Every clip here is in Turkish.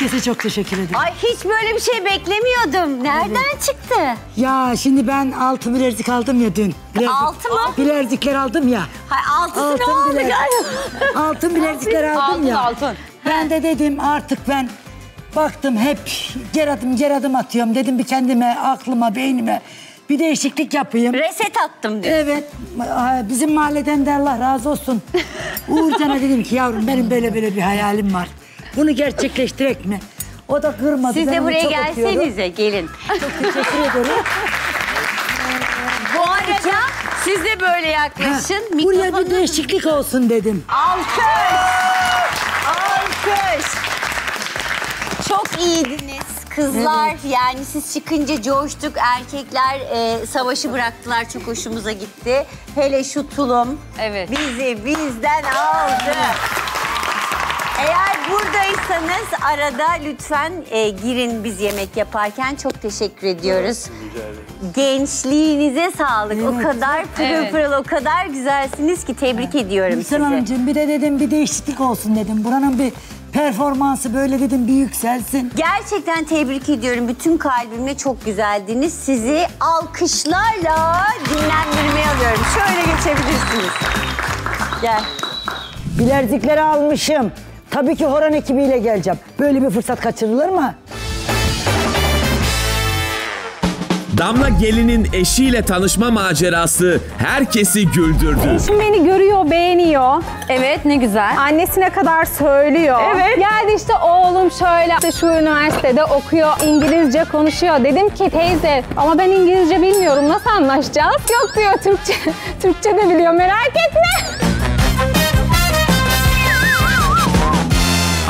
Herkese çok teşekkür ederim. Ay hiç böyle bir şey beklemiyordum. Nereden çıktı? Ya şimdi ben altın bilezik aldım ya dün. Bilezik. Altın mı? Bilezikler aldım ya. Hay altın ne oldu ya? Altın bilezikler aldım ya. Altın. Ben de dedim artık ben baktım hep ger adım atıyorum. Dedim bir kendime, aklıma, beynime bir değişiklik yapayım. Reset attım diyor. Evet. Bizim mahalleden de Allah razı olsun. Uğurcan'a dedim ki yavrum benim böyle bir hayalim var. Bunu gerçekleştirek mi? O da kırmadı. Siz de buraya gelsenize, gelin. Çok teşekkür ederim. Bu arada siz de böyle yaklaşın. Buraya bir değişiklik olsun dedim. Alkış! Alkış! Çok iyiydiniz. Kızlar yani siz çıkınca coştuk, erkekler savaşı bıraktılar, çok hoşumuza gitti. Hele şu tulum bizi bizden aldı. Eğer buradaysanız arada lütfen girin biz yemek yaparken, çok teşekkür ediyoruz. Gençliğinize sağlık, o kadar pırıl pırıl, o kadar güzelsiniz ki tebrik ediyorum sizi. Hüseyin Hanımcığım bir de dedim bir değişiklik olsun dedim, buranın bir... Performansı böyle dedim bir yükselsin. Gerçekten tebrik ediyorum. Bütün kalbimle çok güzeldiniz. Sizi alkışlarla dinlendirmeye alıyorum. Şöyle geçebilirsiniz. Gel. Bilezikleri almışım. Tabii ki Horan ekibiyle geleceğim. Böyle bir fırsat kaçırılır mı? Damla Gelin'in eşiyle tanışma macerası herkesi güldürdü. Eşim beni görüyor, beğeniyor. Evet, ne güzel. Annesine kadar söylüyor. Evet. Geldi işte oğlum şöyle, işte şu üniversitede okuyor, İngilizce konuşuyor. Dedim ki teyze ama ben İngilizce bilmiyorum, nasıl anlaşacağız? Yok diyor, Türkçe de biliyor, merak etme.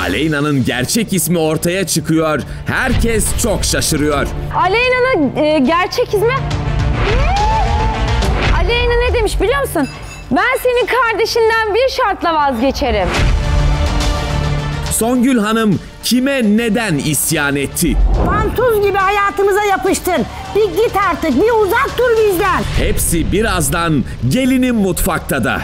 Aleyna'nın gerçek ismi ortaya çıkıyor. Herkes çok şaşırıyor. Aleyna'nın gerçek ismi... Aleyna ne demiş biliyor musun? Ben senin kardeşinden bir şartla vazgeçerim. Songül Hanım kime neden isyan etti? Pantuz gibi hayatımıza yapıştın. Bir git artık, bir uzak dur bizden. Hepsi birazdan Gelin'in mutfakta da.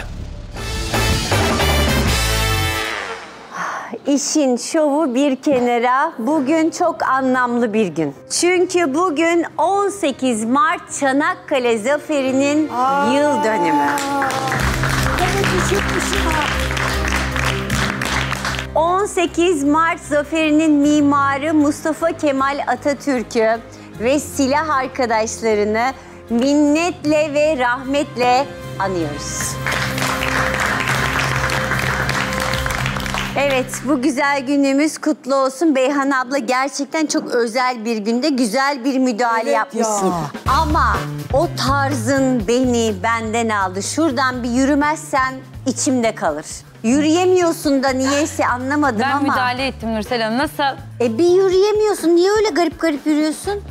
İşin şovu bir kenara, bugün çok anlamlı bir gün. Çünkü bugün 18 Mart Çanakkale Zaferi'nin yıl dönümü. 18 Mart Zaferi'nin mimarı Mustafa Kemal Atatürk'ü ve silah arkadaşlarını minnetle ve rahmetle anıyoruz. Evet, bu güzel günümüz kutlu olsun. Beyhan abla gerçekten çok özel bir günde güzel bir müdahale yapmışsın. Ya. Ama o tarzın beni benden aldı. Şuradan bir yürümezsen içimde kalır. Yürüyemiyorsun da niyeyse anlamadım ben ama. Ben müdahale ettim Nursel Hanım, nasıl? Bir yürüyemiyorsun. Niye öyle garip garip yürüyorsun?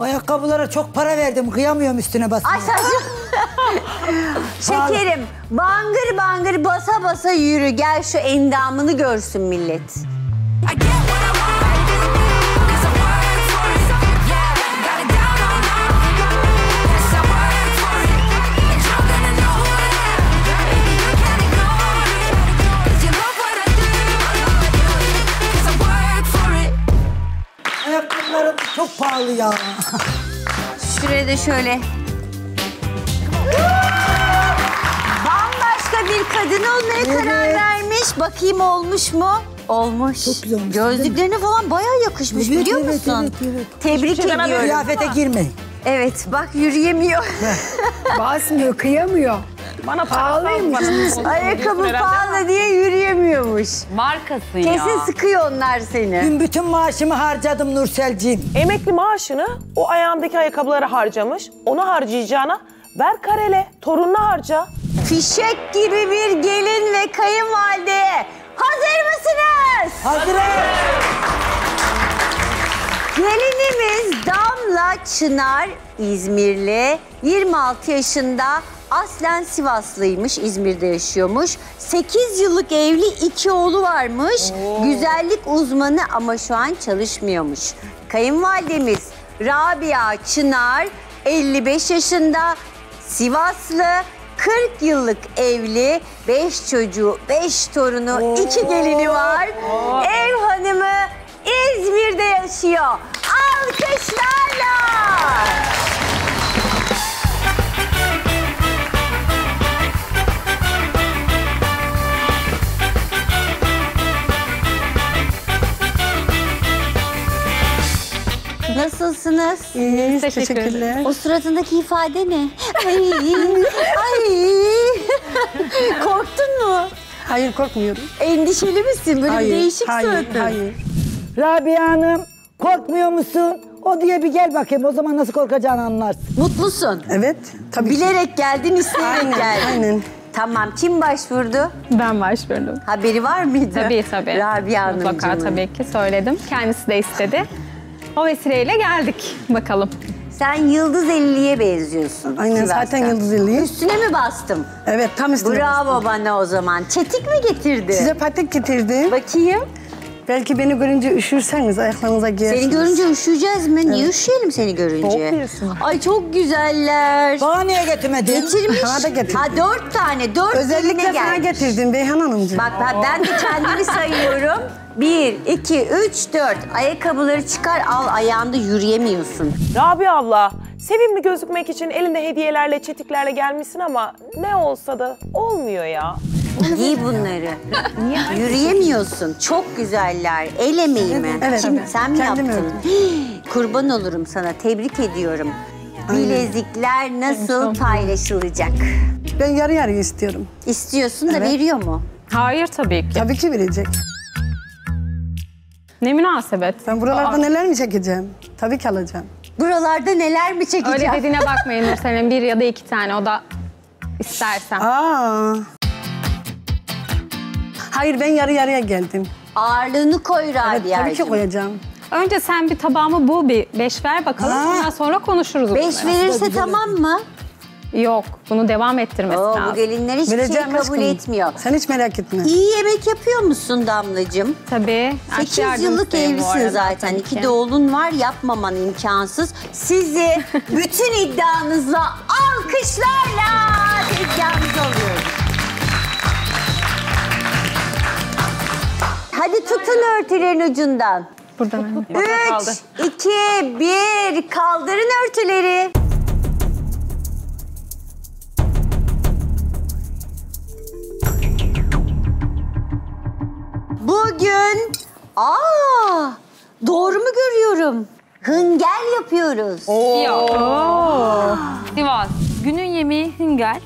Ayakkabılara çok para verdim, kıyamıyorum üstüne basmaya. Ay şekerim, bangır bangır basa basa yürü, gel şu endamını görsün millet. Çok pahalı ya. Şuraya da şöyle. Bambaşka bir kadın olmaya karar vermiş. Bakayım olmuş mu? Olmuş. Çok güzel olmuş. Gözlüklerine falan bayağı yakışmış, biliyor musun? Evet. Tebrik ediyorum. Kıyafete girme. Evet, bak yürüyemiyor. Basmıyor, kıyamıyor. Bana pahalıymış. Ayakkabı pahalı diye yürüyemiyormuş. Markası ya. Kesin sıkıyor onlar seni. Dün bütün maaşımı harcadım Nurselciğim. Emekli maaşını o ayağındaki ayakkabılara harcamış. Onu harcayacağına ver karele, torununa harca. Fişek gibi bir gelin ve kayınvalideye hazır mısınız? Hazırız. Gelinimiz Damla Çınar İzmirli, 26 yaşında, aslen Sivaslıymış, İzmir'de yaşıyormuş. 8 yıllık evli, 2 oğlu varmış, güzellik uzmanı ama şu an çalışmıyormuş. Kayınvalidemiz Rabia Çınar, 55 yaşında, Sivaslı, 40 yıllık evli, 5 çocuğu, 5 torunu, 2 gelini var. Ev hanımı İzmir'de yaşıyor. Alkışlarla. Nasılsınız? İyiyiz, teşekkürler. O suratındaki ifade ne? Ay, ay. Korktun mu? Hayır, korkmuyorum. Endişeli misin? Böyle hayır, değişik suratın. Hayır. Rabia Hanım, korkmuyor musun? O diye bir gel bakayım, o zaman nasıl korkacağını anlarsın. Mutlusun. Evet, tabii. Bilerek geldin, isteyerek geldin. Aynen. Tamam, kim başvurdu? Ben başvurdum. Haberi var mıydı? Tabii tabii. Rabia Hanımcığım. Mutlaka tabii ki söyledim. Kendisi de istedi. O vesileyle geldik bakalım. Sen Yıldız Elli'ye benziyorsun. Aynen Sivas'tan. Zaten Yıldız Elli'ye. Üstüne mi bastım? Evet, tam üstüne. Bravo bastım. Bana o zaman. Çetik mi getirdi? Size patik getirdi. Bakayım. Belki beni görünce üşürseniz ayaklarınıza giyersiniz. Seni görünce üşüyeceğiz mi? Evet. Niye üşüyelim seni görünce? Ay çok güzeller. Bana niye getirmedin? Getirmiş. Bana da getirdim. Ha 4 tane, 4 özellikle sana getirdim Beyhan Hanımcığım. Bak ben de kendimi sayıyorum. 1, 2, 3, 4. Ayakkabıları çıkar, al ayağında yürüyemiyorsun. Rabia abla, sevimli gözükmek için elinde hediyelerle, çetiklerle gelmişsin ama ne olsa da olmuyor ya. Giy bunları. Niye? Yürüyemiyorsun. Çok güzeller. El emeği mi? Evet. Kim? Evet. Sen mi yaptın? Kurban olurum sana. Tebrik ediyorum. Bilezikler nasıl paylaşılacak? Ben yarı yarıya istiyorum. İstiyorsun da evet. Veriyor mu? Hayır tabii ki. Tabii ki verecek. Ne münasebet. Ben buralarda neler mi çekeceğim? Tabii ki alacağım. Buralarda neler mi çekeceğim? Öyle dediğine bakmayın Nursel'in. 1 ya da 2 tane o da istersen. Aa. Hayır, ben yarı yarıya geldim. Ağırlığını koy Rabia'cığım. Evet, tabii ki koyacağım. Önce sen bir tabağımı bul, bir 5 ver bakalım. Ondan sonra konuşuruz. 5 verirse tamam mı? Yok, bunu devam ettirmesi lazım. Bu gelinler hiçbir şey kabul etmiyor. Sen hiç merak etme. İyi yemek yapıyor musun Damlacığım? Tabii. 8 yıllık evlisin zaten. 2 de oğlun var, yapmaman imkansız. Sizi bütün iddianızla alkışlarla iddianızı alıyoruz. Hadi tutun örtülerin ucundan. Buradan anne. 3, 2, 1, kaldırın örtüleri. Bugün, doğru mu görüyorum? Hıngel yapıyoruz. Sivas, günün yemeği hıngel.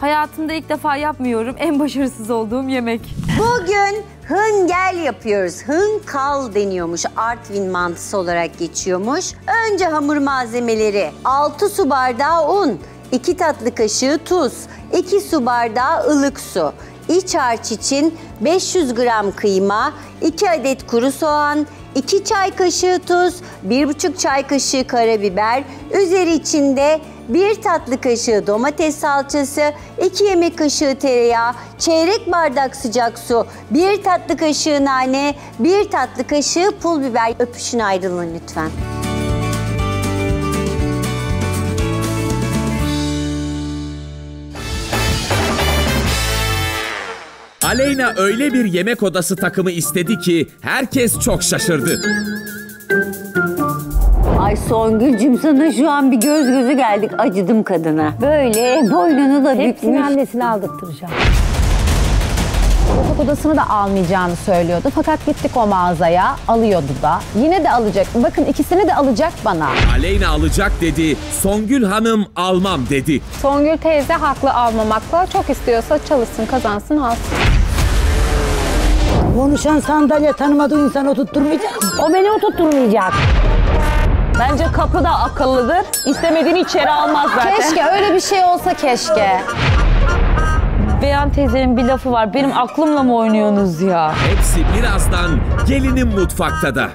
Hayatımda ilk defa yapmıyorum, en başarısız olduğum yemek. Bugün hıngel yapıyoruz. Hınkal deniyormuş. Artvin mantısı olarak geçiyormuş. Önce hamur malzemeleri. 6 su bardağı un, 2 tatlı kaşığı tuz, 2 su bardağı ılık su. İç harç için 500 gram kıyma, 2 adet kuru soğan, 2 çay kaşığı tuz, 1,5 çay kaşığı karabiber, üzeri içinde 1 tatlı kaşığı domates salçası, 2 yemek kaşığı tereyağı, çeyrek bardak sıcak su, 1 tatlı kaşığı nane, 1 tatlı kaşığı pul biber. Öpüşün ayrılın lütfen. Aleyna öyle bir yemek odası takımı istedi ki herkes çok şaşırdı. Ay Songül'cüm, sana şu an bir göz gözü geldik, acıdım kadına. Böyle boynunu da bükmüş. Hepsini annesini aldırtacağım. Yatak odasını da almayacağını söylüyordu fakat gittik o mağazaya, alıyordu da. Yine de alacak, bakın ikisini de alacak bana. Aleyna alacak dedi, Songül Hanım almam dedi. Songül teyze haklı almamakla, çok istiyorsa çalışsın, kazansın, alsın. Konuşan sandalye tanımadığı insanı oturtturmayacak mı? O beni oturtturmayacak. Bence kapı da akıllıdır. İstemediğini içeri almaz zaten. Keşke, öyle bir şey olsa keşke. Beyhan teyzenin bir lafı var. Benim aklımla mı oynuyorsunuz ya? Hepsi birazdan gelinin mutfakta da.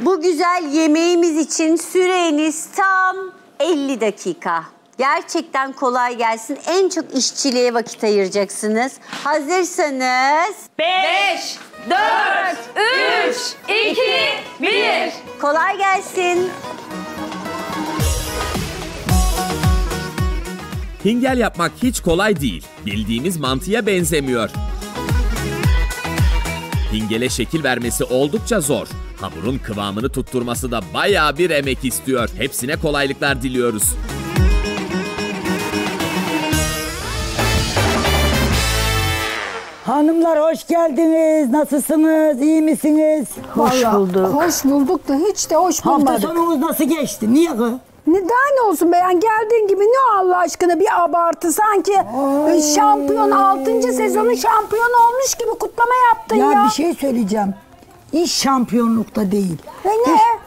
Bu güzel yemeğimiz için süreniz tam 50 dakika. Gerçekten kolay gelsin. En çok işçiliğe vakit ayıracaksınız. Hazırsanız... 5, 4, 3, 2, 1. Kolay gelsin. Hingel yapmak hiç kolay değil. Bildiğimiz mantıya benzemiyor. Dingele şekil vermesi oldukça zor. Hamurun kıvamını tutturması da bayağı bir emek istiyor. Hepsine kolaylıklar diliyoruz. Hanımlar hoş geldiniz. Nasılsınız? İyi misiniz? Hoş bulduk. Hoş bulduk da hiç de hoş bulmadık. Hafta sonumuz nasıl geçti? Niye kız? Daha ne olsun be? Yani geldiğin gibi ne Allah aşkına bir abartı. Sanki şampiyon 6. sezonun şampiyon olmuş gibi kutlama yaptın ya. Ya bir şey söyleyeceğim. İş şampiyonlukta değil. Ne?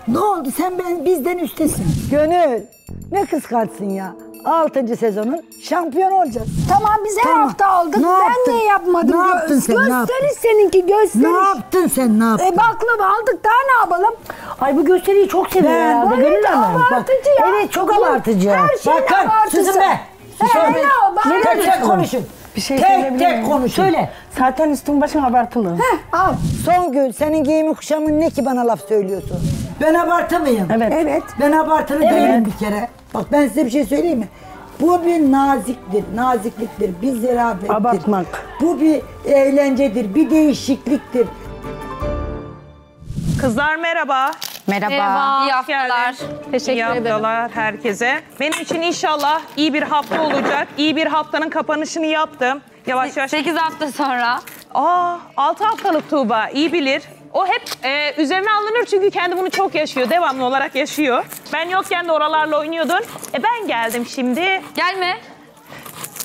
Ne oldu? Sen bizden üstesin. Gönül ne kıskançsın ya. 6. sezonun şampiyon olacağız. Tamam biz her hafta aldık. Ben niye yapmadım? Ne yaptın sen? Gösteriş seninki gösteriş. Ne yaptın sen? Ne yaptın? Baklava aldık daha ne yapalım? Ay bu gösteriyi çok seviyorum. Evet, Gönül Hanım. Abartıcı ya. Evet çok abartıcı. Her şeyin abartıcı. Susun be. Susun be. Tek konuşun. Bir şey tek konuşun. Söyle. Zaten üstün başın abartılı. Heh al. Songül senin giyimin kuşamın ne ki bana laf söylüyorsun? Ben abartı mıyım? Evet. Ben abartılı değilim bir kere. Bak ben size bir şey söyleyeyim mi? Bu bir nazikliktir, bir zerafettir. Abartmak. Bu bir eğlencedir, bir değişikliktir. Kızlar merhaba. Merhaba. İyi haftalar. Teşekkür ederim. İyi haftalar herkese. Benim için inşallah iyi bir hafta olacak. İyi bir haftanın kapanışını yaptım. Yavaş yavaş. 8 hafta sonra. 6 haftalık Tuğba iyi bilir. O hep üzerine alınır çünkü kendi bunu çok yaşıyor. Devamlı olarak yaşıyor. Ben yokken de oralarla oynuyordun. Ben geldim şimdi. Gelme.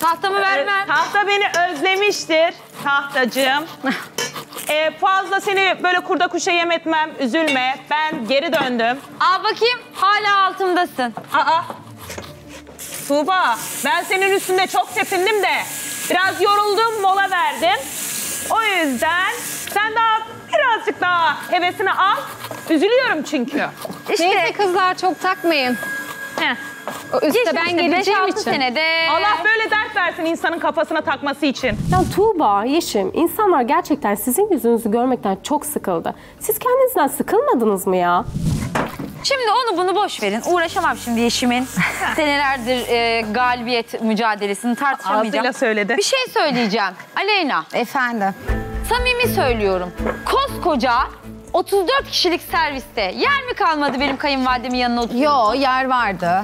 Tahtamı vermem. Tahta beni özlemiştir. Tahtacığım. Fazla seni böyle kurda kuşa yem etmem. Üzülme. Ben geri döndüm. Al bakayım. Hala altımdasın. Tuğba ben senin üstünde çok tepindim de. Biraz yoruldum. Mola verdim. O yüzden sen daha... Birazcık daha hevesini al. Üzülüyorum çünkü. İşte. Neyse kızlar çok takmayın. İşte ben geleceğim için. Senede... Allah böyle dert versin insanın kafasına takması için. Ya Tuğba, Yeşim, insanlar gerçekten sizin yüzünüzü görmekten çok sıkıldı. Siz kendinizden sıkılmadınız mı ya? Şimdi onu bunu boş verin. Uğraşamam şimdi Yeşim'in senelerdir galibiyet mücadelesini tartışamayacağım. Ağzıyla söyledi. Bir şey söyleyeceğim. Aleyna. Efendim. Samimi söylüyorum. Koskoca 34 kişilik serviste yer mi kalmadı benim kayınvalidemin yanına oturduğum? Yo, yer vardı.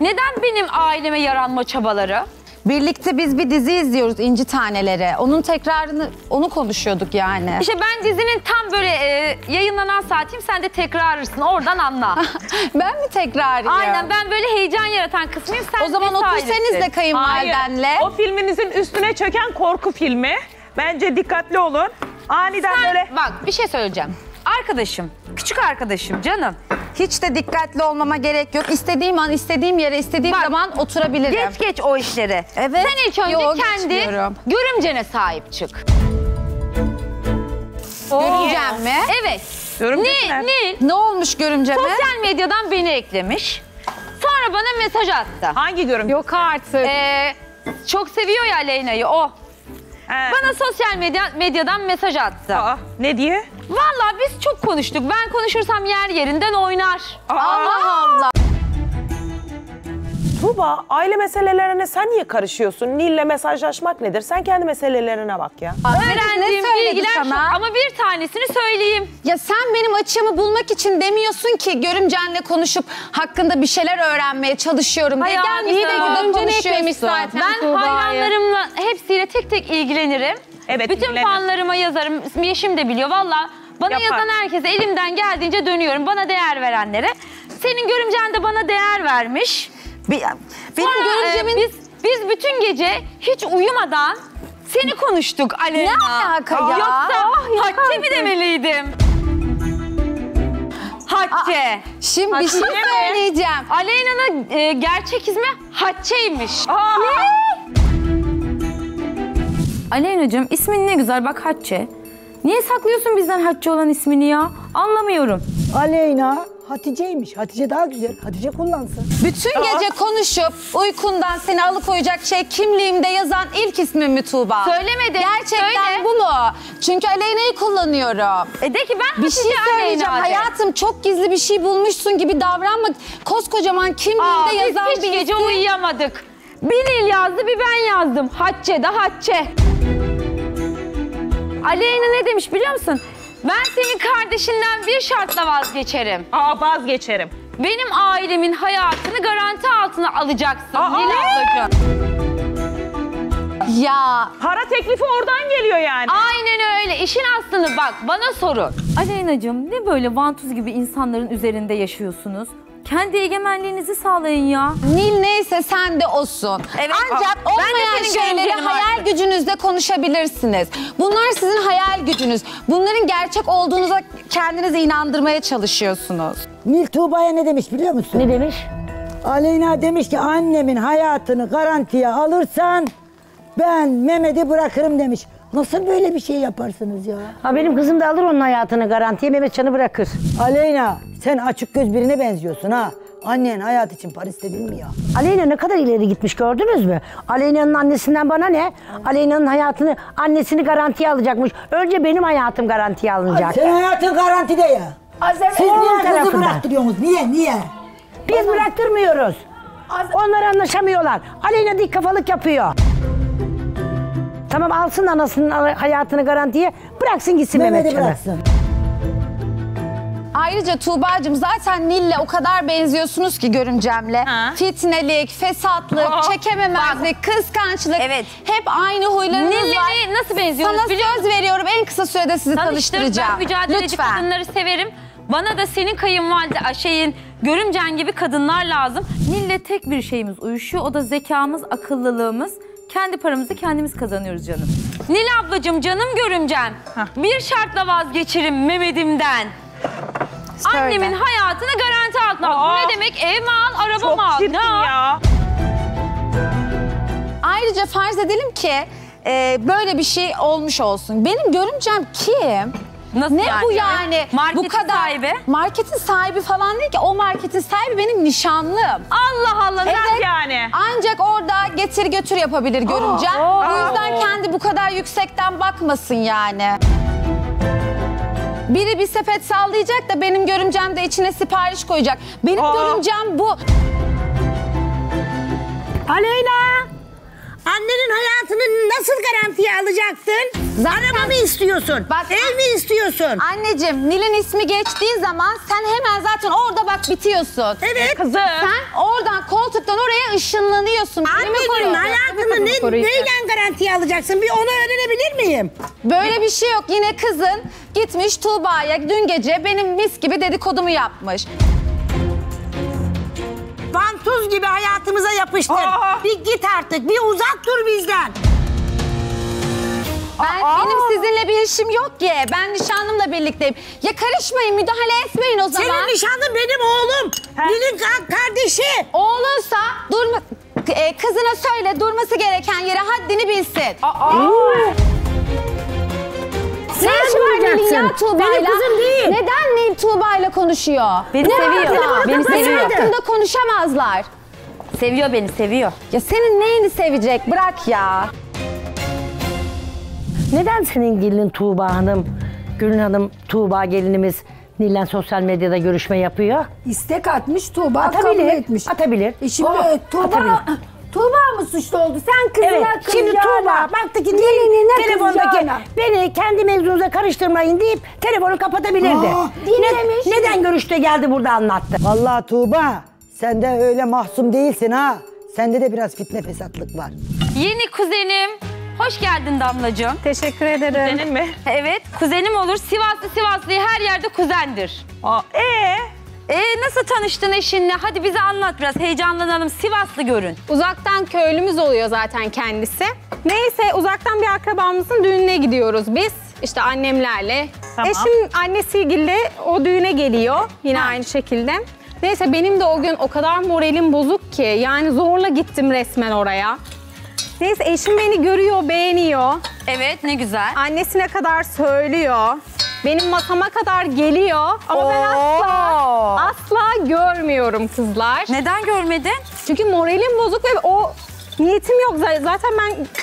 Neden benim aileme yaranma çabaları? Birlikte biz bir dizi izliyoruz İnci Taneleri. Onun tekrarını, onu konuşuyorduk yani. İşte ben dizinin tam böyle yayınlanan saatiyim, sen de tekrarırsın. Oradan anla. Ben mi tekrarıyım? Aynen, ben böyle heyecan yaratan kısmıyım. Sen o zaman otursanız da kayınvalidenle. Hayır, o filminizin üstüne çöken korku filmi. Bence dikkatli olun. Aniden sen, böyle... Bak bir şey söyleyeceğim. Arkadaşım, küçük arkadaşım canım. Hiç de dikkatli olmama gerek yok. İstediğim an, istediğim yere, istediğim zaman oturabilirim. Geç o işleri. Evet. Sen ilk önce kendi görümcene sahip çık. Görümcem mi? Evet. Ne olmuş görümceme? Sosyal medyadan beni eklemiş. Sonra bana mesaj attı. Hangi görümce? Yok artık. Çok seviyor ya Leyna'yı o. Bana sosyal medyadan mesaj attı. Ne diye? Vallahi biz çok konuştuk. Ben konuşursam yer yerinden oynar. Allah Allah. Tuğba, aile meselelerine sen niye karışıyorsun? Nil'le mesajlaşmak nedir? Sen kendi meselelerine bak ya. Öğrendiğim bilgiler şu ama bir tanesini söyleyeyim. Ya sen benim açığımı bulmak için demiyorsun ki görümcenle konuşup hakkında bir şeyler öğrenmeye çalışıyorum diye. Gelmiş de burada konuşuyorsun. Ben hayranlarımla hepsiyle tek tek ilgilenirim. Evet, bütün fanlarıma yazarım. Yeşim de biliyor valla. Bana yazan herkese elimden geldiğince dönüyorum. Bana değer verenlere. Senin görümcen de bana değer vermiş. Biz bütün gece hiç uyumadan seni konuştuk Aleyna. Ne alaka ya? Yoksa Hatice mi demeliydim? Hatice. Şimdi bir şey söyleyeceğim. Aleyna'nın gerçek ismi Hatice'ymiş. Ne? Aleyna'cığım ismin ne güzel bak Hatice. Niye saklıyorsun bizden Hatice olan ismini ya? Anlamıyorum. Aleyna. Hatice'ymiş. Hatice daha güzel. Hatice kullansın. Bütün gece konuşup uykundan seni alıkoyacak şey kimliğimde yazan ilk ismim mi Tuğba? Söylemedim. Gerçekten bu mu? Çünkü Aleyna'yı kullanıyorum. De ki ben bir şey söyleyeceğim. Hayatım çok gizli bir şey bulmuşsun gibi davranma. Koskocaman kimliğimde yazan bir gece uyuyamadık. Bir Nil yazdı bir ben yazdım. Hatice de Hatice. Aleyna ne demiş biliyor musun? Ben senin kardeşinden bir şartla vazgeçerim. Aa, vazgeçerim. Benim ailemin hayatını garanti altına alacaksın. Aa, Nilay ya. Para teklifi oradan geliyor yani. Aynen öyle. İşin aslını bak bana sorun. Aleyna'cığım ne böyle vantuz gibi insanların üzerinde yaşıyorsunuz? Kendi egemenliğinizi sağlayın ya. Nil neyse sen de olsun. Evet, ancak olmayan şeyleri hayal gücünüzle konuşabilirsiniz. Bunlar sizin hayal gücünüz. Bunların gerçek olduğunuza kendinizi inandırmaya çalışıyorsunuz. Nil Tuğba'ya ne demiş biliyor musun? Ne demiş? Aleyna demiş ki annemin hayatını garantiye alırsan ben Mehmet'i bırakırım demiş. Nasıl böyle bir şey yaparsınız ya? Ha benim kızım da alır onun hayatını garantiye, Mehmetcan'ı bırakır. Aleyna sen açık göz birine benziyorsun ha. Annen hayat için Paris'te değil mi ya? Aleyna ne kadar ileri gitmiş gördünüz mü? Aleyna'nın annesinden bana ne? Aleyna'nın hayatını, annesini garantiye alacakmış. Önce benim hayatım garantiye alınacak. Ay, senin hayatın garantide ya. Siz niye kızı bıraktırıyorsunuz? Niye? Biz bıraktırmıyoruz. Onlar anlaşamıyorlar. Aleyna dik kafalık yapıyor. Tamam alsın anasının hayatını garantiye, bıraksın gitsin Mehmetcan'a. Ayrıca Tuğba'cığım zaten Nil'le o kadar benziyorsunuz ki görümcemle. Ha. Fitnelik, fesatlık, çekememezlik, kıskançlık. Evet. Hep aynı huylarınız var. Nil'le nasıl benziyorsunuz? Sana söz veriyorum en kısa sürede sizi tanıştıracağım. Ben mücadeleci lütfen kadınları severim. Bana da senin kayınvalide, görümcen gibi kadınlar lazım. Nil'le tek bir şeyimiz uyuşuyor, o da zekamız, akıllılığımız. Kendi paramızı kendimiz kazanıyoruz canım. Nil ablacığım, canım görümcem. Heh. Bir şartla vazgeçerim Mehmet'imden. Söyle. Annemin hayatını garanti altına al. Bu ne demek? Ev mi al, araba mı al? Çok çirkin ya. Ayrıca farz edelim ki böyle bir şey olmuş olsun. Benim görümcem kim? Nasıl ne yani? Bu yani? Marketin bu kadar sahibi. Marketin sahibi falan değil ki. O marketin sahibi benim nişanlım. Allah Allah evet, nasıl yani? Ancak orada getir götür yapabilir görümcem. O yüzden kendi bu kadar yüksekten bakmasın yani. Biri bir sepet sallayacak da benim görümcem de içine sipariş koyacak. Benim görümcem bu. Aleyna! Annenin hayatını nasıl garantiye alacaksın? Araba mı istiyorsun? Bak, ev mi istiyorsun? Anneciğim Nil'in ismi geçtiği zaman sen hemen zaten orada bak bitiyorsun. Evet. Kızım. Sen oradan koltuktan oraya ışınlanıyorsun. Annenin hayatını neyle garantiye alacaksın? Bir onu öğrenebilir miyim? Böyle bir şey yok. Yine kızın gitmiş Tuğba'ya dün gece benim mis gibi dedikodumu yapmış. Vantuz gibi hayatımıza yapıştır. Bir git artık, bir uzak dur bizden. Benim sizinle bir işim yok ya. Ben nişanlımla birlikteyim. Ya karışmayın, müdahale etmeyin o zaman. Senin nişanlın benim oğlum. Benim kardeşi. Oğlunsa durma, kızına söyle durması gereken yere haddini bilsin. Sen bulacaksın. Benim kızım değil. Neden Nil Tuğba'yla konuşuyor? Beni seviyor. Beni seviyor. Hakkında konuşamazlar. Seviyor beni, seviyor. Ya senin neyini sevecek? Bırak ya. Neden senin gelinin Tuğba Hanım, Gülün Hanım, Tuğba gelinimiz Nil'le sosyal medyada görüşme yapıyor? İstek atmış, Tuğba kabul etmiş. Atabilir. Şimdi Tuğba mı suçlu oldu? Sen kızına şimdi Tuğba baktı ki Nil'in telefondaki beni kendi mezununuza karıştırmayın deyip telefonu kapatabilirdi. Dinlemiş. Neden görüşte geldi burada anlattı. Vallahi Tuğba sen de öyle mahzun değilsin ha. Sende de biraz fitne fesatlık var. Yeni kuzenim. Hoş geldin Damlacığım. Teşekkür ederim. Kuzenin mi? Evet, kuzenim olur. Sivaslı Sivaslıyı her yerde kuzendir. Nasıl tanıştın eşinle? Hadi bize anlat biraz, heyecanlanalım. Sivaslı görün. Uzaktan köylümüz oluyor zaten kendisi. Neyse, uzaktan bir akrabamızın düğününe gidiyoruz biz. İşte annemlerle. Tamam. Eşim annesiyle o düğüne geliyor. Yine aynı şekilde. Neyse, benim de o gün o kadar moralim bozuk ki. Yani zorla gittim resmen oraya. Neyse eşim beni görüyor, beğeniyor. Evet, ne güzel. Annesine kadar söylüyor. Benim masama kadar geliyor. Ama ben asla görmüyorum kızlar. Neden görmedin? Çünkü moralim bozuk ve o niyetim yok. Zaten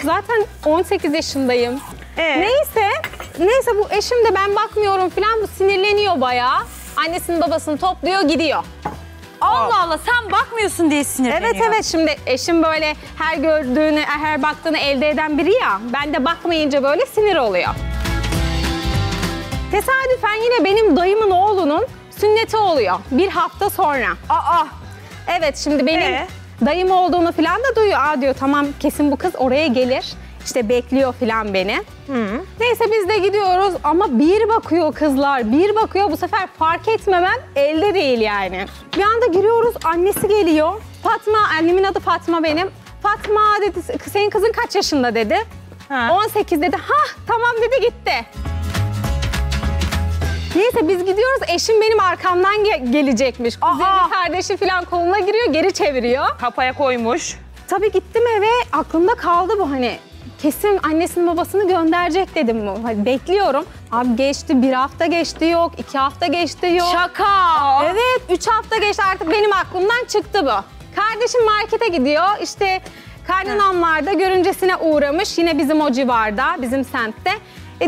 ben 18 yaşındayım. Neyse bu eşim de ben bakmıyorum falan, bu sinirleniyor bayağı. Annesini babasını topluyor, gidiyor. Allah Allah, sen bakmıyorsun diye sinirleniyor. Evet, şimdi eşim böyle her baktığını elde eden biri ya. Ben de bakmayınca böyle sinir oluyor. Tesadüfen yine benim dayımın oğlunun sünneti oluyor bir hafta sonra. Aa! Evet, şimdi benim dayım olduğunu falan da duyuyor. Aa diyor, tamam kesin bu kız oraya gelir. İşte bekliyor falan beni. Hı. Neyse biz de gidiyoruz ama bir bakıyor kızlar, bir bakıyor. Bu sefer fark etmemem elde değil yani. Bir anda giriyoruz, annesi geliyor. Fatma, annemin adı Fatma benim. Fatma dedi, senin kızın kaç yaşında dedi. Ha. 18 dedi. Hah tamam dedi, gitti. Neyse biz gidiyoruz, eşim benim arkamdan gelecekmiş. Kuzenin kardeşi falan koluna giriyor, geri çeviriyor. Kafaya koymuş. Tabii gittim eve, aklımda kaldı bu hani. Kesin annesini babasını gönderecek dedim. Hani bekliyorum. Abi geçti, bir hafta geçti yok, 2 hafta geçti yok. Şaka! Evet, 3 hafta geçti, artık benim aklımdan çıktı bu. Kardeşim markete gidiyor, işte kaynanamlarda görüncesine uğramış. Yine bizim o civarda, bizim semtte.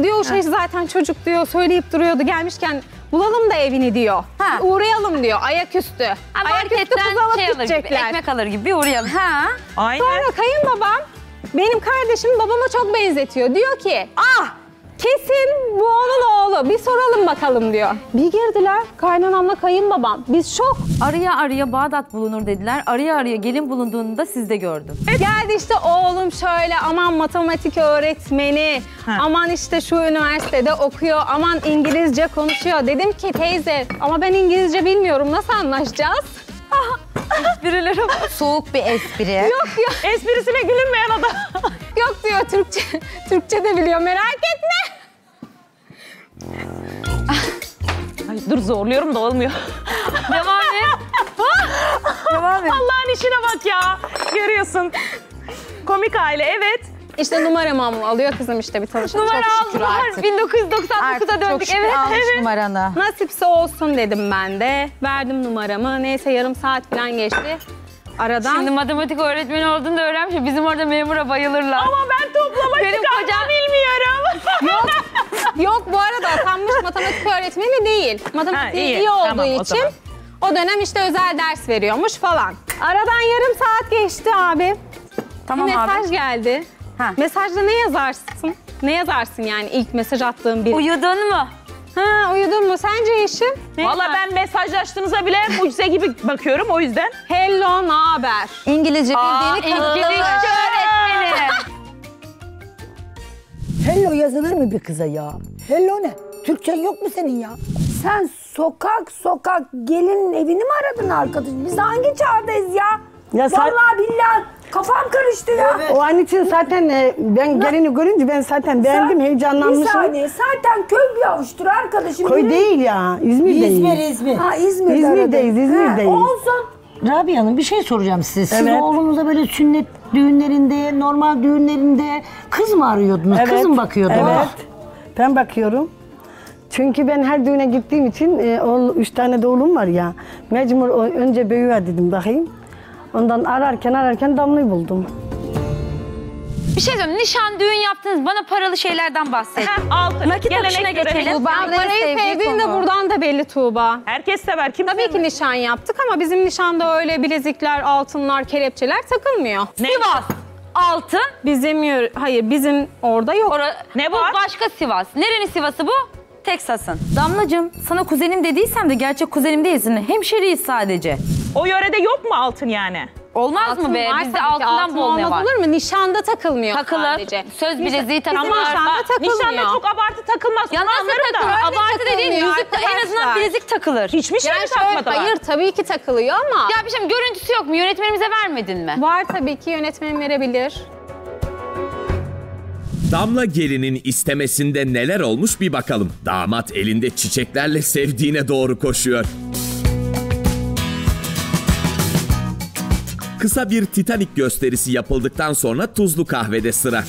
Diyor o şey zaten çocuk diyor, söyleyip duruyordu, gelmişken bulalım da evini diyor. Ha. Uğrayalım diyor, ayaküstü. Ayaküstü kız alıp gidecekler. Ekmek alır gibi bir uğrayalım. Ha. Aynen. Sonra kayınbabam, benim kardeşim babama çok benzetiyor. Diyor ki, ah kesin bu onun oğlu, bir soralım bakalım diyor. Bir girdiler, kaynanamla kayınbabam, biz şok. Araya araya Bağdat bulunur dediler, araya araya gelin bulunduğunu da sizde gördüm. Evet. Geldi işte oğlum şöyle, aman matematik öğretmeni, aman işte şu üniversitede okuyor, aman İngilizce konuşuyor. Dedim ki teyze, ama ben İngilizce bilmiyorum, nasıl anlaşacağız? Esprilerim. Soğuk bir espri. Yok ya. Esprisine gülünmeyen adam. Yok diyor, Türkçe de biliyor, merak etme. Ay dur, zorluyorum da olmuyor. Devam et. Devam et. Allah'ın işine bak ya. Görüyorsun. Komik aile, evet. İşte numaramı alıyor kızım, işte bir tanışalım. Numara aldılar. 1999'a döndük. Çok evet, almış numaranı. Nasipse olsun dedim ben de. Verdim numaramı. Neyse yarım saat falan geçti. Aradan. Şimdi matematik öğretmeni olduğunu da öğrenmiş. Bizim orada memura bayılırlar. Ama ben toplama çıkartma bilmiyorum. Yok. Yok bu arada atanmış matematik öğretmeni değil. Matematik iyi olduğu tamam, için o dönem işte özel ders veriyormuş falan. Aradan yarım saat geçti abi. Tamam abi. Mesaj geldi. Ha. Mesajda ne yazarsın? Ne yazarsın yani ilk mesaj attığın biri? Uyudun mu? Ha, uyudun mu? Sence Yeşim? Valla ben mesajlaştığınıza bile mucize gibi bakıyorum, o yüzden. Hello, naber? İngilizce bildiğini kanıtlamış. Hello yazılır mı bir kıza ya? Hello ne? Türkçen yok mu senin ya? Sen sokak sokak gelinin evini mi aradın arkadaş? Biz hangi çağdayız ya? Ya vallahi billahi. Kafam karıştı ya. Evet. O an için zaten ben gelini görünce ben zaten beğendim, heyecanlanmışım. Bir saniye, zaten köy bir avuştur arkadaşım. Köy değil ya, İzmir'deyiz. İzmir. Ha İzmir'deyiz. Ha, olsun. Rabia Hanım, bir şey soracağım size. Siz oğlunuza böyle sünnet düğünlerinde, normal düğünlerinde kız mı arıyordunuz, kız mı bakıyordunuz? Evet, ben bakıyorum. Çünkü ben her düğüne gittiğim için, 3 tane de oğlum var ya, mecbur önce büyüver dedim, bakayım. Ondan ararken Damla'yı buldum. Bir şey söyleyeyim, nişan, düğün yaptınız, bana paralı şeylerden bahsedin. Altın, gelenek görelim. Ben parayı sevdiğim de buradan da belli Tuğba. Herkes sever, kim tabii ki mi? Nişan yaptık ama bizim nişanda öyle bilezikler, altınlar, kelepçeler takılmıyor. Ne? Sivas, altın. Bizim orada yok. Ne bu? Başka Sivas. Nerenin Sivas'ı bu? Teksas'ın. Damlacığım, sana kuzenim dediysem de gerçek kuzenim değilsin. Hemşeriyiz sadece. O yörede yok mu altın yani? Olmaz altın mı be? Bizde altından bol ne var? Olur mu? Nişanda takılmıyor sadece. Söz bileziği takılmıyor. Nişanda çok abartı takılmaz. Ya nasıl takılır? Abartı dediğin yüzükte en azından bilezik takılır. Hiçbir şey mi takmadı? Hayır tabii ki takılıyor ama. Ya bir şey görüntüsü yok mu? Yönetmenimize vermedin mi? Var tabii ki, yönetmenim verebilir. Damla gelinin istemesinde neler olmuş bir bakalım. Damat elinde çiçeklerle sevdiğine doğru koşuyor. Kısa bir Titanic gösterisi yapıldıktan sonra tuzlu kahvede sıra.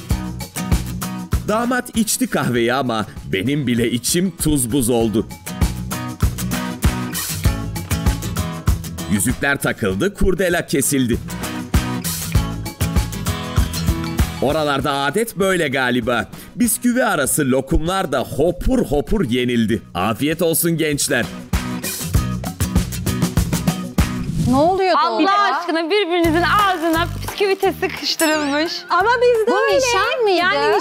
Damat içti kahveyi ama benim bile içim tuz buz oldu. Yüzükler takıldı, kurdela kesildi. Oralarda adet böyle galiba. Bisküvi arası lokumlar da hopur hopur yenildi. Afiyet olsun gençler. Ne oluyor Allah ya? Aşkına birbirinizin ağzına bisküvite sıkıştırılmış. Ama bizde öyle. Bu nişan mıydı? Yani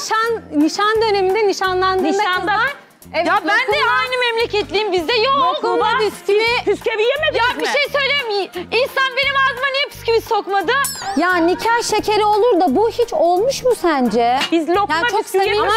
nişan döneminde nişanlandığında... Nişanda Evet, ya ben de aynı memleketliyim, bizde yok. Lokuman üstüne... Püsküvi yemediniz mi? Ya bir şey söyleyeyim, insan benim ağzıma niye püsküvi sokmadı? Ya nikah şekeri olur da bu hiç olmuş mu sence? Biz lokma yani püsküvi yemiyoruz.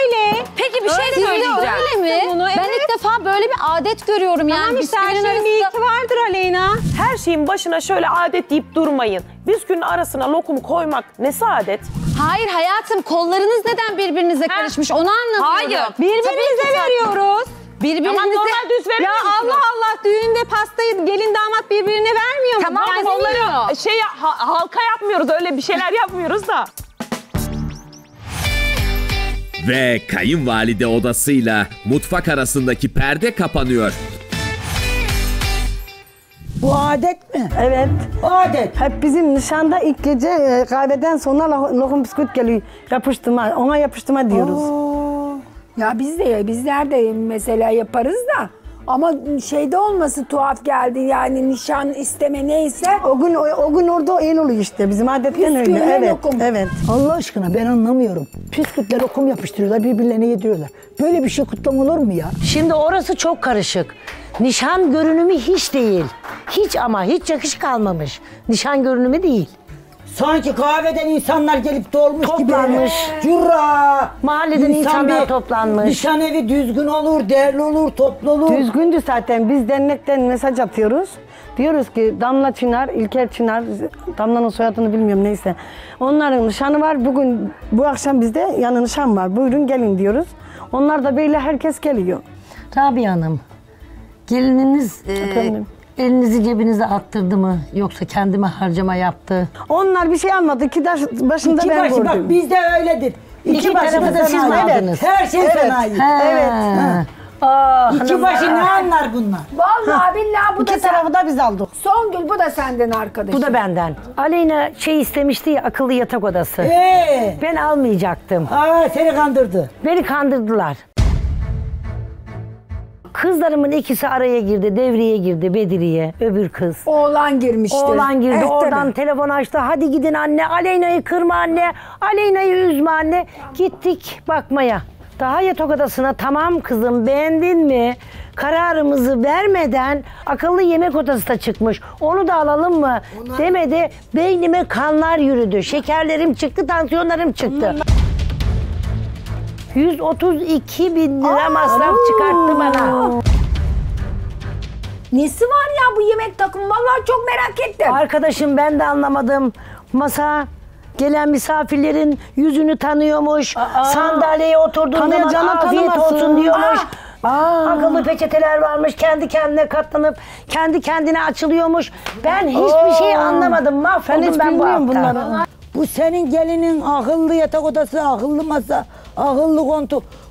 Öyle. Peki bir şey söyleyeceğim. Öyle mi? Bunu, evet. Ben ilk defa böyle bir adet görüyorum. Tamam yani işte her şeyin bir iki vardır Aleyna. Her şeyin başına şöyle adet deyip durmayın. Bisküvinin arasına lokumu koymak ne saadet? Hayır hayatım, kollarınız neden birbirinize karışmış onu anlamıyorum. Hayır. Birbirimize veriyoruz. Birbirimize... Ama normal düz vermiyor musunuz? Ya Allah Allah, düğünde pastayı gelin damat birbirine vermiyor mu? Tamam yani kolları şey, halka yapmıyoruz, öyle bir şeyler yapmıyoruz da. Ve kayınvalide odasıyla mutfak arasındaki perde kapanıyor. Bu adet mi? Evet. Bu adet. Hep bizim nişanda ilk gece kahveden sonra lokum bisküvit geliyor. Yapıştırma, ona yapıştırma diyoruz. Oo. Ya bizler de mesela yaparız da. Ama şeyde olması tuhaf geldi yani, nişan isteme neyse. O gün orada el oluyor işte, bizim adetten öyle. Evet, lokum. Evet. Allah aşkına ben anlamıyorum. Püsküvitle lokum yapıştırıyorlar, birbirlerine yediriyorlar. Böyle bir şey kutlama olur mu ya? Şimdi orası çok karışık. Nişan görünümü hiç değil. Hiç ama hiç yakışık almamış. Nişan görünümü değil. Sanki kahveden insanlar gelip dolmuş gibi. Toplanmış. Cura. Mahalleden insanlar toplanmış. Nişan evi düzgün olur, değerli olur, toplu olur. Düzgündü zaten. Biz dernekten mesaj atıyoruz. Diyoruz ki Damla Çınar, İlker Çınar, Damla'nın soyadını bilmiyorum neyse. Onların nişanı var. Bugün, bu akşam bizde yanı nişan var. Buyurun gelin diyoruz. Onlar da böyle herkes geliyor. Rabia Hanım, gelininiz... Efendim? Elinizi cebinize attırdı mı? Yoksa kendime harcama yaptı. Onlar bir şey almadı. İki taş başında iki ben vurdum. Bak bizde öyledir. İki başında da siz aldınız. Her şey sanayi. Evet. Evet. İki başı ne anlar bunlar? Vallahi billahi bu iki da tarafı da biz aldık. Songül bu da senden arkadaşım. Bu da benden. Aleyna şey istemişti ya, akıllı yatak odası. Ben almayacaktım. Seni kandırdı. Beni kandırdılar. Kızlarımın ikisi araya girdi, devreye girdi, Bedriye, öbür kız. Oğlan girmişti. Oğlan girdi, evet, oradan telefon açtı. Hadi gidin anne, Aleyna'yı kırma anne, Aleyna'yı üzme anne. Gittik bakmaya. Daha yatak odasına, tamam kızım beğendin mi? Kararımızı vermeden akıllı yemek odası da çıkmış. Onu da alalım mı? Ona... demedi. Beynime kanlar yürüdü. Şekerlerim çıktı, tansiyonlarım çıktı. 132.000 lira masraf çıkarttı bana. Nesi var ya bu yemek takımı? Vallahi çok merak ettim. Arkadaşım ben de anlamadım. Masa gelen misafirlerin yüzünü tanıyormuş. Sandalyeye oturduğunda afiyet olsun diyormuş. Akıllı peçeteler varmış. Kendi kendine katlanıp kendi kendine açılıyormuş. Ben hiçbir şey anlamadım. Mahvoldum ben bu hafta. Bunları. Bu senin gelinin akıllı yatak odası, akıllı masa, akıllı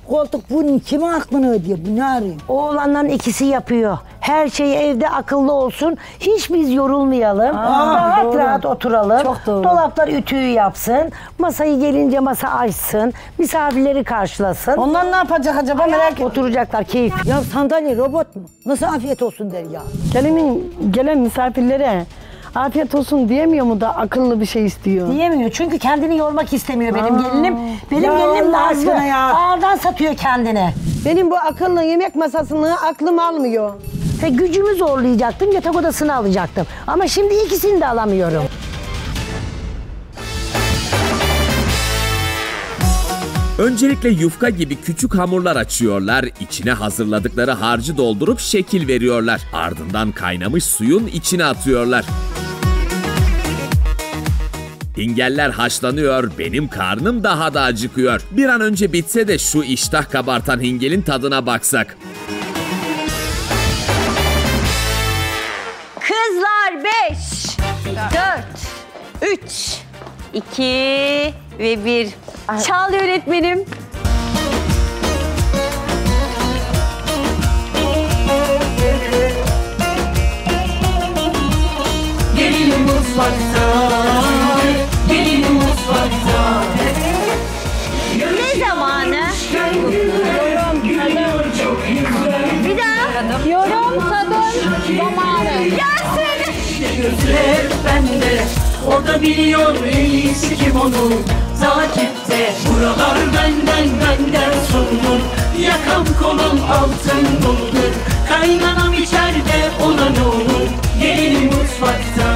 koltuk bunun kimin aklını ödüyor? Bu ne arıyor? Oğlanların ikisi yapıyor. Her şey evde akıllı olsun. Hiç biz yorulmayalım. Rahat rahat oturalım. Çok doğru. Dolaplar ütüyü yapsın. Masayı gelince masa açsın. Misafirleri karşılasın. Onlar ne yapacak acaba? Hayat. Merak ediyorum. Oturacaklar keyif. Ya sandalye robot mu? Nasıl afiyet olsun der ya? Gelinin gelen misafirlere afiyet olsun diyemiyor mu da akıllı bir şey istiyor? Diyemiyor çünkü kendini yormak istemiyor benim gelinim. Benim gelinim lazım. Ağırdan satıyor kendini. Benim bu akıllı yemek masasını aklım almıyor. Ve gücümü zorlayacaktım, yatak odasını alacaktım. Ama şimdi ikisini de alamıyorum. Öncelikle yufka gibi küçük hamurlar açıyorlar, içine hazırladıkları harcı doldurup şekil veriyorlar. Ardından kaynamış suyun içine atıyorlar. Hingeller haşlanıyor, benim karnım daha da acıkıyor. Bir an önce bitse de şu iştah kabartan hingelin tadına baksak. Kızlar 5, 4, 3, 2 ve 1. Çal öğretmenim. Gelinim mutfakta. Gelinim mutfakta. Ne zamanı? Bir daha. Yorum tadın zamanı. Gelsin. Gözler bende. O da biliyor en iyisi kim onu. Takipte buralar benden sorulur. Yakam kolum altın bulgur. Kaynanam içeride ona ne olur? Gelinim mutfakta.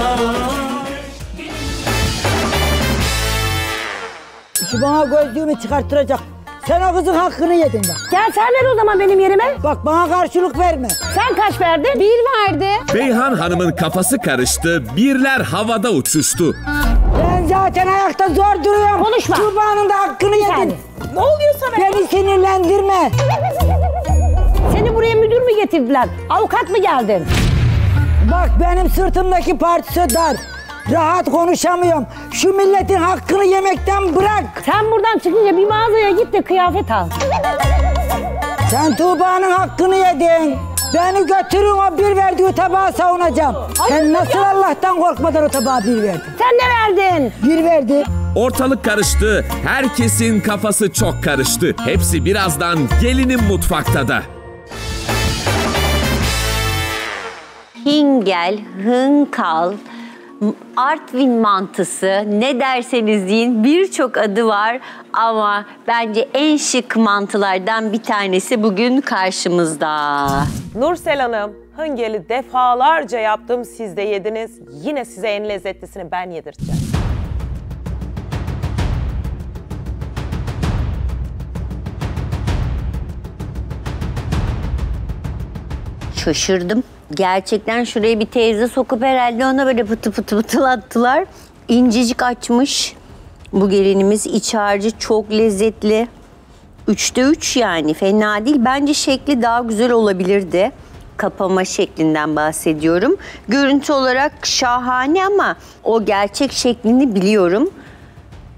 İki bana gözlüğümü çıkarttıracak. Sen o kızın hakkını yedin bak. Gel sen ver o zaman benim yerime. Bak bana karşılık verme. Sen kaç verdin? 1 verdi. Beyhan Hanım'ın kafası karıştı. Birler havada uçuştu. Ben zaten ayakta zor duruyorum. Konuşma. Çubanın da hakkını yedin. Ne oluyorsa ben... Beni sinirlendirme. Seni buraya müdür mü getirdiler? Avukat mı geldin? Bak benim sırtımdaki parçası dar. Rahat konuşamıyorum. Şu milletin hakkını yemekten bırak. Sen buradan çıkınca bir mağazaya git de kıyafet al. Sen Tuğba'nın hakkını yedin. Beni götürün, o bir verdiği tabağı savunacağım. Hayır, sen nasıl ya? Allah'tan korkmadan o tabağı bir verdin. Sen ne verdin? 1 verdi. Ortalık karıştı. Herkesin kafası çok karıştı. Hepsi birazdan gelinin mutfakta da. Hingel, hınkal, Artvin mantısı, ne derseniz deyin birçok adı var ama bence en şık mantılardan bir tanesi bugün karşımızda. Nursel Hanım, hıngeli defalarca yaptım, siz de yediniz. Yine size en lezzetlisini ben yedireceğim. Şaşırdım. Gerçekten şuraya bir teyze sokup herhalde ona böyle pıtı pıtı pıtılattılar. İncecik açmış bu gelinimiz. İç harcı çok lezzetli. 3'te 3 yani, fena değil. Bence şekli daha güzel olabilirdi. Kapama şeklinden bahsediyorum. Görüntü olarak şahane ama o gerçek şeklini biliyorum.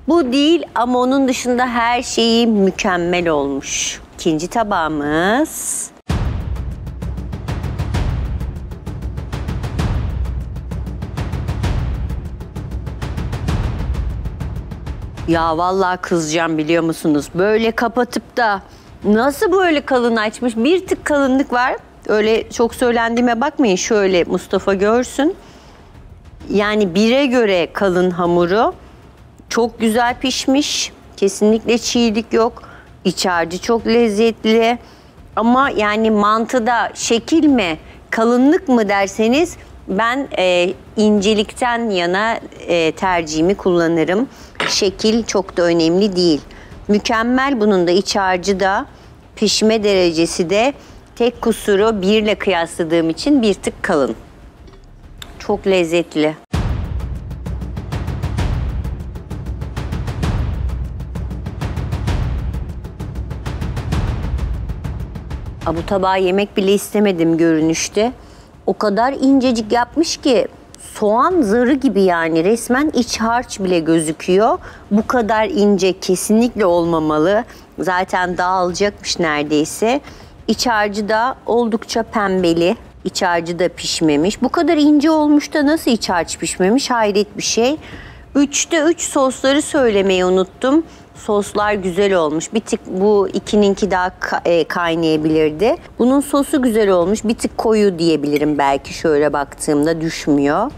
Bu değil ama onun dışında her şeyi mükemmel olmuş. İkinci tabağımız... Ya vallahi kızacağım biliyor musunuz? Böyle kapatıp da nasıl böyle kalın açmış? Bir tık kalınlık var. Öyle çok söylendiğime bakmayın. Şöyle Mustafa görsün. Yani 1'e göre kalın hamuru. Çok güzel pişmiş. Kesinlikle çiğlik yok. İç harcı çok lezzetli. Ama yani mantıda şekil mi, kalınlık mı derseniz ben incelikten yana tercihimi kullanırım. Şekil çok da önemli değil. Mükemmel bunun da, iç harcı da, pişme derecesi de. Tek kusuru 1'le kıyasladığım için bir tık kalın. Çok lezzetli. Aa, bu tabağı yemek bile istemedim görünüşte. O kadar incecik yapmış ki soğan zarı gibi yani, resmen iç harç bile gözüküyor. Bu kadar ince kesinlikle olmamalı. Zaten dağılacakmış neredeyse. İç harcı da oldukça pembeli. İç harcı da pişmemiş. Bu kadar ince olmuş da nasıl iç harç pişmemiş? Hayret bir şey. 3'te 3 sosları söylemeyi unuttum. Soslar güzel olmuş. Bir tık bu 2'ninki daha kaynayabilirdi. Bunun sosu güzel olmuş. Bir tık koyu diyebilirim belki, şöyle baktığımda düşmüyor.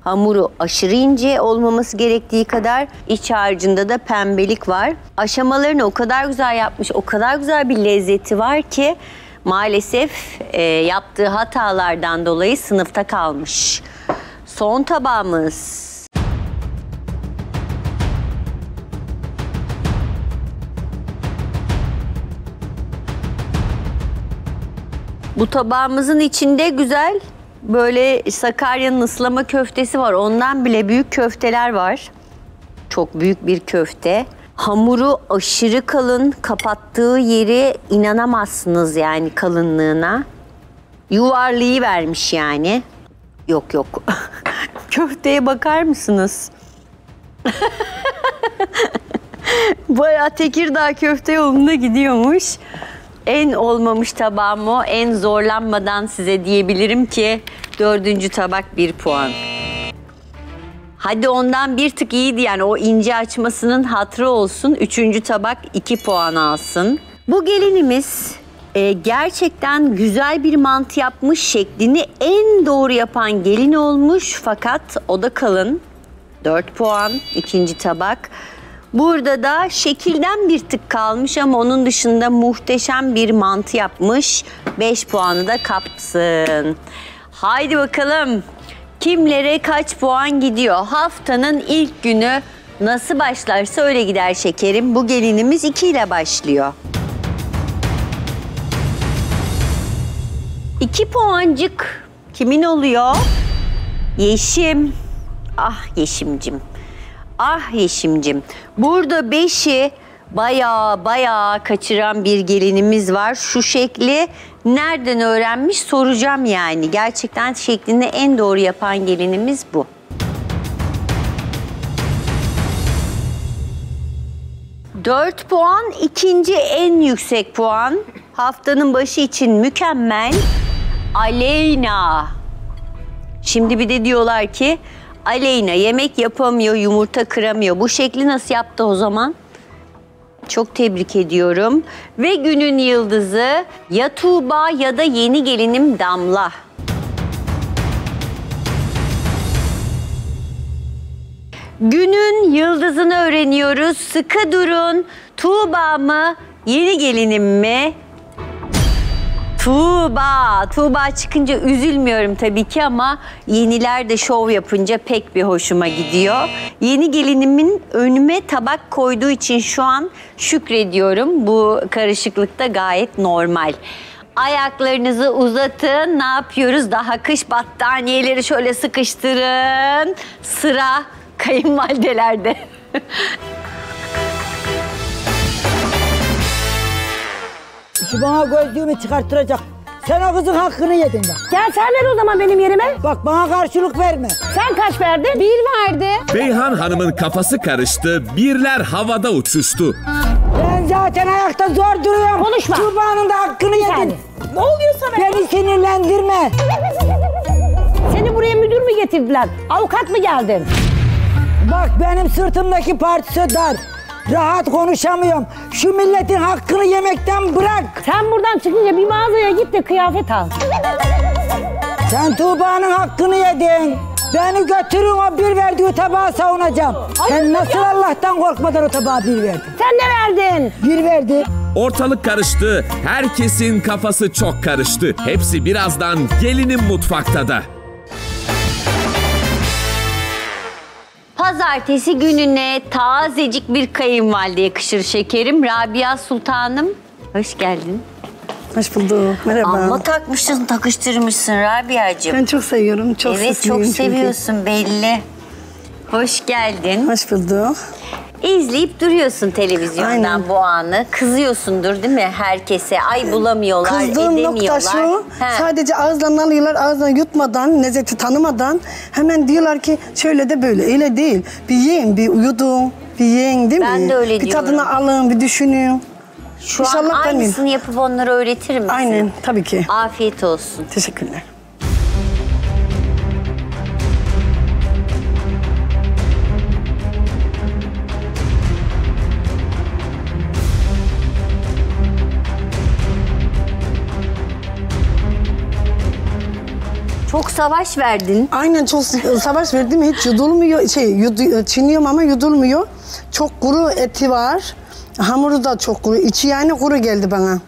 Hamuru aşırı ince olmaması gerektiği kadar, iç harcında da pembelik var. Aşamalarını o kadar güzel yapmış, o kadar güzel bir lezzeti var ki maalesef yaptığı hatalardan dolayı sınıfta kalmış. Son tabağımız... Bu tabağımızın içinde güzel böyle Sakarya'nın ıslama köftesi var. Ondan bile büyük köfteler var. Çok büyük bir köfte. Hamuru aşırı kalın. Kapattığı yeri inanamazsınız yani kalınlığına. Yuvarlayıvermiş yani. Yok yok. Köfteye bakar mısınız? Bayağı Tekirdağ köfte yolunda gidiyormuş. En olmamış tabağım o. En zorlanmadan size diyebilirim ki 4. tabak 1 puan. Hadi ondan bir tık iyiydi yani, o ince açmasının hatırı olsun. 3. tabak 2 puan alsın. Bu gelinimiz gerçekten güzel bir mantı yapmış. Şeklini en doğru yapan gelin olmuş fakat o da kalın. 4 puan 2. tabak. Burada da şekilden bir tık kalmış ama onun dışında muhteşem bir mantı yapmış. 5 puanı da kapsın. Haydi bakalım. Kimlere kaç puan gidiyor? Haftanın ilk günü nasıl başlarsa öyle gider şekerim. Bu gelinimiz 2 ile başlıyor. 2 puancık kimin oluyor? Yeşim. Ah Yeşimcim. Ah Yeşimcim. Burada 5'i baya kaçıran bir gelinimiz var. Şu şekli nereden öğrenmiş soracağım yani. Gerçekten şeklini en doğru yapan gelinimiz bu. Dört puan, ikinci en yüksek puan. Haftanın başı için mükemmel. Aleyna. Şimdi bir de diyorlar ki Aleyna yemek yapamıyor, yumurta kıramıyor. Bu şekli nasıl yaptı o zaman? Çok tebrik ediyorum. Ve günün yıldızı ya Tuğba ya da yeni gelinim Damla. Günün yıldızını öğreniyoruz. Sıkı durun. Tuğba mı, yeni gelinim mi? Tuğba. Tuğba çıkınca üzülmüyorum tabii ki ama yeniler de şov yapınca pek bir hoşuma gidiyor. Yeni gelinimin önüme tabak koyduğu için şu an şükrediyorum. Bu karışıklıkta gayet normal. Ayaklarınızı uzatın. Ne yapıyoruz? Daha kış battaniyeleri şöyle sıkıştırın. Sıra kayınvalidelerde. Şu bana gözlüğümü çıkarttıracak. Sen o kızın hakkını yedin bak. Gel sen ver o zaman benim yerime. Bak bana karşılık verme. Sen kaç verdin? 1 verdi. Beyhan Hanım'ın kafası karıştı. Birler havada uçuştu. Ben zaten ayakta zor duruyorum. Konuşma. Tuğba'nın da hakkını yedin. Ne oluyor sana? Beni sinirlendirme. Seni buraya müdür mü getirdiler? Avukat mı geldin? Bak benim sırtımdaki parçası dar. Rahat konuşamıyorum. Şu milletin hakkını yemekten bırak. Sen buradan çıkınca bir mağazaya git de kıyafet al. Sen Tuğba'nın hakkını yedin. Beni götürün, o bir verdiği tabağı savunacağım. Hayır, sen nasıl ya? Allah'tan korkmadan o tabağı bir verdin. Sen ne verdin? 1 verdi. Ortalık karıştı. Herkesin kafası çok karıştı. Hepsi birazdan gelinin mutfakta da. Pazartesi gününe tazecik bir kayınvalide yakışır şekerim. Rabia Sultanım, hoş geldin. Hoş bulduk, merhaba. Amma takmışsın, takıştırmışsın Rabia'cığım. Ben çok seviyorum, çok seviyorum. Evet, çok seviyorsun çünkü. Belli. Hoş geldin. Hoş bulduk. İzleyip duruyorsun televizyondan. Aynen. Bu anı. Kızıyorsundur değil mi herkese? Ay bulamıyorlar, kızdığım edemiyorlar. Kızdığım nokta şu, sadece ağızdan alıyorlar, ağızdan yutmadan, lezzeti tanımadan hemen diyorlar ki şöyle de böyle, öyle değil. Bir yiyin, bir uyudun, bir yiyin değil ben mi? Ben de öyle bir diyorum. Bir tadını alın, bir düşünün. Şu İnşallah an aynısını yapıp onları öğretir misin? Aynen, tabii ki. Afiyet olsun. Teşekkürler. Çok savaş verdin. Aynen, çok savaş verdim. Hiç yudulmuyor. Çiğniyorum ama yudulmuyor. Çok kuru eti var. Hamuru da çok kuru. İçi yani kuru geldi bana.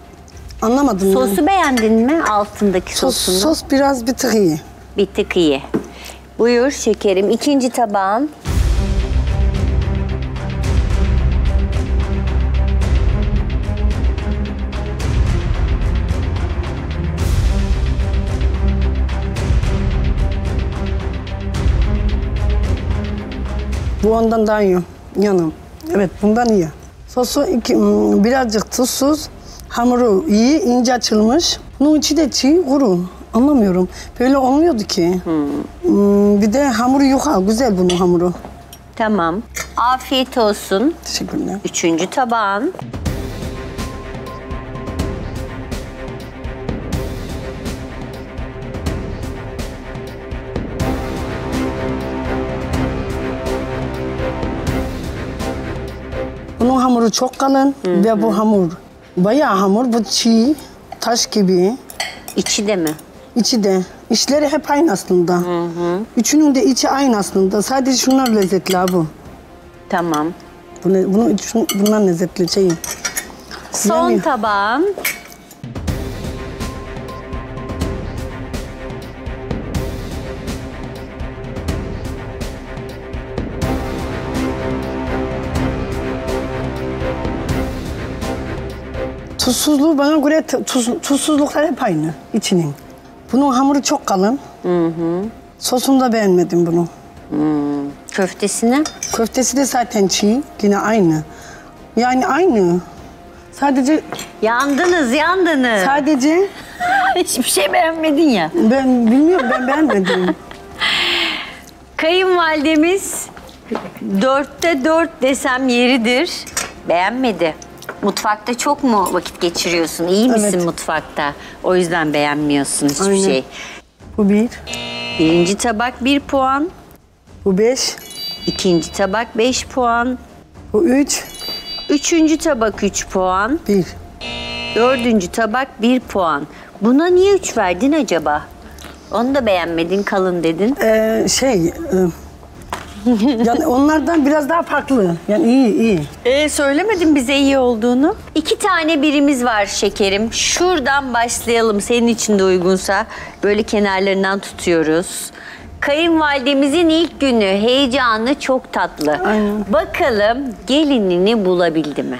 Anlamadım. Sosu yani. Beğendin mi altındaki sosunu? Sos biraz bir tık iyi. Bir tık iyi. Buyur şekerim. 2. tabağın. Bu ondan daha iyi. Yanım. Evet, bundan iyi. Sosu birazcık tuzsuz. Hamuru iyi, ince açılmış. Bunun içi de çiğ, kuru. Anlamıyorum. Böyle olmuyordu ki. Bir de hamuru yuha. Güzel bunun hamuru. Tamam. Afiyet olsun. Teşekkürler. 3. tabağın. Bunun hamuru çok kalın. Hı-hı. Ve bu hamur, bayağı hamur. Bu çiğ, taş gibi. İçi de mi? İçi de. İçleri hep aynı aslında. Hı-hı. Üçünün de içi aynı aslında. Sadece şunlar lezzetli abi. Tamam. Bundan lezzetli şey. Son tabağım. Tuzsuzluğu bana göre tuzsuzluklar hep aynı içinin. Bunun hamuru çok kalın. Hı hı. Sosunu da beğenmedim bunu. Hmm. Köftesini? Köftesi de zaten çiğ, yine aynı. Yani aynı. Sadece... Yandınız. Sadece... Hiçbir şey beğenmedin ya. Ben bilmiyorum, ben beğenmedim. Kayınvalidemiz 4'te 4 desem yeridir. Beğenmedi. Mutfakta çok mu vakit geçiriyorsun? İyi misin mutfakta? O yüzden beğenmiyorsun hiçbir şey. Bu bir. Birinci tabak 1 puan. Bu 5. İkinci tabak 5 puan. Bu 3. Üçüncü tabak 3 puan. 1. Dördüncü tabak 1 puan. Buna niye 3 verdin acaba? Onu da beğenmedin, kalın dedin. Yani onlardan biraz daha farklı. Yani iyi. Söylemedin bize iyi olduğunu. 2 tane birimiz var şekerim. Şuradan başlayalım senin için de uygunsa. Böyle kenarlarından tutuyoruz. Kayınvalidemizin ilk günü, heyecanı çok tatlı. Aynen. Bakalım gelinini bulabildi mi?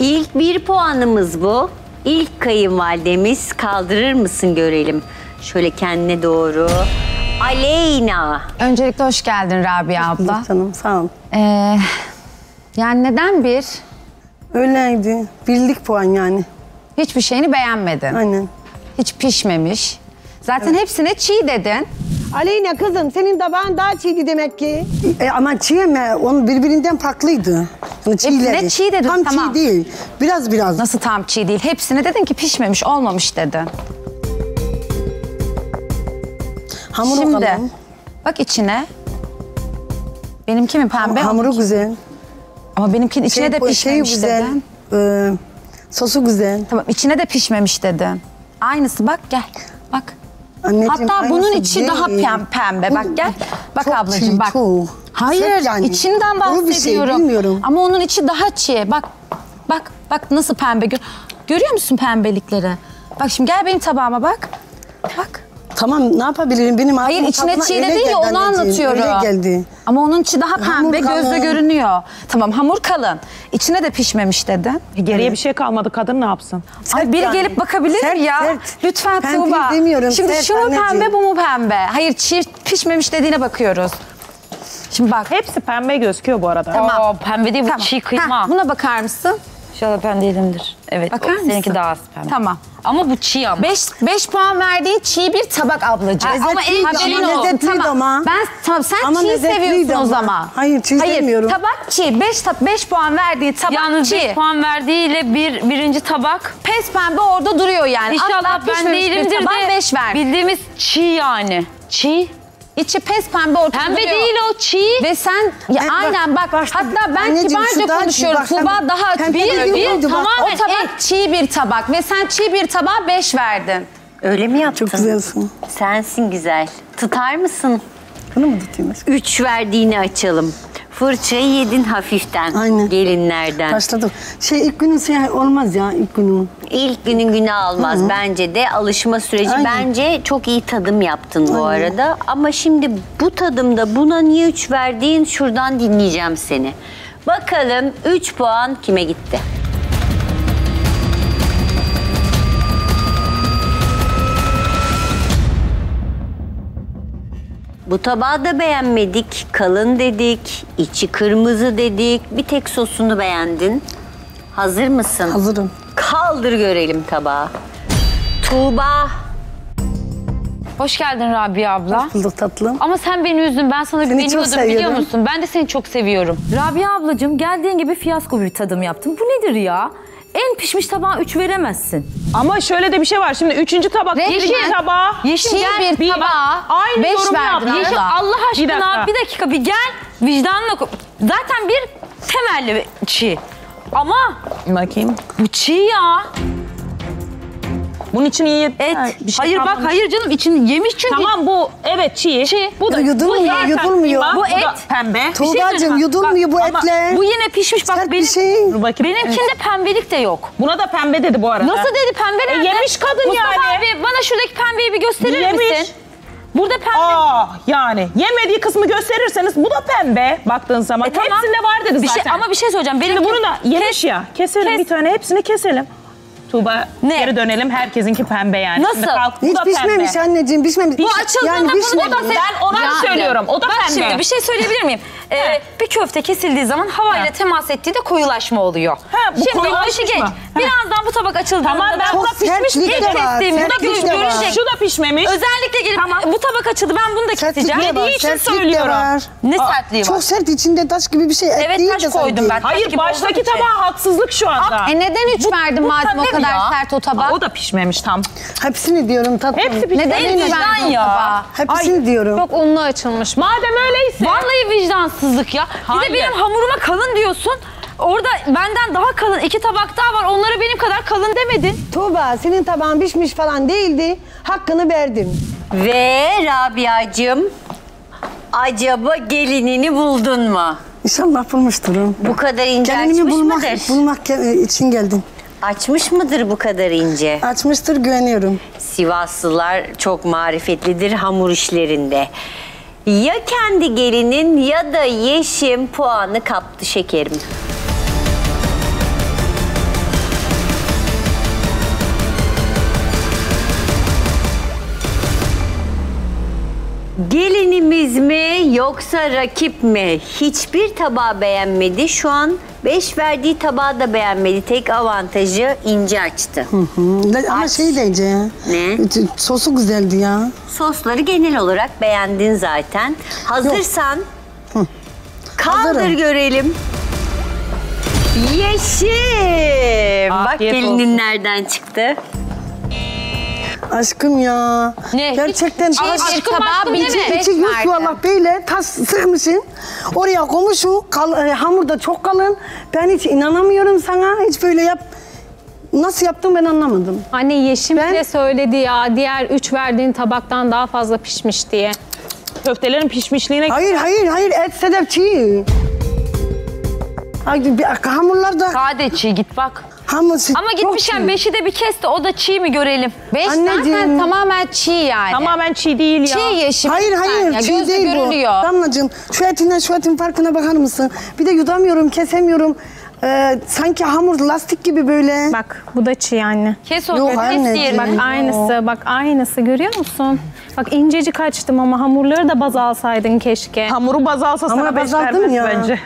İlk 1 puanımız bu. İlk kayınvalidemiz, kaldırır mısın görelim. Şöyle kendine doğru. Aleyna. Öncelikle hoş geldin Rabia abla. Hoş bulduk, sağ ol. Yani neden 1? Öyleydi. Birlik puan yani. Hiçbir şeyini beğenmedin. Aynen. Hiç pişmemiş. Zaten hepsine çiğ dedin. Aleyna kızım, senin tabağın daha çiğdi demek ki. Ama çiğ mi? Onun birbirinden farklıydı. Hepsine çiğ dedin, tam tamam. Çiğ değil. Biraz. Nasıl tam çiğ değil? Hepsine dedin ki pişmemiş, olmamış dedin. Hamuru şimdi, kalın. Bak içine. Benimki mi pembe? Hamuru güzel. Ama benimkinin içine de pişmemiş dedin. Sosu güzel. Tamam, içine de pişmemiş dedin. Aynısı bak, gel. Bak. Anneciğim, hatta bunun içi değil, daha pembe. Bak gel. Bak ablacığım bak. Hayır yani, içinden bahsediyorum. Ama onun içi daha çiğ. Bak nasıl pembe. Görüyor musun pembelikleri? Bak şimdi gel benim tabağıma bak. Bak. Tamam, ne yapabilirim? Benim hayır, içine çiğ de değil ya, onu anlatıyorum. Öyle geldi. Ama onun içi daha pembe, gözle görünüyor. Tamam, hamur kalın. İçine de pişmemiş dedin. Geriye bir şey kalmadı, kadın ne yapsın? Sert. Ay, biri yani gelip bakabilir ya. Sert. Lütfen Tuğba. Şimdi sert, şu mu pembe, bu mu pembe? Hayır, çiğ pişmemiş dediğine bakıyoruz. Şimdi bak. Hepsi pembe gözüküyor bu arada. Tamam. Oo, pembe değil bu, tamam. Çiğ kıyma. Buna bakar mısın? İnşallah ben değilimdir. Evet, bakar mısın? Seninki daha az pembe. Tamam. Ama bu çiğ ama. 5 puan verdiğin çiğ bir tabak ablacığım. Ama en lezzetliydi ama. Tamam, sen ama çiğ seviyorsun ama o zaman. Hayır, çiğ sevmiyorum. Tabak çiğ. 5 puan verdiği tabak yalnız çiğ. Yalnız 5 puan verdiğiyle birinci tabak. Pes pembe orada duruyor yani. İnşallah ben değilimdir de 5 ver. Bildiğimiz çiğ yani. Çiğ. İçi pes pembe, orta pembe duruyor. Değil o çiğ. Ve sen ya aynen bak, hatta ben kibarca konuşuyorum. Tuğba daha bir tamamen çiğ bir tabak ve sen çiğ bir tabağa 5 verdin. Öyle mi yaptın? Çok güzelsin. Sensin güzel. Tutar mısın? Bunu mu tutayım? 3 verdiğini açalım. Fırçayı yedin hafiften. Aynen. Gelinlerden. Başladım. İlk günün olmaz ya, ilk günün. İlk günün günü almaz. Hı-hı. Bence de alışma süreci. Aynen. Bence çok iyi tadım yaptın bu arada. Ama şimdi bu tadımda buna niye 3 verdiğin, şuradan dinleyeceğim seni. Bakalım 3 puan kime gitti? Bu tabağı da beğenmedik, kalın dedik, içi kırmızı dedik, bir tek sosunu beğendin. Hazır mısın? Hazırım. Kaldır görelim tabağı. Tuğba. Hoş geldin Rabia abla. Hoş bulduk tatlım. Ama sen beni üzdün, ben sana güveniyordum biliyor musun? Ben de seni çok seviyorum. Rabia ablacığım, geldiğin gibi fiyasko bir tadım yaptın. Bu nedir ya? En pişmiş tabağa 3 veremezsin. Ama şöyle de bir şey var. Şimdi 3. tabak, yeşil tabağa. Yeşil bir tabağa. Aynı 5 verdin. Yeşil, Allah aşkına bir dakika gel. Vicdanla zaten bir temelli çiğ. Ama bakayım. Bu çiğ ya. Bunun için iyi et. Bir şey hayır kalmamış. Bak hayır canım için yemiş çünkü. Tamam bu evet çiğ. Çiğ. Bu da yudulmuyor. Yudulmuyor. Bu et pembe. Tuğba'cığım yudulmuyor bu etle. Bu yine pişmiş bak benim. Benimkinde pembelik de yok. Buna da pembe dedi bu arada. Nasıl dedi pembe nerede? Yemiş kadın yani. Mustafa abi bana şuradaki pembeyi bir gösterir misin? Burada pembe. Aa, yani yemediği kısmı gösterirseniz bu da pembe baktığın zaman. Tamam. Hepsinde var dedi zaten. Şey, ama bir şey söyleyeceğim. Benim şimdi bunu da yemiş ya. Keselim bir tane hepsini keselim. Tuğba geri dönelim herkesinki pembe yani. Nasıl? Kalk, hiç pişmemiş anneciğim pişmemiş. Bu açıldığında yani bunu da ben ona söylüyorum. O da bak pembe. Bak şimdi bir şey söyleyebilir miyim? Bir köfte kesildiği zaman havayla temas ettiğinde koyulaşma oluyor. Ha, bu koyulaşma. Birazdan bu tabak açıldığında tamam, ben buna pişmiş ilk kestiğim. Bu da görünecek. Şu da pişmemiş. Özellikle gelip bu tabak açıldı ben bunu da keseceğim. Dediği için söylüyorum. Ne sertliği var? Çok sert içinde taş gibi bir şey. Evet taş koydum ben. Hayır baştaki tabağa haksızlık şu anda. Neden 3 verdim madem o kadar? Sert o tabak. O da pişmemiş tam. Hepsini diyorum tatlım. Hepsi pişmemiş. Neden vicdan ya? Hepsini diyorum. Çok unlu açılmış. Madem öyleyse. Vallahi vicdansızlık ya. Hayır. Bir de benim hamuruma kalın diyorsun. Orada benden daha kalın 2 tabak daha var. Onlara benim kadar kalın demedin. Tuğba senin tabağın pişmiş falan değildi. Hakkını verdim. Ve Rabia'cığım acaba gelinini buldun mu? İnşallah bulmuştur. Bu kadar ince gelinimi açmış bulmak, mıdır? Bulmak için geldim. Açmış mıdır bu kadar ince? Açmıştır güveniyorum. Sivaslılar çok marifetlidir hamur işlerinde. Ya kendi gelinin ya da Yeşim puanı kaptı şekerim. Gelinimiz mi yoksa rakip mi? Hiçbir tabağı beğenmedi. Şu an 5 verdiği tabağı da beğenmedi. Tek avantajı ince açtı. Ama şey de ince ya. Ne? Sosu güzeldi ya. Sosları genel olarak beğendin zaten. Hazırsan kaldır görelim. Yeşim! Bak gelinin nereden çıktı. Aşkım ya. Ne? Gerçekten aşkım tabağı biçim biçim yuvarlak böyle taş sıkmışsın. Oraya komşu hamur da çok kalın. Ben hiç inanamıyorum sana. Hiç böyle yap. Nasıl yaptım ben anlamadım. Anne Yeşim de söyledi ya. Diğer 3 verdiğin tabaktan daha fazla pişmiş diye. Köftelerin pişmişliğine. Hayır et sedef çiğ. Hamurlar da. Sade çiğ git bak. Ama gitmişken 5'i de bir kes de o da çiğ mi görelim? 5 zaten tamamen çiğ yani. Tamamen çiğ değil ya. Çiğ Yeşim. Hayır çiğ gözle değil görülüyor. Bu. Damlacığım şu etinden şu etin farkına bakar mısın? Bir de yudamıyorum kesemiyorum. Sanki hamur lastik gibi böyle. Bak bu da çiğ anne. Kes o götür. Bak aynısı görüyor musun? Bak incecik açtım ama hamurları da baz alsaydın keşke. Hamuru baz alsa sana 5 vermez bence.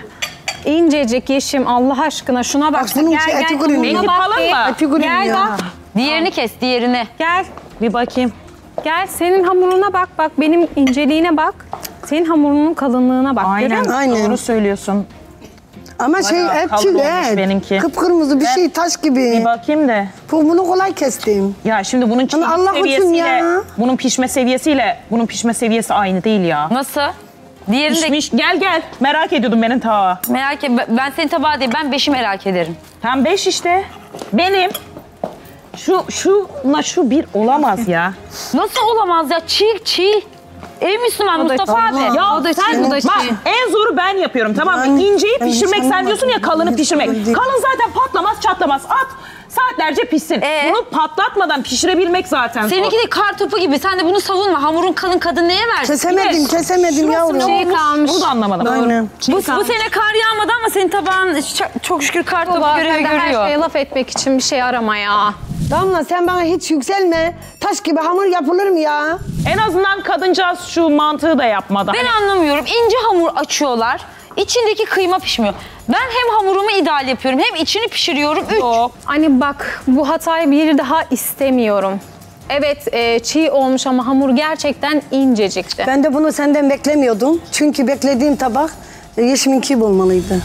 İncecik Yeşim Allah aşkına şuna bak. Gel bak. Diğerini kes diğerini. Gel. Bir bakayım. Gel senin hamuruna bak. Bak benim inceliğine bak. Senin hamurunun kalınlığına bak. Aynen. Doğru söylüyorsun. Ama et. Kıpkırmızı bir şey taş gibi. Bir bakayım da. Bunu kolay kestim. Ya şimdi bunun pişme seviyesi aynı değil ya. Nasıl? Diğerinde... Pişmiş. Gel. Merak ediyordum benim tabağı. Merak et. Ben senin tabağı değil. Ben 5'i merak ederim. Tam 5 işte. Benim. Şunla şu bir olamaz ya. Nasıl olamaz ya? Çiğ. Ey Müslüman Mustafa abi. Ya o da çiğ. En zoru ben yapıyorum tamam mı? İnceyi pişirmek sen diyorsun ya kalını pişirmek. Kalın zaten patlamaz çatlamaz. At. Saatlerce pişsin. Bunu patlatmadan pişirebilmek zaten. Seninki de kar topu gibi. Sen de bunu savunma. Hamurun kadın neye versin? Kesemedim yavrum. Şey kalmış. Bunu da anlamadım. Aynen. Bu sene kar yağmadı ama senin tabağın çok şükür kar topu görevi görüyor. Her şeye laf etmek için bir şey arama ya. Damla sen bana hiç yükselme. Taş gibi hamur yapılır mı ya? En azından kadıncağız şu mantığı da yapmadan. Ben anlamıyorum. İnce hamur açıyorlar. İçindeki kıyma pişmiyor. Ben hem hamurumu ideal yapıyorum hem içini pişiriyorum. 3. Hani bak bu hatayı bir daha istemiyorum. Evet çiğ olmuş ama hamur gerçekten incecikti. Ben de bunu senden beklemiyordum. Çünkü beklediğim tabak Yeşim'inki olmalıydı.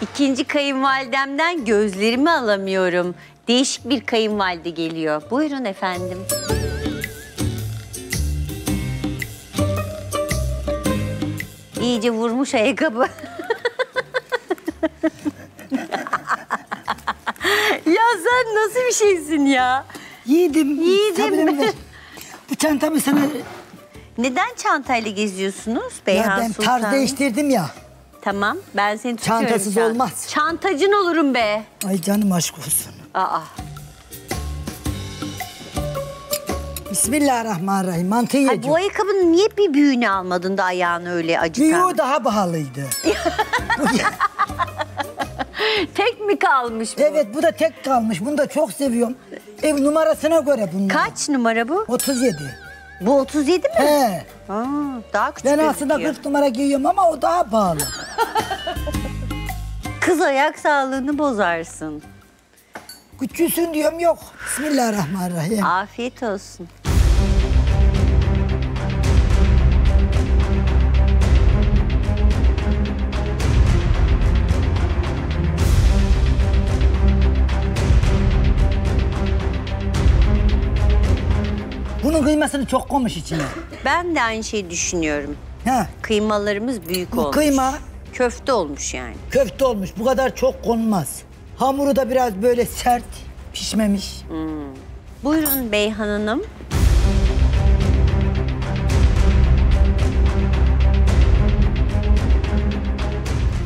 İkinci kayınvalidemden gözlerimi alamıyorum. Değişik bir kayınvalide geliyor. Buyurun efendim. İyice vurmuş ayakkabı. sen nasıl bir şeysin ya? Yiğidim. Bu çantamı sana... Neden çantayla geziyorsunuz Beyhan Sultan? Ya ben tarz değiştirdim ya. Tamam, ben seni tutuyorum. Çantasız olmaz. Çantacın olurum be. Ay canım aşk olsun. Aa. Bismillahirrahmanirrahim. Mantıyı yedim. Bu ayakkabının niye bir büyüğünü almadın da ayağını öyle acıtan? Büyüğü daha pahalıydı. Tek mi kalmış bu? Evet, bu da tek kalmış. Bunu da çok seviyorum. Ev numarasına göre bunlar. Kaç numara bu? 37. Bu 37 mi? He. Aa, daha küçük. Ben aslında 40 numara giyiyorum ama o daha pahalı. Kız ayak sağlığını bozarsın. Küçülsün diyorum, yok. Bismillahirrahmanirrahim. Afiyet olsun. Bunun kıymasını çok koymuş içine. Ben de aynı şeyi düşünüyorum. Ha. Kıymalarımız büyük bu olmuş. Kıyma. Köfte olmuş yani. Köfte olmuş. Bu kadar çok konmaz. Hamuru da biraz böyle sert, pişmemiş. Buyurun Beyhan Hanım.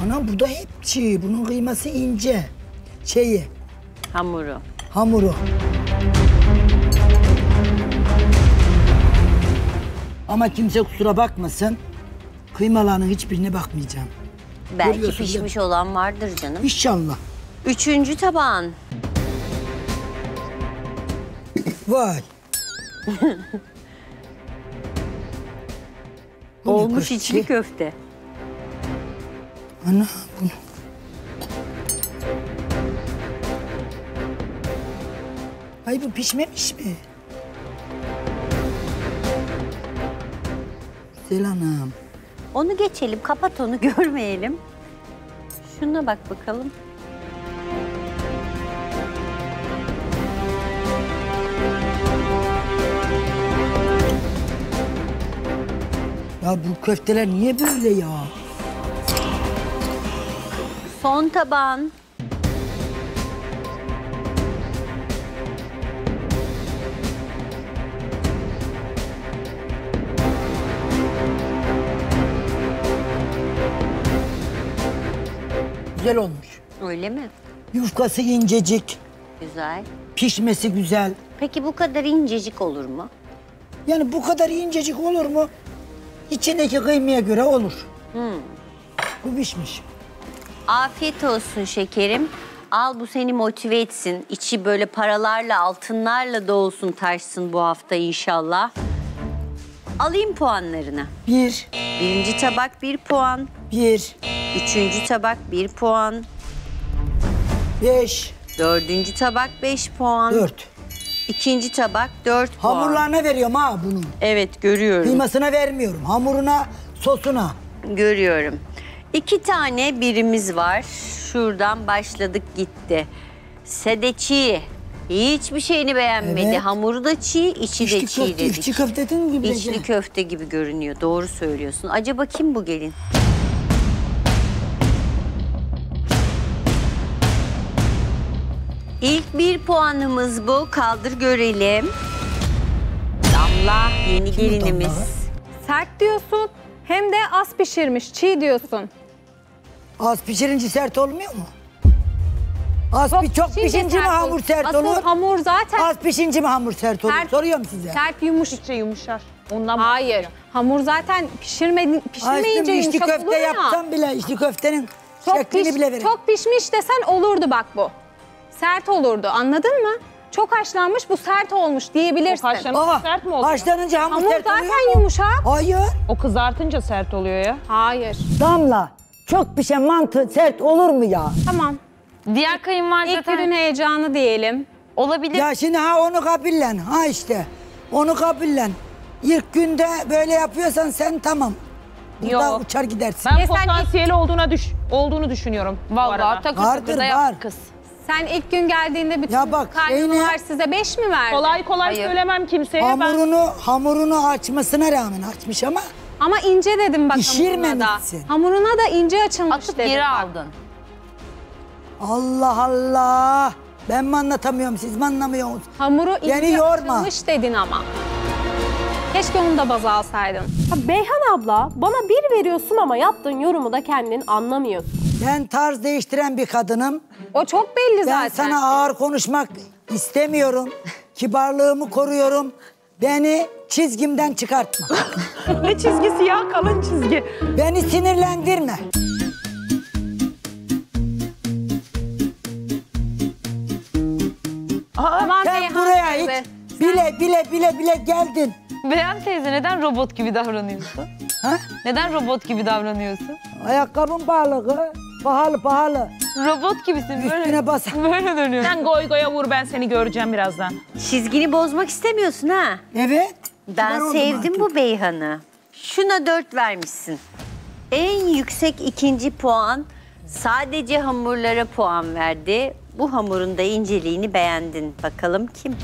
Anam bu da hep çiğ. Bunun kıyması ince. Hamuru. Ama kimse kusura bakmasın. Kıymalarının hiçbirine bakmayacağım. Belki pişmiş olan vardır canım. İnşallah. 3. tabağın. Vay. Olmuş içli köfte. Ana bunu. Ay bu pişmemiş mi? Selanım. Onu geçelim, kapat onu, görmeyelim. Şuna bak bakalım. Ya bu köfteler niye böyle ya? Son taban. Güzel olmuş. Öyle mi? Yufkası incecik. Güzel. Pişmesi güzel. Peki bu kadar incecik olur mu? Yani bu kadar incecik olur mu? İçindeki kıymaya göre olur. Bu pişmiş. Afiyet olsun şekerim. Al bu seni motive etsin. İçi böyle paralarla, altınlarla dolsun, taşsın bu hafta inşallah. Alayım puanlarını. 1. 1. tabak 1 puan. 1. 3. tabak 1 puan. 5. 4. tabak 5 puan. 4. 2. tabak 4 puan. Hamurlarına veriyorum ha bunu. Evet, görüyorum. Kıymasına vermiyorum. Hamuruna, sosuna. Görüyorum. 2 tane birimiz var. Şuradan başladık gitti. Sade çiğ. Hiçbir şeyini beğenmedi. Evet. Hamuru da çiğ, içi de çiğ köfte, dedik. İçli köfte gibi. İçli köfte gibi görünüyor. Doğru söylüyorsun. Acaba kim bu gelin? İlk 1 puanımız bu. Kaldır görelim. Damla, yeni gelinimiz. Sert diyorsun, hem de az pişirmiş, çiğ diyorsun. Az pişirince sert olmuyor mu? Çok pişince mi hamur sert olur? Asıl hamur zaten... Az pişince mi hamur sert olur? Soruyorum size. Sert yumuşar. Ondan hayır. Hamur zaten pişirmeyince yumuşak olur ya. İçli köfte yapsam bile, içli köftenin şeklini bile verin. Çok pişmiş desen olurdu bak bu. Sert olurdu, anladın mı? Çok haşlanmış, bu sert olmuş diyebilirsin. O haşlanınca sert mi oluyor? Haşlanınca hamur sert oluyor mu? Hamur zaten yumuşak. Hayır. O kızartınca sert oluyor ya. Hayır. Damla, çok pişen mantı sert olur mu ya? Tamam. Diğer kayınvalide zaten... İlk günün heyecanı diyelim. Olabilir. Ya şimdi onu kabullen. Onu kabullen. İlk günde böyle yapıyorsan sen tamam. Burada uçar gidersin. Ben potansiyeli olduğunu düşünüyorum. Vallahi takısı da yap kız. Sen ilk gün geldiğinde bütün karnılar size 5 mi verdi? Kolay kolay söylemem kimseye. Hamurunu açmasına rağmen açmış ama. Ama ince dedim bak hamuruna da. Hamuruna da ince açılmış dedim. Atıp geri aldın. Allah Allah. Ben mi anlatamıyorum, siz mi anlamıyorsunuz? Hamuru iyi yapılmış dedin ama. Keşke onu da baza alsaydın. Beyhan abla, bana bir veriyorsun ama yaptığın yorumu da kendin anlamıyorsun. Ben tarz değiştiren bir kadınım. O çok belli zaten. Ben sana ağır konuşmak istemiyorum. Kibarlığımı koruyorum. Beni çizgimden çıkartma. Ne çizgisi ya? Kalın çizgi. Beni sinirlendirme. Aman sen buraya teyze. Hiç bile geldin. Beyhan teyze, neden robot gibi davranıyorsun? Ha? Neden robot gibi davranıyorsun? Ayakkabın pahalı, pahalı. Robot gibisin, böyle üstüne basa. Böyle dönüyorsun. Sen goy goya vur, ben seni göreceğim birazdan. Çizgini bozmak istemiyorsun ha? Evet. Ben sevdim bu Beyhan'ı. Şuna 4 vermişsin. En yüksek 2. puan, sadece hamurlara puan verdi. Bu hamurun da inceliğini beğendin. Bakalım kim?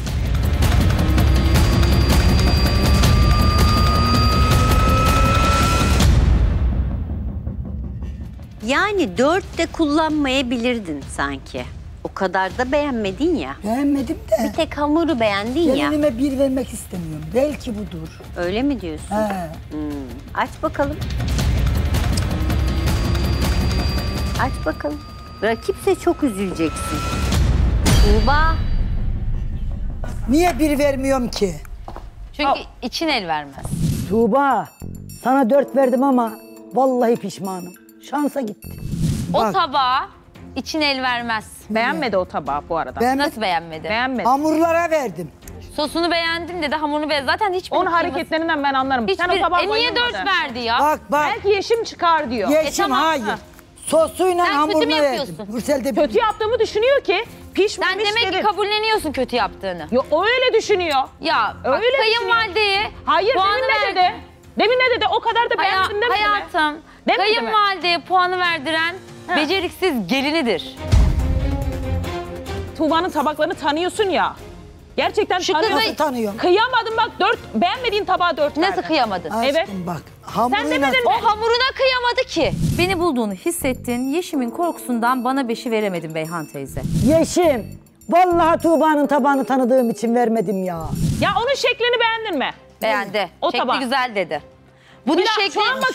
Yani 4 de kullanmayabilirdin sanki. O kadar da beğenmedin ya. Beğenmedim de. Bir tek hamuru beğendin ya. Gelinime 1 vermek istemiyorum. Belki budur. Öyle mi diyorsun? He. Aç bakalım. Aç bakalım. Rakipse çok üzüleceksin. Tuğba. Niye 1 vermiyorum ki? Çünkü için el vermez. Tuğba, sana 4 verdim ama vallahi pişmanım. Şansa gitti. Bak. O tabağa için el vermez. Beğenmedi o tabağı bu arada. Beğenmedi. Nasıl beğenmedi? Beğenmedi. Hamurlara verdim. Sosunu beğendim dedi, hamurunu beğendim. Zaten hiçbir... Onun hareketlerinden ben anlarım. Hiçbir... Sen o tabağa niye 4 verdi ya? Bak. Belki yeşim çıkar diyor. Yeşim tamam, hayır. Ha. Sosuyla sen hamurunu kötü verdim. Kötü yaptığımı düşünüyor ki pişmemiş dedim. Sen demek ki kabulleniyorsun kötü yaptığını. Yo, öyle düşünüyor. Ya öyle bak, kayınvalideye... Hayır, demin ne dedi? Demin ne dedi? O kadar da beğendim demedi. Hayatım. Kayınvalideye puanı verdiren beceriksiz gelinidir. Tuğba'nın tabaklarını tanıyorsun ya. Gerçekten tanıyorum. Kıyamadım bak, 4 beğenmediğin tabağa 4 verdim. Nasıl kıyamadın? Evet. Bak, sen demedin, o hamuruna kıyamadı ki. Beni bulduğunu hissettin. Yeşim'in korkusundan bana 5'i veremedin Beyhan teyze. Yeşim, vallahi Tuğba'nın tabağını tanıdığım için vermedim ya. Ya onun şeklini beğendin mi? Beğendi. O tabağı güzel dedi. Bunun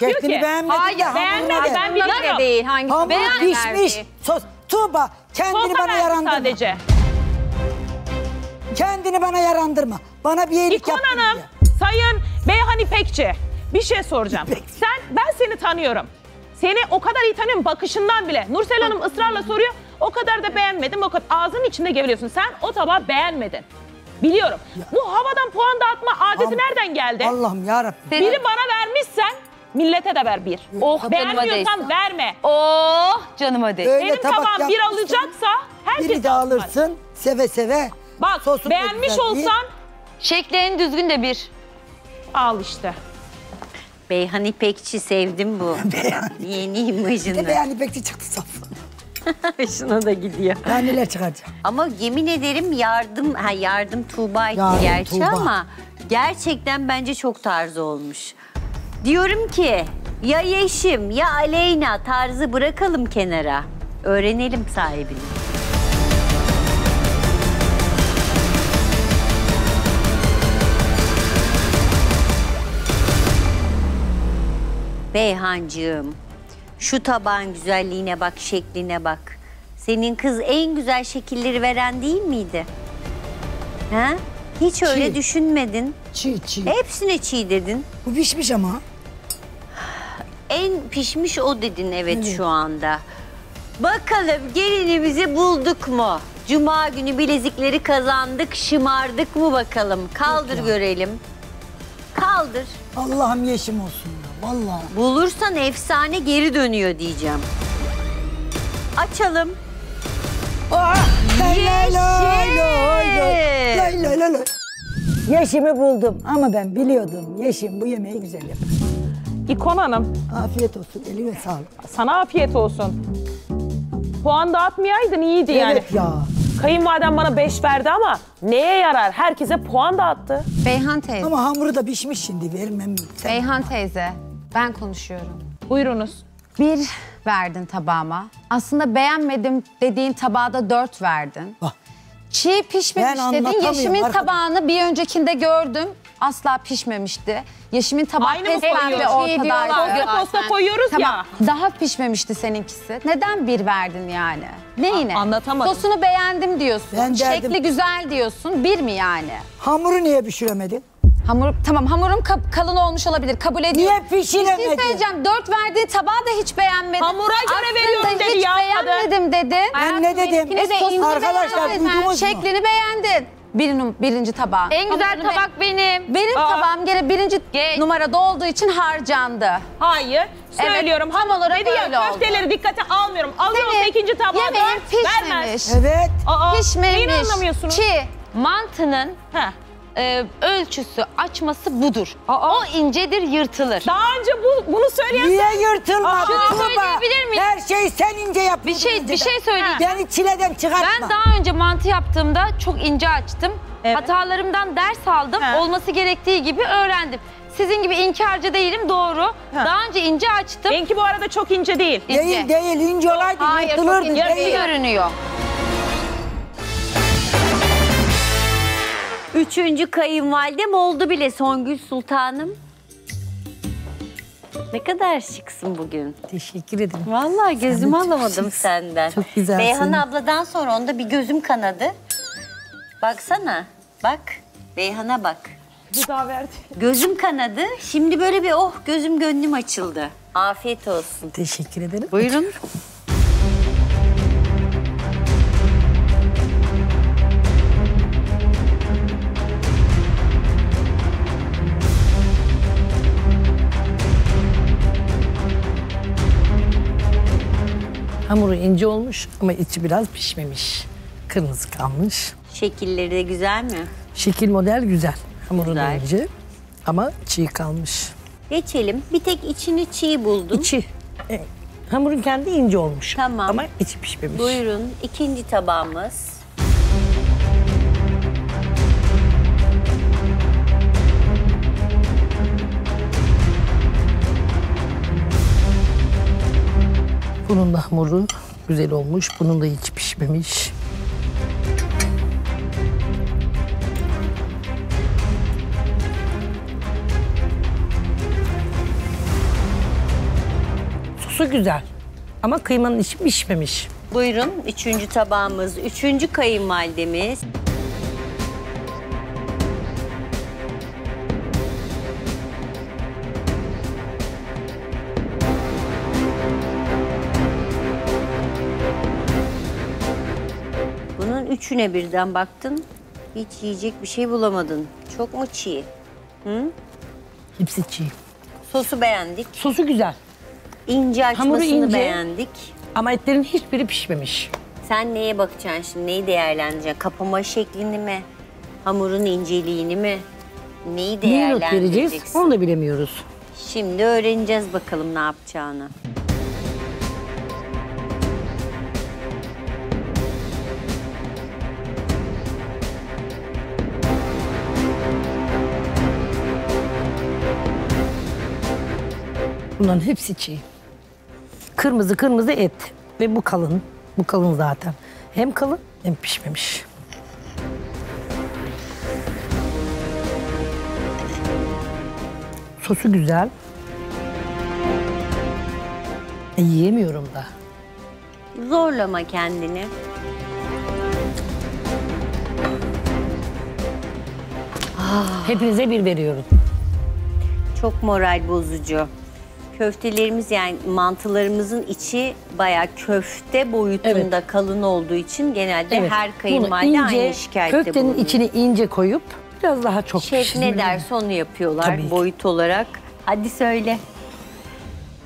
şeklini beğenmedi. Hayır, beğenmedi. Ben bilmiyorum. Hamur pişmiş. Sos. Tuğba, kendini bana yarandırma. Sadece. Kendini bana yarandırma. Bana bir iyilik yaptın diye. İkon Hanım, Sayın Beyhan İpekçi, bir şey soracağım. Ben seni tanıyorum. Seni o kadar iyi tanıyorum bakışından bile. Nursel Hanım ısrarla soruyor. O kadar da beğenmedim. O kadar. Ağzının içinde geveliyorsun. Sen o tabağı beğenmedin. Biliyorum. Ya. Bu havadan puan dağıtma adeti nereden geldi? Allah'ım yarabbim. Biri bana vermişsen millete de ver 1. Oh, beğenmiyorsan verme. Oh, canıma değil. Benim tabağım 1 alacaksa herkes biri de alırsın alır. Seve seve. Bak, sosunu beğenmiş olsan şeklerin düzgün de 1. Al işte. Beyhan İpekçi, sevdim bu. Yeni imajını. Bir de Beyhan İpekçi çıktı saflı. Şuna da gidiyor. Ben neler çıkaracağım. Ama yemin ederim yardım Tuğba etti gerçi Tuğba. Ama gerçekten bence çok tarzı olmuş. Diyorum ki ya Yeşim ya Aleyna, tarzı bırakalım kenara. Öğrenelim sahibini. Beyhancığım. Şu tabağın güzelliğine bak, şekline bak. Senin kız en güzel şekilleri veren değil miydi? Ha? Hiç öyle düşünmedin. Çiğ. Hepsine çiğ dedin. Bu pişmiş ama. En pişmiş o dedin, evet. Şu anda. Bakalım gelinimizi bulduk mu? Cuma günü bilezikleri kazandık, şımardık mı bakalım? Kaldır görelim. Kaldır. Allah'ım Yeşim olsun. Vallahi. Bulursan efsane geri dönüyor diyeceğim. Açalım. Yeşim! Yeşim'i buldum ama ben biliyordum. Yeşim bu yemeği güzel yapar. İkon Hanım. Afiyet olsun, eline sağlık. Sana afiyet olsun. Puan dağıtmayaydın, iyiydi yani. Evet ya. Kayınvalidem bana 5 verdi ama neye yarar? Herkese puan dağıttı. Beyhan teyze. Ama hamuru da pişmiş, şimdi vermem. Beyhan teyze, ben konuşuyorum. Buyurunuz. 1 verdin tabağıma. Aslında beğenmedim dediğin tabağa da 4 verdin. Çiğ pişmemiş dedin. Yeşimin tabağını bir öncekinde gördüm. Asla pişmemişti. Yeşimin tabağı peslenle ortadaydı. Posta koyuyoruz tamam. Ya. Daha pişmemişti seninkisi. Neden bir verdin yani? Neyine? Anlatamadım. Sosunu beğendim diyorsun. Ben şekli derdim. Güzel diyorsun. Bir mi yani? Hamuru niye pişiremedin? Hamur, tamam hamurum kalın olmuş olabilir. Kabul ediyorum. Niye pişiremedin? Bir şey söyleyeceğim. 4 verdiği tabağı da hiç beğenmedim. Hamura göre veriyorum dedi ya. Hiç beğenmedim dedi. Ben ne dedim? Arkadaşlar duydunuz mu? Şeklini beğendin. Birinci tabağım. En güzel ama tabak benim. Benim tabağım gene birinci numarada olduğu için harcandı. Hayır. Söylüyorum. Evet, tam olarak dedi öyle ya, köfteleri oldu. Dikkate almıyorum. Alıyorum ikinci tabağı. Yemeğin pişmemiş. Evet. Pişmemiş. Neyi anlamıyorsunuz? Ki mantının ölçüsü, açması budur. O incedir, yırtılır. Daha önce bunu söyleyen... Niye yırtılmadı? Şunu söyleyebilir miyim? Her şeyi sen ince yapmadın. Bir şey söyleyeceğim. Beni çileden çıkartma. Ben daha önce mantı yaptığımda çok ince açtım. Evet. Hatalarımdan ders aldım. He. Olması gerektiği gibi öğrendim. Sizin gibi inkarcı değilim, doğru. He. Daha önce ince açtım. Benimki bu arada çok ince değil. Değil. İnce olaydı, yırtılırdı. Yarısı görünüyor. Üçüncü kayınvalidem oldu bile Songül Sultanım. Ne kadar şıksın bugün. Teşekkür ederim. Vallahi gözümü alamadım senden. Çok güzelsin. Beyhan abladan sonra onda bir gözüm kanadı. Baksana. Bak. Beyhan'a bak. Gıda verdi. Gözüm kanadı. Şimdi böyle bir gözüm gönlüm açıldı. Afiyet olsun. Teşekkür ederim. Buyurun. Hamuru ince olmuş ama içi biraz pişmemiş. Kırmızı kalmış. Şekilleri de güzel mi? Şekil model güzel. Hamuru da ince ama çiğ kalmış. Geçelim. Bir tek içini çiğ buldum. İçi. Hamurun kendi ince olmuş. Tamam. Ama içi pişmemiş. Buyurun ikinci tabağımız. Bunun da hamuru güzel olmuş, bunun da hiç pişmemiş. Sosu güzel ama kıymanın içi pişmemiş. Buyurun, üçüncü tabağımız, üçüncü kayınvalidemiz. Üçüne birden baktın, hiç yiyecek bir şey bulamadın. Çok mu çiğ? Hı? Hepsi çiğ. Sosu beğendik. Sosu güzel. İnce açmasını beğendik. Ama etlerin hiçbiri pişmemiş. Sen neye bakacaksın şimdi, neyi değerlendireceksin? Kapama şeklini mi? Hamurun inceliğini mi? Neyi değerlendireceksin? Ne vereceğiz, onu da bilemiyoruz. Şimdi öğreneceğiz bakalım ne yapacağını. Bunların hepsi çiğ. Kırmızı et ve bu kalın. Bu kalın zaten. Hem kalın hem pişmemiş. Sosu güzel. Yiyemiyorum da. Zorlama kendini. Hepinize bir veriyorum. Çok moral bozucu. Köftelerimiz yani mantılarımızın içi bayağı köfte boyutunda kalın olduğu için genelde her kayınvalide aynı şikayette bulunuyor. Köftenin içini ince koyup biraz daha çok pişiriyor. Şef ne derse onu yapıyorlar boyut olarak. Hadi söyle.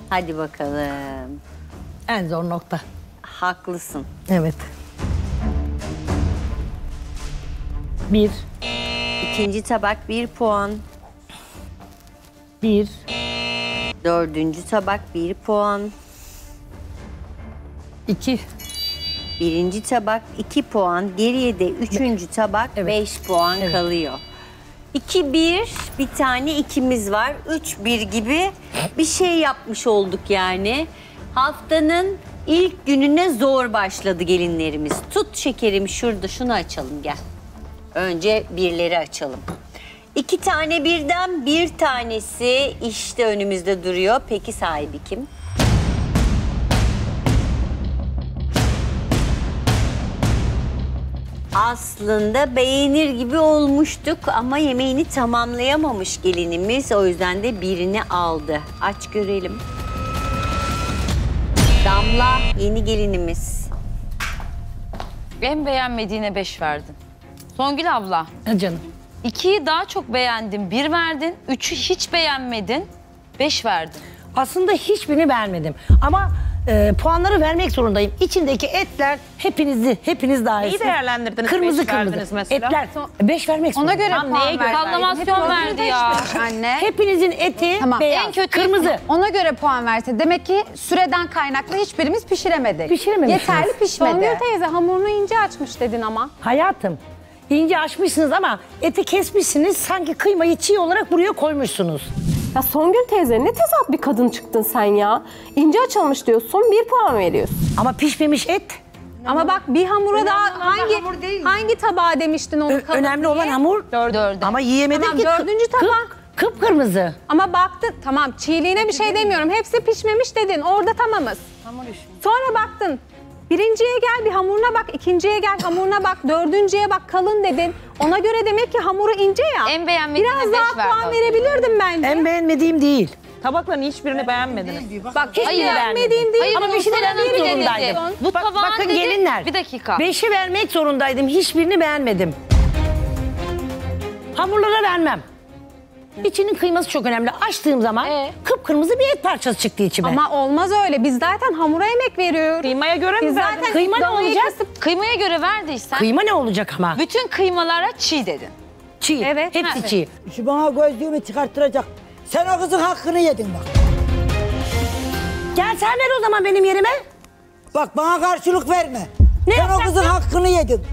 Hadi bakalım. En zor nokta. Haklısın. Evet. Bir. İkinci tabak 1 puan. Bir. Dördüncü tabak 1 puan. 2. Birinci tabak 2 puan. Geriye de üçüncü tabak 5 puan kalıyor. 2-1 bir tane ikimiz var. 3-1 gibi bir şey yapmış olduk yani. Haftanın İlk gününe zor başladı gelinlerimiz. Tut şekerim şurada, şunu açalım gel. Önce birleri açalım. 2 tane birden, bir tanesi işte önümüzde duruyor. Peki sahibi kim? Aslında beğenir gibi olmuştuk ama yemeğini tamamlayamamış gelinimiz. O yüzden de birini aldı. Aç görelim. Damla, yeni gelinimiz. Ben beğenmediğine 5 verdin. Songül abla. Canım. 2'yi daha çok beğendin, 1 verdin. 3'ü hiç beğenmedin, 5 verdin. Aslında hiçbirini beğenmedim ama puanları vermek zorundayım. İçindeki etler hepiniz dahil. İyi değerlendirdiniz. Kırmızı mesela. Etler 5 vermek zorunda. Ona göre tam puan verdi. Sallamasyon verdi ya. Anne. Hepinizin eti tamam. Beyaz, en kötü kırmızı. Ona göre puan verse demek ki süreden kaynaklı hiçbirimiz pişiremedik. Yeterli pişmedi. Songül teyze hamurunu ince açmış dedin ama. Hayatım. İnce açmışsınız ama eti kesmişsiniz, sanki kıymayı çiğ olarak buraya koymuşsunuz. Ya Songül teyze ne tezat bir kadın çıktın sen ya. İnce açılmış diyorsun, 1 puan veriyorsun. Ama pişmemiş et. Ama bak bir hamura önemli daha hangi tabağa demiştin onu kalın önemli olan hamur. Dördü. Ama yiyemedik tamam, ki. Dördüncü tabak. Kıpkırmızı. Ama baktın tamam çiğliğine bir şey demiyorum. Hepsi pişmemiş dedin, orada tamamız. Hamur işi. Sonra baktın. Birinciye gel bir hamuruna bak, ikinciye gel hamuruna bak, dördüncüye bak kalın dedin. Ona göre demek ki hamuru ince ya. En beğenmediğine 5 verdim. Biraz daha puan verebilirdim bence. En beğenmediğim değil. Tabakların hiçbirini beğenmediniz. Bak hiçbirini beğenmediğim değil. Hayır, ama 5'i vermek zorundaydım. Bu bakın dedi, gelinler. Bir dakika. 5'i vermek zorundaydım. Hiçbirini beğenmedim. Hamurlara vermem. İçinin kıyması çok önemli. Açtığım zaman kıpkırmızı bir et parçası çıktı içime. Ama olmaz öyle. Biz zaten hamura emek veriyoruz. Kıymaya göre mi verdin? Kıyma ne olacak? Kıymaya göre verdiysen. Kıyma ne olacak ama? Bütün kıymalara çiğ dedin. Çiğ. Evet. Hepsi çiğ. Şu bana gözlüğümü çıkarttıracak. Sen o kızın hakkını yedin bak. Gel sen ver o zaman benim yerime. Bak bana karşılık verme. Ne sen o kızın hakkını yedin.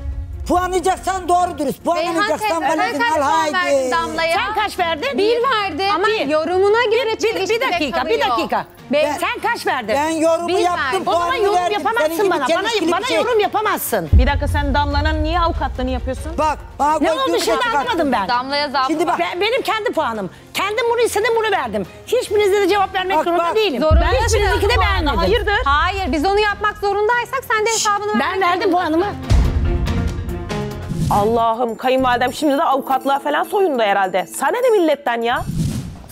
Puanlayacaksan doğru dürüst. Puanlayacaksan veledin. Al haydi. Sen kaç verdin? 1 verdi. Ama yorumuna göre çelişkide kalıyor. Bir dakika. Sen kaç verdin? Ben yorumu yaptım. O zaman yorum yapamazsın bana. Bana yorum yapamazsın. Bir dakika sen Damla'nın niye avukatlığını yapıyorsun? Bak. Ne oldu şimdi atmadım ben. Damla'ya zaten. Benim kendi puanım. Kendim bunu istedim bunu verdim. Hiçbirinize de cevap vermek zorunda değilim. Ben hiçbirinizi de beğenmedim. Hayırdır? Hayır biz onu yapmak zorundaysak sen de hesabını ver. Ben verdim puanımı. Allah'ım kayınvalidem şimdi de avukatlığa falan soyundu herhalde. Sana ne milletten ya?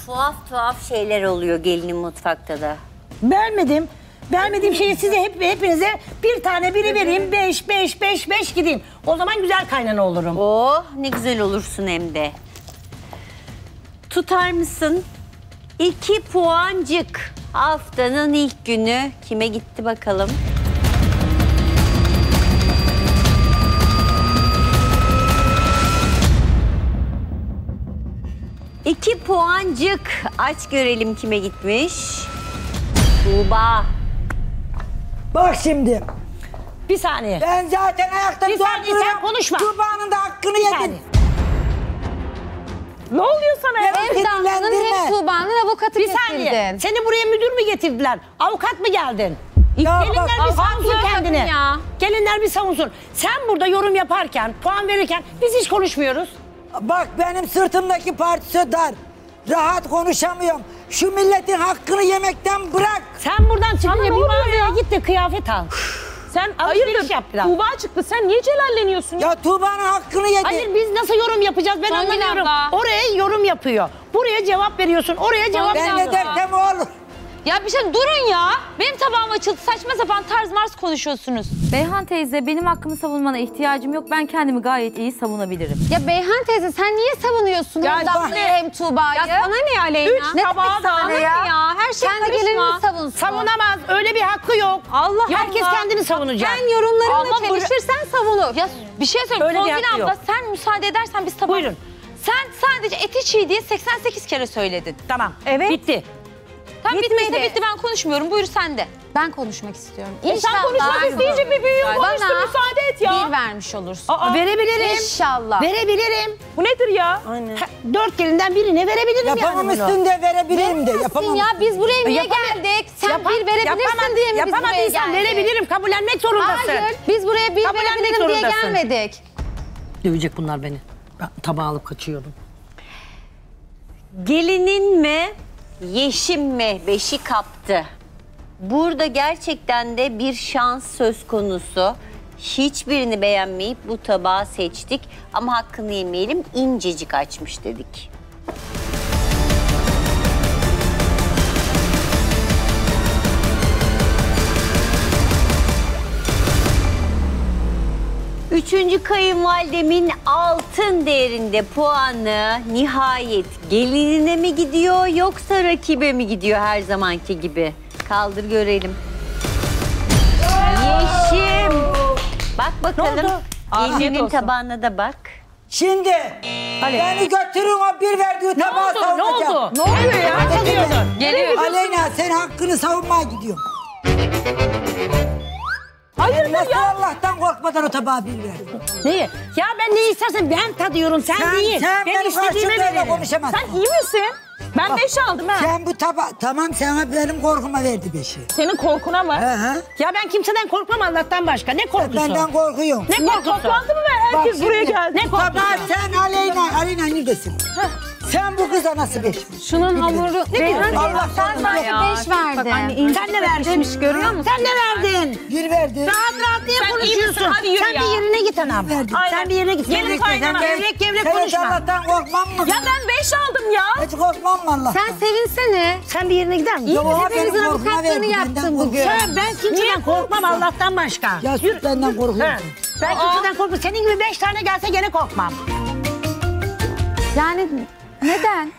Tuhaf şeyler oluyor gelinin mutfakta da. Vermediğim şeyi size hepinize bir tane biri vereyim. 5 gideyim. O zaman güzel kaynana olurum. Oh ne güzel olursun hem de. Tutar mısın? 2 puancık. Haftanın ilk günü kime gitti bakalım? İki puancık. Aç görelim kime gitmiş. Tuğba. Bak şimdi. Bir saniye. Ben zaten ayakta bir saniye sen konuşma. Tuğba'nın da hakkını yedin. Ne oluyor sana ya? Hem Damla'nın hem Tuğba'nın avukatı getirdin. Bir saniye. Seni buraya müdür mü getirdiler? Avukat mı geldin? Ya gelinler bak, bir savunsun kendini. Ya. Gelinler bir savunsun. Sen burada yorum yaparken, puan verirken biz hiç konuşmuyoruz. Bak benim sırtımdaki partisi dar. Rahat konuşamıyorum. Şu milletin hakkını yemekten bırak. Sen buradan çıkınca bir mağazaya git de kıyafet al. Sen alışveriş yap biraz. Tuğba çıktı. Sen niye celalleniyorsun? Ya Tuğba'nın hakkını yedi. Hayır biz nasıl yorum yapacağız ben anlamıyorum. Oraya yorum yapıyor. Buraya cevap veriyorsun. Oraya cevap veriyorsun. Ben ne dersem olur. Ya bir şey durun ya. Benim tabağım açıldı. Saçma sapan tarz marz konuşuyorsunuz. Beyhan teyze benim hakkımı savunmana ihtiyacım yok. Ben kendimi gayet iyi savunabilirim. Ya Beyhan teyze sen niye savunuyorsun hem Damla'yı hem Tuğba'yı? Ya sana ne Aleyna? 3 tabağa da ya. Her şey kendi gelinini savunsun. Savunamaz. Öyle bir hakkı yok. Allah Allah. Herkes kendini savunacak. Sen yorumlarını çelişirsen savunur. Ya bir şey söyleyeyim. Songül abla sen müsaade edersen biz tabağa... Buyurun. Sen sadece eti çiğ diye 88 kere söyledin. Tamam. Evet. Bitti. Tam bitmeyse bitti ben konuşmuyorum. Buyur sen de. Ben konuşmak istiyorum. İnsan konuşmak isteyince mi büyüyor? Konuştu, müsaade et ya. Bir vermiş olursun. Aa, verebilirim. İnşallah. Verebilirim. Bu nedir ya? Aynen. Ha, dört gelinden birine verebilirim yani. Yapamam üstünde verebilirim de. Yapamam ya. Biz buraya niye geldik? Sen bir verebilirsin diye mi biz buraya geldik? Verebilirim. Kabullenmek zorundasın. Hayır. Biz buraya bir verebilirim diye gelmedik. Dövecek bunlar beni. Ben tabağı alıp kaçıyordum. Gelinin mi, yeşim mi beşi kaptı? Burada gerçekten de bir şans söz konusu. Hiçbirini beğenmeyip bu tabağı seçtik. Ama hakkını yemeyelim, incecik açmış dedik. Üçüncü kayınvalidemin altın değerinde puanı nihayet gelinine mi gidiyor yoksa rakibe mi gidiyor her zamanki gibi? Kaldır görelim. Yeşim. Bak bakalım. Yeşim'in tabağına da bak. Şimdi beni götürün o bir verdiği tabağı savunacağım. Ne oldu? Ne oluyor ya? Aleyna sen hakkını savunmaya gidiyorsun. Hayırdır nasıl ya? Allah'tan korkmadan o tabağı bir ver. Neyi? Ya ben ne istersen ben tadıyorum, sen değil. Sen benim karşımda konuşamazsın. Sen iyi misin? Ben bak, 5 aldım ha. Sen bu tabağı, tamam sana benim korkuma verdi 5'i. Senin korkuna mı? Hı. Ya ben kimseden korkmam Allah'tan başka. Ne korkusu? Benden korkuyorum. Ne korkusu? Toplantı mı ben? Herkes bak, buraya geldi. Ne korkusu? Tabağı sen Aleyna neredesin? Sen bu kıza nasıl 5? Şunun hamuru... Ne diyorsun? Allah'tan sana 5 verdim. Sen ne vermişmiş görüyor musun? Sen ne verdin? Bir verdi. Rahat niye konuşuyorsun? Sen bir yerine git anam. Sen bir yerine git. Yerin kaynana. Gevrek konuşma. Sen Allah'tan korkmam mı? Ya ben 5 aldım ya. Hiç korkmam mı Allah'tan? Sen sevinsene. Sen bir yerine gider misin? İyi misin? Hepimizin avukatlığını yaptın bugün. Ben kimseden korkmam Allah'tan başka. Ya süt benden korkuyorsun. Ben kimseden korkmam. Senin gibi 5 tane gelse gene korkmam. Yani... Neden?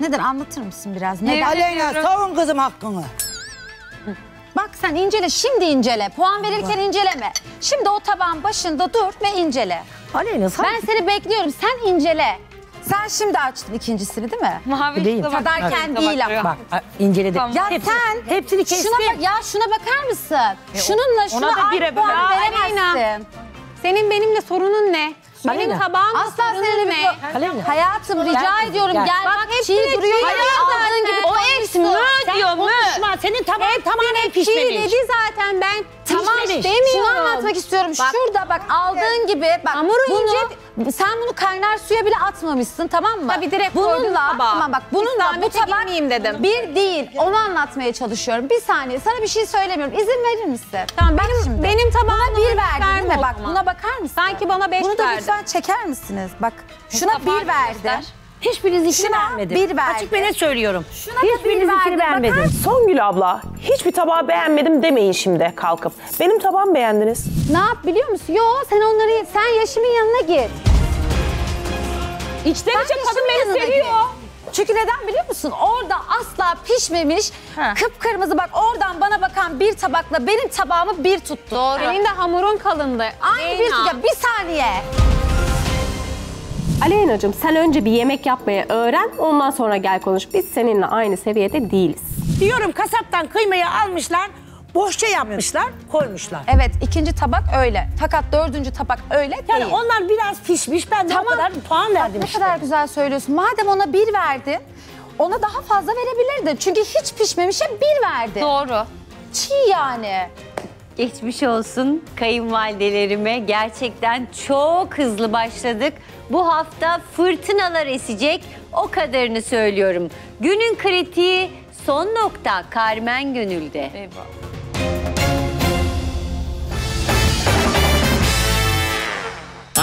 Neden? Anlatır mısın biraz? Neden? Aleyna savun kızım hakkını. Bak sen incele, şimdi incele. Puan verirken inceleme. Şimdi o tabağın başında dur ve incele. Aleyna sen... Ben seni bekliyorum, sen incele. Sen şimdi açtın ikincisini değil mi? Mavi tadarken değil ama. Bak inceledim. Tamam. Ya sen hepsini kestim. Şuna bakar mısın? Şununla şuna aynı puan veremezsin. Senin benimle sorunun ne? Benim tabağımda sorunun ne? Hayatım rica ediyorum gel bak çiğ duruyor. Aldığın gibi o ekşi diyor mu? Senin tabağın tamamen pişmemiş. Çiğ dedi zaten ben tamam demiyorum. Şunu anlatmak istiyorum. Şurada bak aldığın gibi bak bunu sen bunu kaynar suya bile atmamışsın tamam mı? Tabii direkt koydum tabağa. Tamam bak bununla bu tabak dedim. Bir değil onu anlatmaya çalışıyorum. Bir saniye sana bir şey söylemiyorum. İzin verir misin? Tamam benim tabağıma bir verdin mi? Bak buna bakar mısın? Sanki bana 5 verdin. Sen çeker misiniz? Bak şuna bir verdi. Hiçbiriniz ikini vermedi. Bir verdi. Açık ben ne söylüyorum. Hiçbiriniz ikini vermedi. Songül abla hiçbir tabağı beğenmedim demeyin şimdi kalkıp. Benim tabağımı beğendiniz. Ne yap biliyor musun? Yo sen onları sen Yeşim'in yanına git. İçten içe kadın beni seviyor. Çünkü neden biliyor musun? Orada asla pişmemiş, kıpkırmızı bak oradan bana bakan bir tabakla benim tabağımı bir tuttu. Doğru. Senin de hamurun kalındı. Aynı bir tuttu. Bir saniye. Aleyna'cığım sen önce bir yemek yapmayı öğren, ondan sonra gel konuş. Biz seninle aynı seviyede değiliz. Diyorum kasaptan kıymayı almışlar, boşça yapmışlar, koymuşlar. Evet, ikinci tabak öyle. Fakat dördüncü tabak öyle değil. Yani onlar biraz pişmiş, ben de o kadar puan verdim işte. Ne kadar güzel söylüyorsun. Madem ona bir verdin, ona daha fazla verebilirdin. Çünkü hiç pişmemişe bir verdin. Doğru. Çiğ yani. Geçmiş olsun kayınvalidelerime. Gerçekten çok hızlı başladık. Bu hafta fırtınalar esecek, o kadarını söylüyorum. Günün kritiği son nokta Carmen Gönül'de. Eyvallah.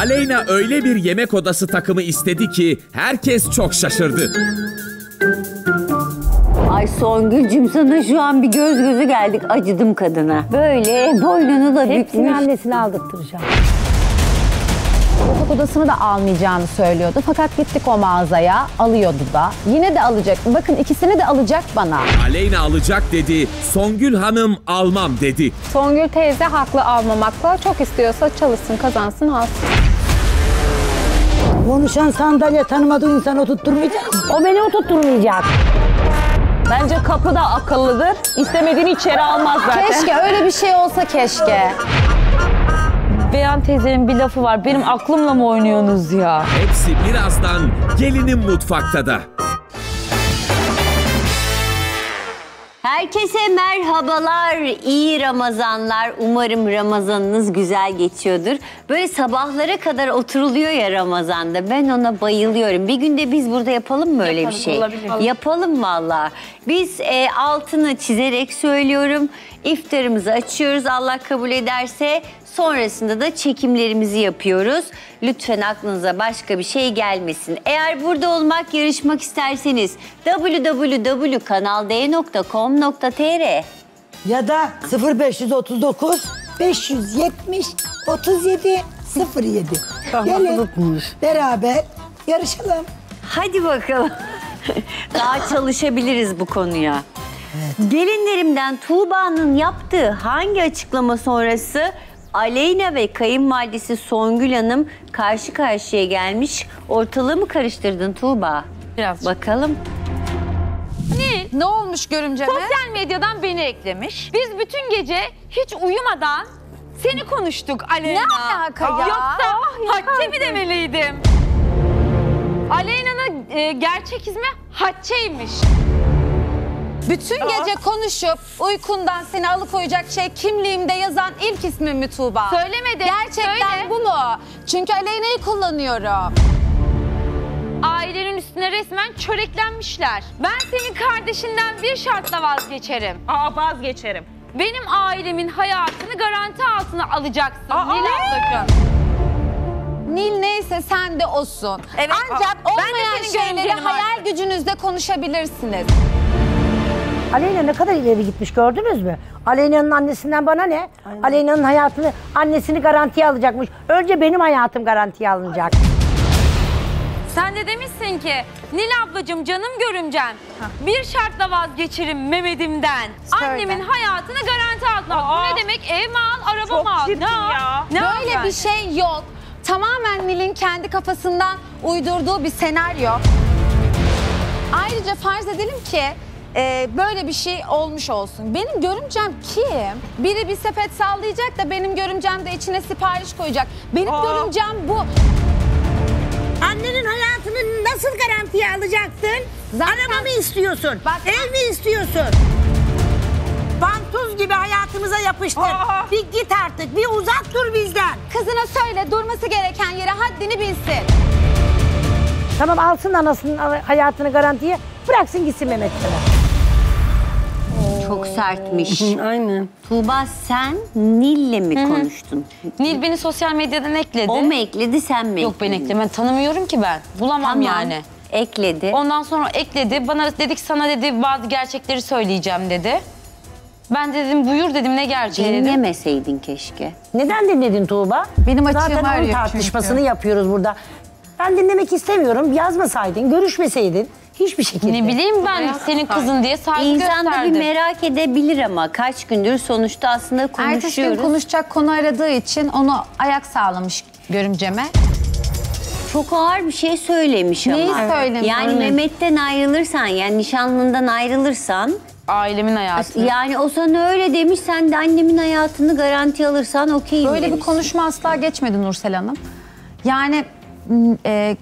Aleyna öyle bir yemek odası takımı istedi ki herkes çok şaşırdı. Ay Songül'cüm sana şu an bir göz gözü geldik, acıdım kadına. Böyle boynunu da bükmüş. Hepsini annesini aldırtacağım. Yatak odasını da almayacağını söylüyordu. Fakat gittik o mağazaya, alıyordu da. Yine de alacak. Bakın ikisini de alacak bana. Aleyna alacak dedi, Songül Hanım almam dedi. Songül teyze haklı almamakla, çok istiyorsa çalışsın, kazansın, alsın. Konuşan sandalye tanımadığın insan oturtturmayacak mı? O beni oturtturmayacak. Bence kapı da akıllıdır. İstemediğini içeri almaz zaten. Keşke öyle bir şey olsa, keşke. Beyan teyzenin bir lafı var. Benim aklımla mı oynuyorsunuz ya? Hepsi birazdan Gelinim Mutfak'ta da. Herkese merhabalar, iyi Ramazanlar. Umarım Ramazanınız güzel geçiyordur. Böyle sabahlara kadar oturuluyor ya Ramazan'da. Ben ona bayılıyorum. Bir günde biz burada yapalım mı öyle bir şey? Olabilir. Yapalım valla. Biz altını çizerek söylüyorum. İftarımızı açıyoruz Allah kabul ederse. Sonrasında da çekimlerimizi yapıyoruz. Lütfen aklınıza başka bir şey gelmesin. Eğer burada olmak, yarışmak isterseniz www.kanalde.com.tr ya da 0539 570 37 07. Gelin beraber yarışalım. Hadi bakalım. Daha çalışabiliriz bu konuya. Evet. Gelinlerimden Tuğba'nın yaptığı hangi açıklama sonrası Aleyna ve kayınvalidesi Songül Hanım karşı karşıya gelmiş? Ortalığı mı karıştırdın Tuğba? Biraz. Bakalım. Ne olmuş görümceme? Sosyal medyadan beni eklemiş. Biz bütün gece hiç uyumadan seni konuştuk Aleyna. Ne alaka ya? Yoksa Hatice mi demeliydim? Aleyna'nın gerçek ismi Hatice'ymiş. Bütün gece konuşup uykundan seni alıkoyacak şey kimliğimde yazan ilk ismim mi Tuğba? Söylemedim. Gerçekten söyle. Bu mu? Çünkü Aleyna'yı kullanıyorum. Ailenin üstüne resmen çöreklenmişler. Ben senin kardeşinden bir şartla vazgeçerim. Aa, vazgeçerim. Benim ailemin hayatını garanti altına alacaksın. Nil neyse sen de olsun. Evet, ancak olmayan şeyleri hayal gücünüzde konuşabilirsiniz. Aleyna ne kadar ileri gitmiş, gördünüz mü? Aleyna'nın annesinden bana ne? Aleyna'nın hayatını, annesini garantiye alacakmış. Önce benim hayatım garantiye alınacak. Sen de demişsin ki Nil ablacığım, canım görümcem, bir şartla vazgeçerim Mehmet'imden. Annemin hayatını garanti altına. Ne demek? Ev mi al, araba mı al? Böyle bir şey yok. Tamamen Nil'in kendi kafasından uydurduğu bir senaryo. Ayrıca farz edelim ki böyle bir şey olmuş olsun. Benim görümcem kim? Biri bir sepet sallayacak da benim görümcem de içine sipariş koyacak. Benim görümcem bu. Annenin hayatını nasıl garantiye alacaksın? Araba mı istiyorsun? Bak, ev mi istiyorsun? Vantuz gibi hayatımıza yapıştır. Bir git artık, bir uzak dur bizden. Kızına söyle, durması gereken yere haddini bilsin. Tamam, alsın anasının hayatını garantiye. Bıraksın gitsin Mehmet'e. Çok sertmiş. Aynen. Tuğba sen Nil'le mi konuştun? Nil beni sosyal medyadan ekledi. O mu ekledi, sen mi? Yok, ben eklemedim. Tanımıyorum ki ben. Bulamam yani. Ekledi. Ondan sonra ekledi. Bana dedi ki sana dedi bazı gerçekleri söyleyeceğim dedi. Ben dedim buyur dedim, ne gerçeği dedim. Dinlemeseydin keşke. Neden dinledin Tuğba? Benim açığım var. Zaten onun tartışmasını yapıyoruz burada. Ben dinlemek istemiyorum. Yazmasaydın, görüşmeseydin. Hiçbir şekilde. Ne bileyim ben senin kızın diye saygı gösterdim. İnsan da bir merak edebilir ama kaç gündür sonuçta aslında konuşuyoruz. Ertesi gün konuşacak konu aradığı için onu ayak sağlamış görümceme. Çok ağır bir şey söylemiş ama. Neyi söylemiş? Yani Mehmet'ten ayrılırsan, yani nişanlından ayrılırsan. Ailemin hayatını. Yani o sana öyle demiş, sen de annemin hayatını garanti alırsan okeyim. Böyle bir konuşma asla geçmedi Nursel Hanım. Yani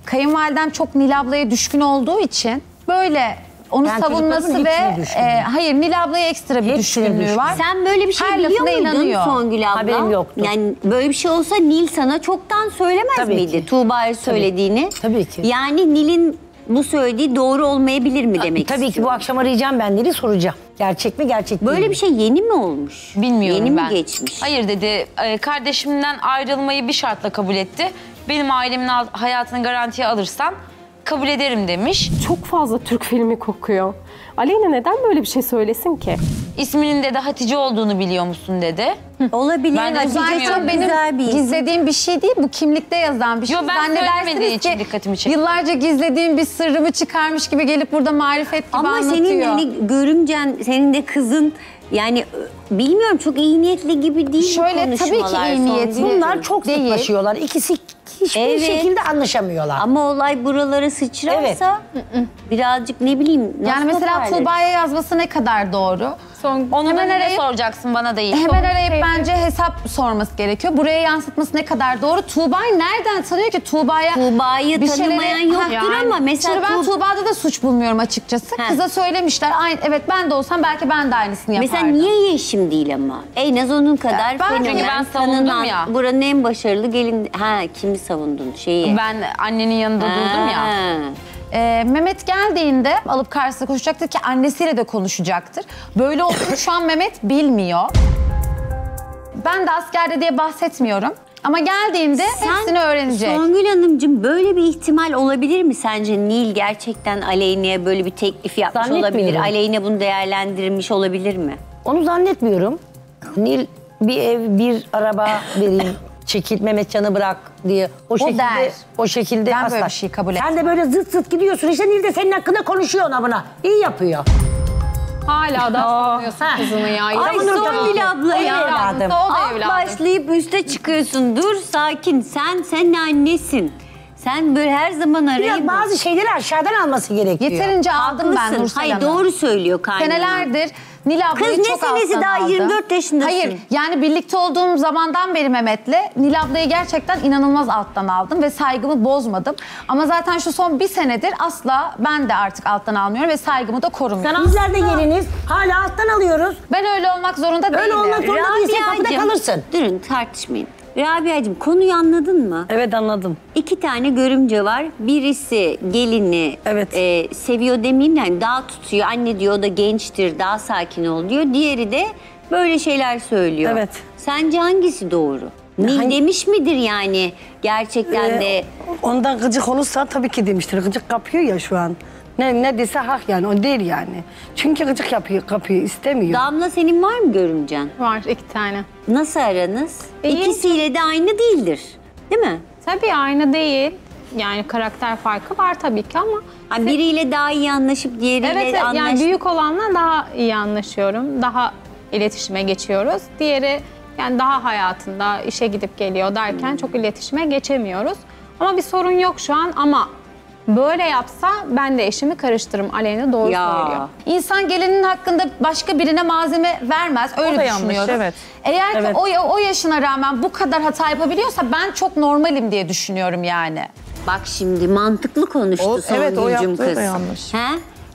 kayınvalidem çok Nil ablaya düşkün olduğu için böyle onu savunması ve hayır, Nil ablaya ekstra bir düşkünlüğü var. Sen böyle bir şey biliyor muydun Songül abla? Haberim yoktu. Yani böyle bir şey olsa Nil sana çoktan söylemez miydi Tuğba'ya söylediğini? Tabii ki. Yani Nil'in bu söylediği doğru olmayabilir mi demek istiyorum. Tabii ki bu akşam arayacağım ben Nil'i, soracağım. Gerçek mi, gerçek değil mi? Böyle bir şey yeni mi olmuş? Bilmiyorum ben. Yeni mi geçmiş? Hayır dedi, kardeşimden ayrılmayı bir şartla kabul etti. Benim ailemin hayatını garantiye alırsan kabul ederim demiş. Çok fazla Türk filmi kokuyor. Aleyna neden böyle bir şey söylesin ki? İsminin de Hatice olduğunu biliyor musun dedi. Olabilir. Ben Hatice çok güzel bir isim. Gizlediğim bir şey değil. Bu kimlikte yazan bir şey. Yo, ben söylemediği için dikkatimi çekti. Yıllarca gizlediğim bir sırrımı çıkarmış gibi gelip burada marifet gibi anlatıyor. Ama senin de görümcen, senin de kızın yani bilmiyorum çok iyi niyetli gibi değil. Şöyle tabii ki iyi niyetli. Bunlar çok zıtlaşıyorlar. İkisi hiçbir şekilde anlaşamıyorlar. Ama olay buralara sıçrarsa birazcık ne bileyim. Yani mesela Tuğba'ya yazması ne kadar doğru? Hemen arayıp soracaksın bana değil. Hemen arayıp bence hesap sorması gerekiyor. Buraya yansıtması ne kadar doğru? Tuğba'yı nereden tanıyor ki? Tuğba'yı tanımayan yoktur ama mesela ben Tuğba'da da suç bulmuyorum açıkçası. Kıza söylemişler. Evet ben de olsam belki ben de aynısını yapardım. Mesela niye Yeşim değil ama? En az onun kadar fenomen tanınan. Buranın en başarılı gelin. Ha kimi savundun şeyi? Ben annenin yanında durdum ya. Mehmet geldiğinde alıp karşısına koşacaktır ki annesiyle de konuşacaktır. Böyle olduğunu şu an Mehmet bilmiyor. Ben de askerde diye bahsetmiyorum. Ama geldiğinde hepsini öğrenecek. Songül Hanımcığım böyle bir ihtimal olabilir mi sence? Nil gerçekten Aleyna'ya böyle bir teklif yapmış olabilir. Aleyna bunu değerlendirmiş olabilir mi? Onu zannetmiyorum. Nil bir ev, bir araba vereyim. Çekil Mehmetcan'ı bırak diye o şekilde ben asla. Böyle bir şey kabul etmem. Sen de böyle zıt zıt gidiyorsun işte Nil de senin hakkında konuşuyor ona buna. İyi yapıyor. Hala da sanıyorsun kızını ya. Ay Songül abla ya. Al başlayıp üste çıkıyorsun. Dur sakin sen annesin. Sen böyle her zaman arayıp... Bazı şeyleri aşağıdan alması gerekiyor. Yeterince aldım ben Nursel Hanım. Hayır doğru söylüyor kaynana. Senelerdir Nil ablayı çok alttan aldım. Kız ne senesi daha 24 yaşındasın. Hayır yani birlikte olduğum zamandan beri Mehmet'le Nil ablayı gerçekten inanılmaz alttan aldım ve saygımı bozmadım. Ama zaten şu son bir senedir asla ben de artık alttan almıyorum ve saygımı da korumuyorum. Bizler de geliniz hala alttan alıyoruz. Ben öyle olmak zorunda değilim. Öyle olmak zorunda değilsin kapıda kalırsın. Durun tartışmayın. Rabia'cığım konuyu anladın mı? Evet anladım. İki tane görümce var. Birisi gelini seviyor demeyeyim yani daha tutuyor. Anne diyor o da gençtir daha sakin ol diyor. Diğeri de böyle şeyler söylüyor. Evet. Sence hangisi doğru? Nil demiş midir yani gerçekten de? Ondan gıcık olursa tabii ki demiştir. Gıcık kapıyor ya şu an. Ne dese hak yani o değil yani. Çünkü gıcık kapıyı istemiyor. Damla senin var mı görümcen? Var 2 tane. Nasıl aranız? İkisiyle de aynı değildir. Değil mi? Tabii aynı değil. Yani karakter farkı var tabii ki ama. Yani biriyle daha iyi anlaşıp diğeriyle anlaşıp. Yani büyük olanla daha iyi anlaşıyorum. Daha iletişime geçiyoruz. Diğeri yani daha hayatında işe gidip geliyor derken çok iletişime geçemiyoruz. Ama bir sorun yok şu an ama... Böyle yapsa ben de eşimi karıştırırım. Aleyna doğru söylüyor. İnsan gelinin hakkında başka birine malzeme vermez. Öyle düşünüyoruz. Eğer ki o yaşına rağmen bu kadar hata yapabiliyorsa ben çok normalim diye düşünüyorum yani. Bak şimdi mantıklı konuştu Songül'cüm kız. He?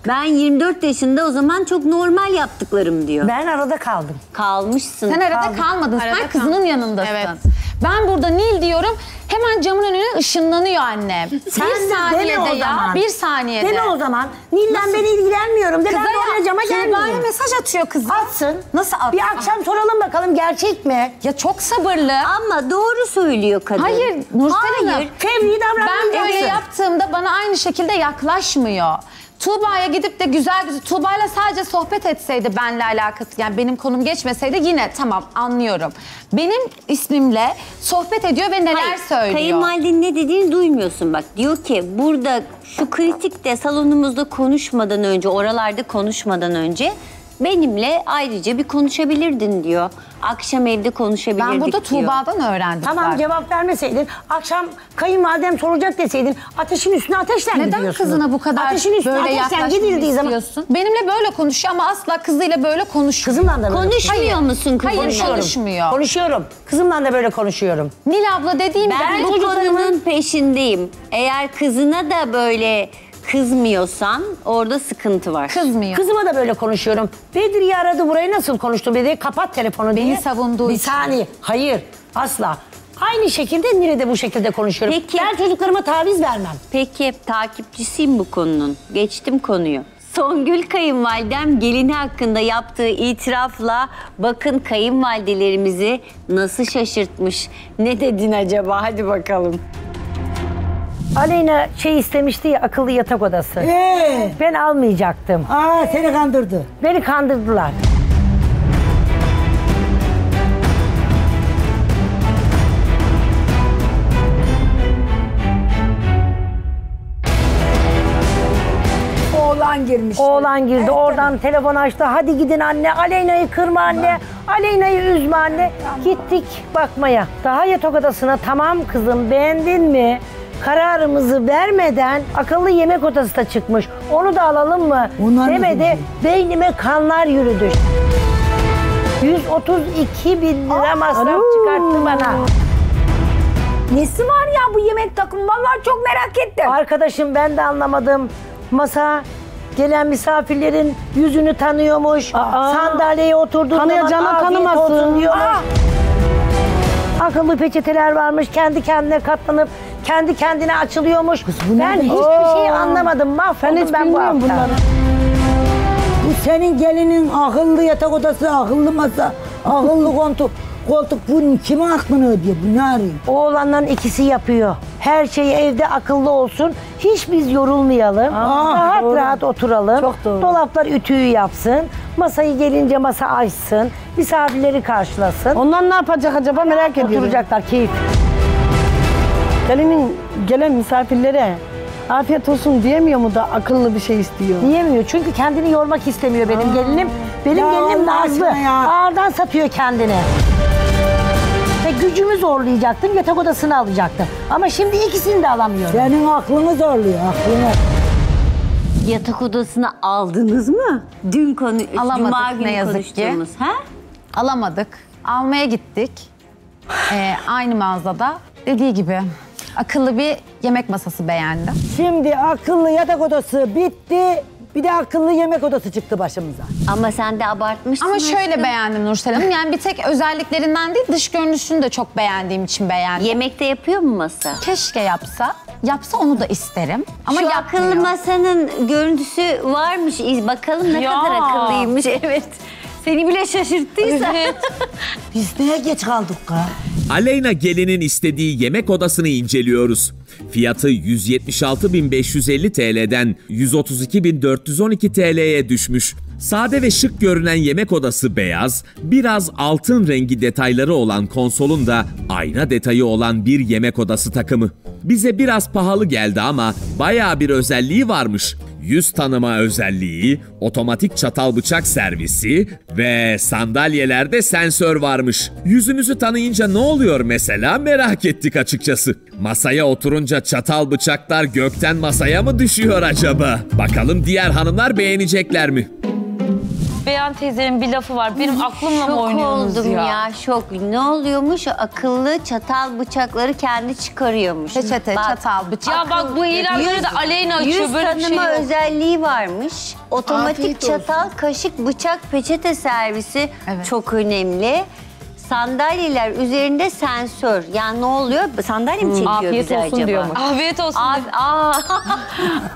Ben 24 yaşında o zaman çok normal yaptıklarım diyor. Ben arada kaldım. Kalmışsın. Sen arada kalmadın. Sen kızının yanındasın. Evet. Ben burada Nil diyorum, hemen camın önüne ışınlanıyor annem. Sen bir saniyede ya, bir saniyede. Deme o zaman, Nil'den ben ilgilenmiyorum de ben oraya cama gelmeyeyim. Tuğba'ya mesaj atıyor kızım. Atsın. Nasıl atsın? Bir akşam soralım bakalım gerçek mi? Ya çok sabırlı. Ama doğru söylüyor kadın. Hayır Nursel Hanım. Fevri davranmak ben böyle yaptığımda bana aynı şekilde yaklaşmıyor. Tuğba'ya gidip de güzel Tuğba'yla sadece sohbet etseydi benimle alakası yani benim konum geçmeseydi yine tamam anlıyorum. Benim ismimle sohbet ediyor ve neler söylüyor. Kayınvalidenin ne dediğini duymuyorsun bak. Diyor ki burada şu kritikte salonumuzda konuşmadan önce oralarda konuşmadan önce benimle ayrıca bir konuşabilirdin diyor. Akşam evde konuşabilirdik diyor. Ben burada Tuğba'dan öğrendim. Tamam cevap vermeseydin, akşam kayınvalidem soracak deseydin ateşin üstüne ateşler mi diyorsun? Neden kızına bu kadar ateşin üstüne böyle yaklaşmamı istiyorsun? Benimle böyle konuşuyor ama asla kızıyla böyle konuşmuyor. Kızımla da böyle konuşmuyor musun kızım? Hayır konuşmuyor. Konuşuyorum. Kızımla da böyle konuşuyorum. Nil abla dediğim gibi ben bu konunun peşindeyim. Eğer kızına da böyle... Kızmıyorsan orada sıkıntı var. Kızmıyor. Kızıma da böyle konuşuyorum. Bedri'yi aradı burayı nasıl konuştun dedi. Kapat telefonu diye. Beni savunduğu için. Bir saniye. Hayır asla. Aynı şekilde nerede bu şekilde konuşuyorum. Peki, ben çocuklarıma taviz vermem. Peki takipçisiyim bu konunun. Geçtim konuyu. Songül kayınvalidem gelini hakkında yaptığı itirafla bakın kayınvalidelerimizi nasıl şaşırtmış. Ne dedin acaba hadi bakalım. Aleyna istemişti ya akıllı yatak odası. Ben almayacaktım. Aa seni kandırdı. Beni kandırdılar. Oğlan girmişti. Oğlan girdi. Evet, oradan evet. Telefon açtı. Hadi gidin anne. Aleyna'yı kırma anne. Ben... Aleyna'yı üzme anne. Tamam. Gittik bakmaya. Daha yatak odasına tamam kızım beğendin mi? Kararımızı vermeden akıllı yemek odası da çıkmış. Onu da alalım mı? Onlar demedi. Beynime kanlar yürüdü. 132.000 lira masraf çıkarttı bana. Nesi var ya bu yemek takımı? Vallahi çok merak ettim. Arkadaşım ben de anlamadım. Masa gelen misafirlerin yüzünü tanıyormuş. Aa, sandalyeye oturduğu zaman cana tanımasın diyor. Akıllı peçeteler varmış. Kendi kendine katlanıp kendi kendine açılıyormuş. Kız, ben hiçbir şey anlamadım. Mahvoldum ben bu hafta. Bunları. Bu senin gelinin akıllı yatak odası, akıllı masa, akıllı koltuk. Koltuk bunun kime aklını ödüyor? Bu ne arıyor? Oğlanların ikisi yapıyor. Her şey evde akıllı olsun. Hiç biz yorulmayalım. Aa, rahat doğru. Rahat oturalım. Çok doğru. Dolaplar ütüyü yapsın. Masayı gelince masa açsın. Misafirleri karşılasın. Ondan ne yapacak acaba merak ediyorum. Oturacaklar keyif. Gelinin gelen misafirlere afiyet olsun diyemiyor mu da akıllı bir şey istiyor? Diyemiyor çünkü kendini yormak istemiyor benim gelinim. Benim ya gelinim Nazlı. Ağırdan satıyor kendini. Ve gücümü zorlayacaktım, yatak odasını alacaktım. Ama şimdi ikisini de alamıyorum. Senin aklını zorluyor, aklını. Yatak odasını aldınız mı? Dün konu, cuma günü ne yazık ki. Ha? Alamadık. Almaya gittik. Aynı mağazada. Dediği gibi akıllı bir yemek masası beğendim. Şimdi akıllı yatak odası bitti. Bir de akıllı yemek odası çıktı başımıza. Ama sen de abartmışsın. Ama şöyle beğendim Nursel Hanım. Yani bir tek özelliklerinden değil, dış görünüşünü de çok beğendiğim için beğendim. Yemekte yapıyor mu masa? Keşke yapsa. Yapsa onu da isterim. Ama şu akıllı masanın görüntüsü varmış. Bakalım ne kadar akıllıymış. Evet. Seni bile şaşırttıysa. Evet. Biz neye geç kaldık ya? Aleyna gelinin istediği yemek odasını inceliyoruz. Fiyatı 176.550 TL'den 132.412 TL'ye düşmüş. Sade ve şık görünen yemek odası beyaz, biraz altın rengi detayları olan konsolun da ayna detayı olan bir yemek odası takımı. Bize biraz pahalı geldi ama bayağı bir özelliği varmış. Yüz tanıma özelliği, otomatik çatal bıçak servisi ve sandalyelerde sensör varmış. Yüzümüzü tanıyınca ne oluyor mesela merak ettik açıkçası. Masaya oturunca çatal bıçaklar gökten masaya mı düşüyor acaba? Bakalım diğer hanımlar beğenecekler mi? Beyan teyzenin bir lafı var. Benim aklımla mı oynuyorsunuz ya? Şok oldum ya, şok. Ne oluyormuş? Akıllı çatal bıçakları kendi çıkarıyormuş. Peçete, bak, çatal, bıçak. Ya bak bu ilanları da Aleyna açıyor. Yüz tanıma özelliği varmış. Otomatik çatal, kaşık, bıçak, peçete servisi çok önemli. Sandalyeler üzerinde sensör. Yani ne oluyor? Sandalye mi çekiyor bize acaba? Afiyet olsun diyormuş. Afiyet olsun.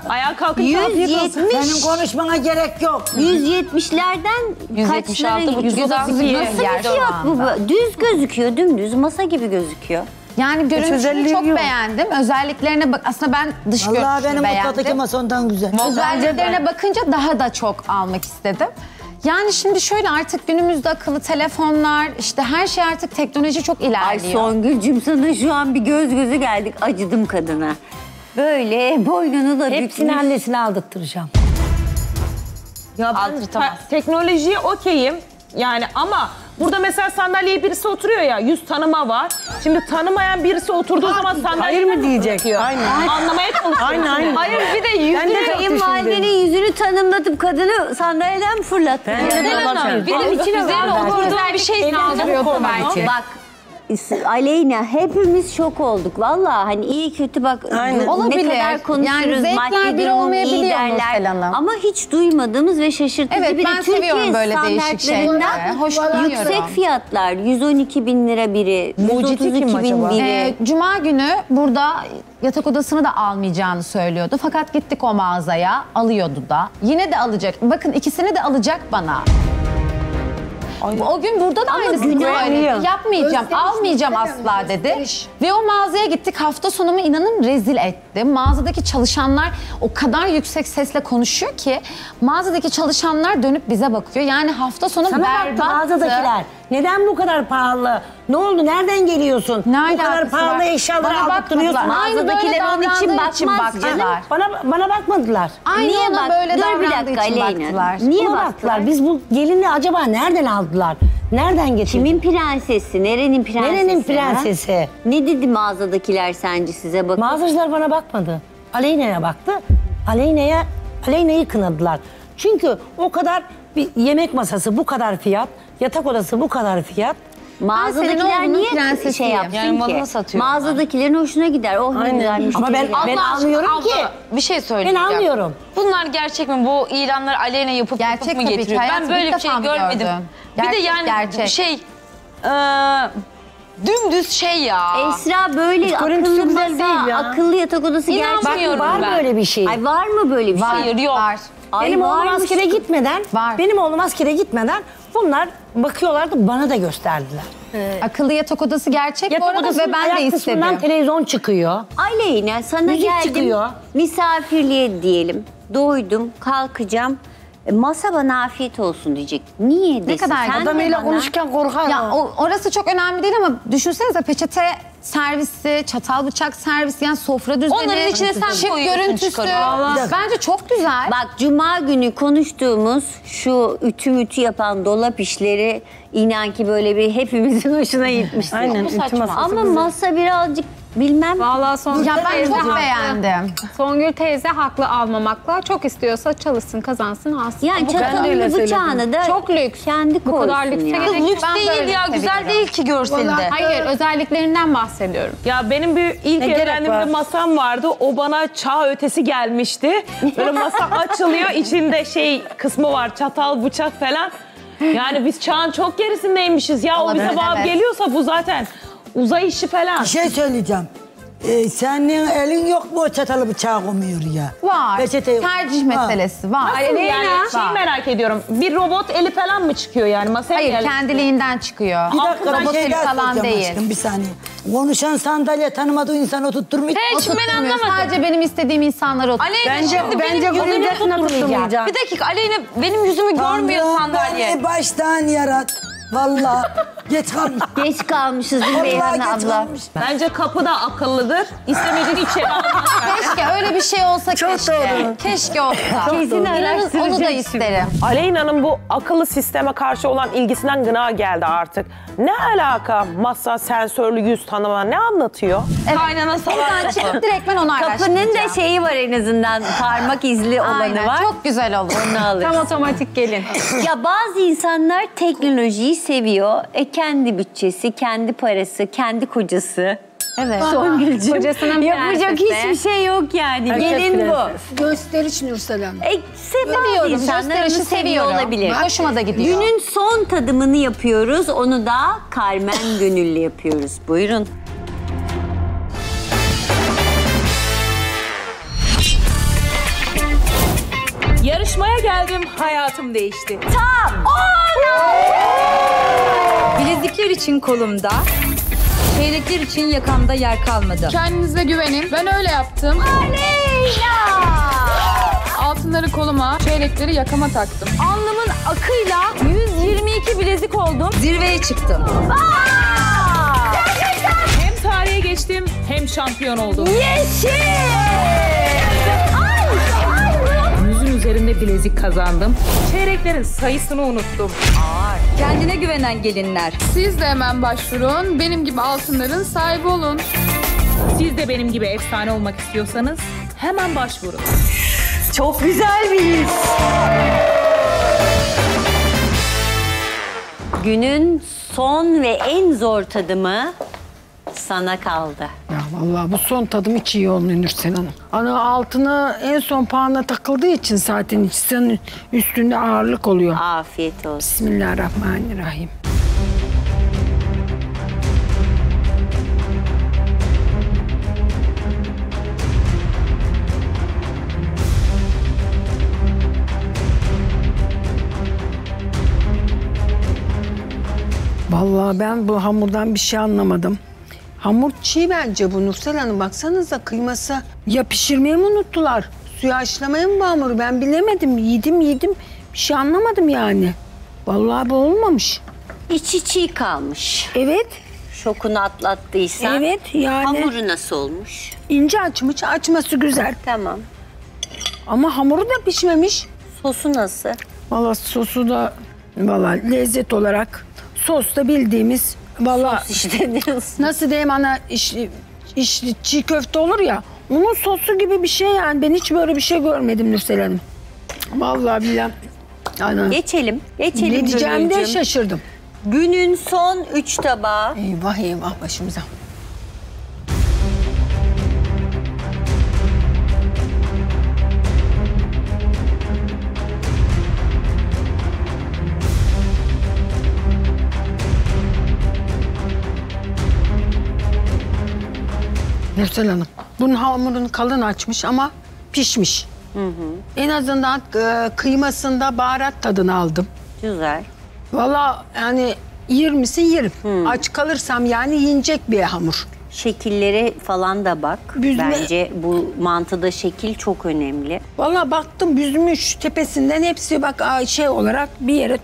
Ayağa kalkınca afiyet olsun. Senin konuşmana gerek yok. 170'lerden kaçların? 136.500. Nasıl bir fiyat bu? Düz gözüküyor, dümdüz. Masa gibi gözüküyor. Yani görünüşünü çok beğendim. Özelliklerine bak. Aslında ben dış görünüşünü beğendim. Vallahi benim mutfağdaki masamdan güzel. Özelliklerine bakınca daha da çok almak istedim. Yani şimdi şöyle artık günümüzde akıllı telefonlar, işte her şey artık teknoloji çok ilerliyor. Ay Songül'cüm sana şu an bir göz geldik, acıdım kadına. Böyle boynunu da hepsini bükmüş. Annesini aldırtacağım. Ya ben teknolojiye okeyim yani ama burada mesela sandalyeye birisi oturuyor ya, yüz tanıma var. Şimdi tanımayan birisi oturduğu zaman sandalyeye... Hayır mı diyecek? Aynen. Anlamaya çalışıyor. Aynen. Hayır bir de yüzünü tanımladım, kadını sandalyeden mi fırlattın? Benim için üzerine oturduğum bir şey sağlıyordu belki. Bak Aleyna hepimiz şok olduk. Valla hani iyi kötü bak olabilir. Ne kadar konuşuruz, yani maddi durum iyi derler. Ama hiç duymadığımız ve şaşırtıcı bir de Türkiye böyle değişik standartlarından yüksek fiyatlar. 112.000 lira biri, 132.000 biri. Cuma günü burada yatak odasını da almayacağını söylüyordu. Fakat gittik o mağazaya, alıyordu da. Yine de alacak. Bakın ikisini de alacak bana. O gün burada da aynısını söyledi. Yapmayacağım, almayacağım asla dedi. Ve o mağazaya gittik. Hafta sonumu inanın rezil etti. Mağazadaki çalışanlar o kadar yüksek sesle konuşuyor ki mağazadaki çalışanlar dönüp bize bakıyor. Yani hafta sonu berbattı. Mağazadakiler. Neden bu kadar pahalı? Ne oldu? Nereden geliyorsun? Bu kadar pahalı eşyaları alıp duruyorsun. Ağzındakileri onun için bakmadılar. Bana bakmadılar. Niye bakmadılar? Dur bir dakika Aleyna. Niye baktılar? Biz bu gelinle acaba nereden aldılar? Nereden getirdin? Kimin prensesi? Nerenin prensesi? Nerenin prensesi? Ha? Ne dedi mağazadakiler sence size bakın? Mağazacılar bana bakmadı. Aleyna'ya baktı. Aleyna'yı kınadılar. Çünkü o kadar bir yemek masası bu kadar fiyat, yatak odası bu kadar fiyat. Mağazadakiler niye şey yapsın yani ki? Mağazadakilerin hoşuna gider. Oh ne güzelmiş. Ama ben anlıyorum ki. Bir şey söyleyeceğim. Ben anlıyorum. Bunlar gerçek mi? Bu ilanlar Aleyna yapıp yapıp mı getiriyor? Ben böyle bir şey görmedim. Gerçek, bir de yani şey... dümdüz şey ya. Esra böyle akıllı masa, ya. Akıllı yatak odası gerçekten var ben. Böyle bir şey. Ay var mı böyle bir şey? Hayır yok. Var. Ay, benim oğlum askere gitmeden, bunlar bakıyorlardı bana da gösterdiler. Akıllı yatak odası gerçek yatak bu arada ve ben de istedim. Televizyon çıkıyor. Aleyna sana müzik geldim. Çıkıyor. Misafirliğe diyelim. Doydum, kalkacağım. Masa bana afiyet olsun diyecek. Niye desin? Ne kadar adamıyla konuşurken korkar. Ya orası çok önemli değil ama düşünsenize peçete servisi, çatal bıçak servisi, yani sofra düzeni. Onların içine sen koyuyorsun, görüntüsü. Bence çok güzel. Bak cuma günü konuştuğumuz şu ütü yapan dolap işleri inan ki böyle bir hepimizin hoşuna gitmişti. Aynen ütü masası. Ama masa birazcık bilmem. Vallahi Songül ya ben çok beğendim. Songül teyze haklı almamakla, çok istiyorsa çalışsın, kazansın, alsın. Yani çatalını, bıçağını da çok lüks. Kendi koysun. Bu kadar lükse gerek yok. Lüks değil ya, güzel değil ki görselinde. Hayır, özelliklerinden bahsediyorum. Ya benim bir ilk evlendiğimde masam vardı. O bana çağ ötesi gelmişti. Böyle masa açılıyor, içinde şey kısmı var, çatal, bıçak falan. Yani biz çağın çok gerisindeymişiz ya. Olabilir, o bize bağlı geliyorsa bu zaten. Uzay işi falan. Bir şey söyleyeceğim. Senin elin yok mu o çatalı bıçağı koymuyor ya? Var. Peçete... Tercih meselesi var. Nasıl yani? Şeyi merak ediyorum. Bir robot eli falan mı çıkıyor yani? Masaya hayır, kendiliğinden çıkıyor. Bir dakika, robot eli falan değil. Aşkım, bir saniye. Konuşan sandalye tanımadığı insana oturtturmuyor. Hiç ben anlamadım. Sadece benim istediğim insanları oturtturmuyor. Bence görüntüsüne oturtturmayacak. Bir dakika Aleyna benim yüzümü görmüyor sandalye. Beni baştan yarat. Vallahi geç kalmış. Geç kalmışız Beyhan abla. Bence kapı da akıllıdır. İstemediğini içeri almaz. Keşke öyle bir şey olsa çok keşke. Doğru. Keşke olsa. Kesin araştıracağım. Onu da isterim. Aleyna'nın bu akıllı sisteme karşı olan ilgisinden gına geldi artık. Ne alaka masa, sensörlü yüz tanıma ne anlatıyor? Evet. Kaynana salar. Direkt ben onu araştıracağım. Kapının da şeyi var en azından parmak izli olanı aynen. Var. Çok güzel olur. Onu alırsın. Tam otomatik gelin. Ya bazı insanlar teknolojiyi seviyor. Kendi bütçesi, kendi parası, kendi kocası. Evet. Songülcüğüm. Yapacak hiçbir şey yok yani. Herkes gelin prenses. Bu. Gösteriş Nursel'im. Seviyorum. Gösterişi seviyor olabilir. Hoşuma da gidiyor. Günün son tadımını yapıyoruz. Onu da Carmen Gönüllü yapıyoruz. Buyurun. Yarışmaya geldim. Hayatım değişti. Tam. Bilezikler için kolumda, çeyrekler için yakamda yer kalmadı. Kendinize güvenin. Ben öyle yaptım. Aleyna! Altınları koluma, çeyrekleri yakama taktım. Alnımın akıyla 122 bilezik oldum. Zirveye çıktım. Gerçekten! Hem tarihe geçtim, hem şampiyon oldum. Yeşil! Üzerinde bilezik kazandım. Çeyreklerin sayısını unuttum. Ağır. Kendine güvenen gelinler. Siz de hemen başvurun. Benim gibi altınların sahibi olun. Siz de benim gibi efsane olmak istiyorsanız hemen başvurun. Çok güzel bir iş. Günün son ve en zor tadımı sana kaldı. Ya vallahi bu son tadım hiç iyi olmuyor Nursen Hanım. Ana altına en son puana takıldığı için zaten insanın üstünde ağırlık oluyor. Afiyet olsun. Bismillahirrahmanirrahim. Vallahi ben bu hamurdan bir şey anlamadım. Hamur çiğ bence bu Nursel Hanım. Baksanıza kıyması. Ya pişirmeyi mi unuttular? Suya haşlamaya mı bu hamuru? Ben bilemedim. Yedim. Bir şey anlamadım yani. Vallahi bu olmamış. İçi çiğ kalmış. Evet. Şokunu atlattıysan. Evet yani. Hamuru nasıl olmuş? İnce açmış, açması güzel. Tamam. Ama hamuru da pişmemiş. Sosu nasıl? Valla sosu da valla lezzet olarak sos da bildiğimiz valla işte nasıl diyeyim ana işli çiğ köfte olur ya, onun sosu gibi bir şey yani, ben hiç böyle bir şey görmedim Nursel Hanım. Vallahi billahi. Aynen. Geçelim. Ne diyeceğimde şaşırdım. Günün son 3 tabağı. Eyvah eyvah başımıza. Nursel Hanım, bunun hamurunu kalın açmış ama pişmiş. Hı hı. En azından kıymasında baharat tadını aldım. Güzel. Valla yani yer misin yerim. Hı. Aç kalırsam yani yenecek bir hamur. Şekillere falan da bak. Büzme. Bence bu mantıda şekil çok önemli. Valla baktım büzmüş tepesinden hepsi, bak şey olarak bir yere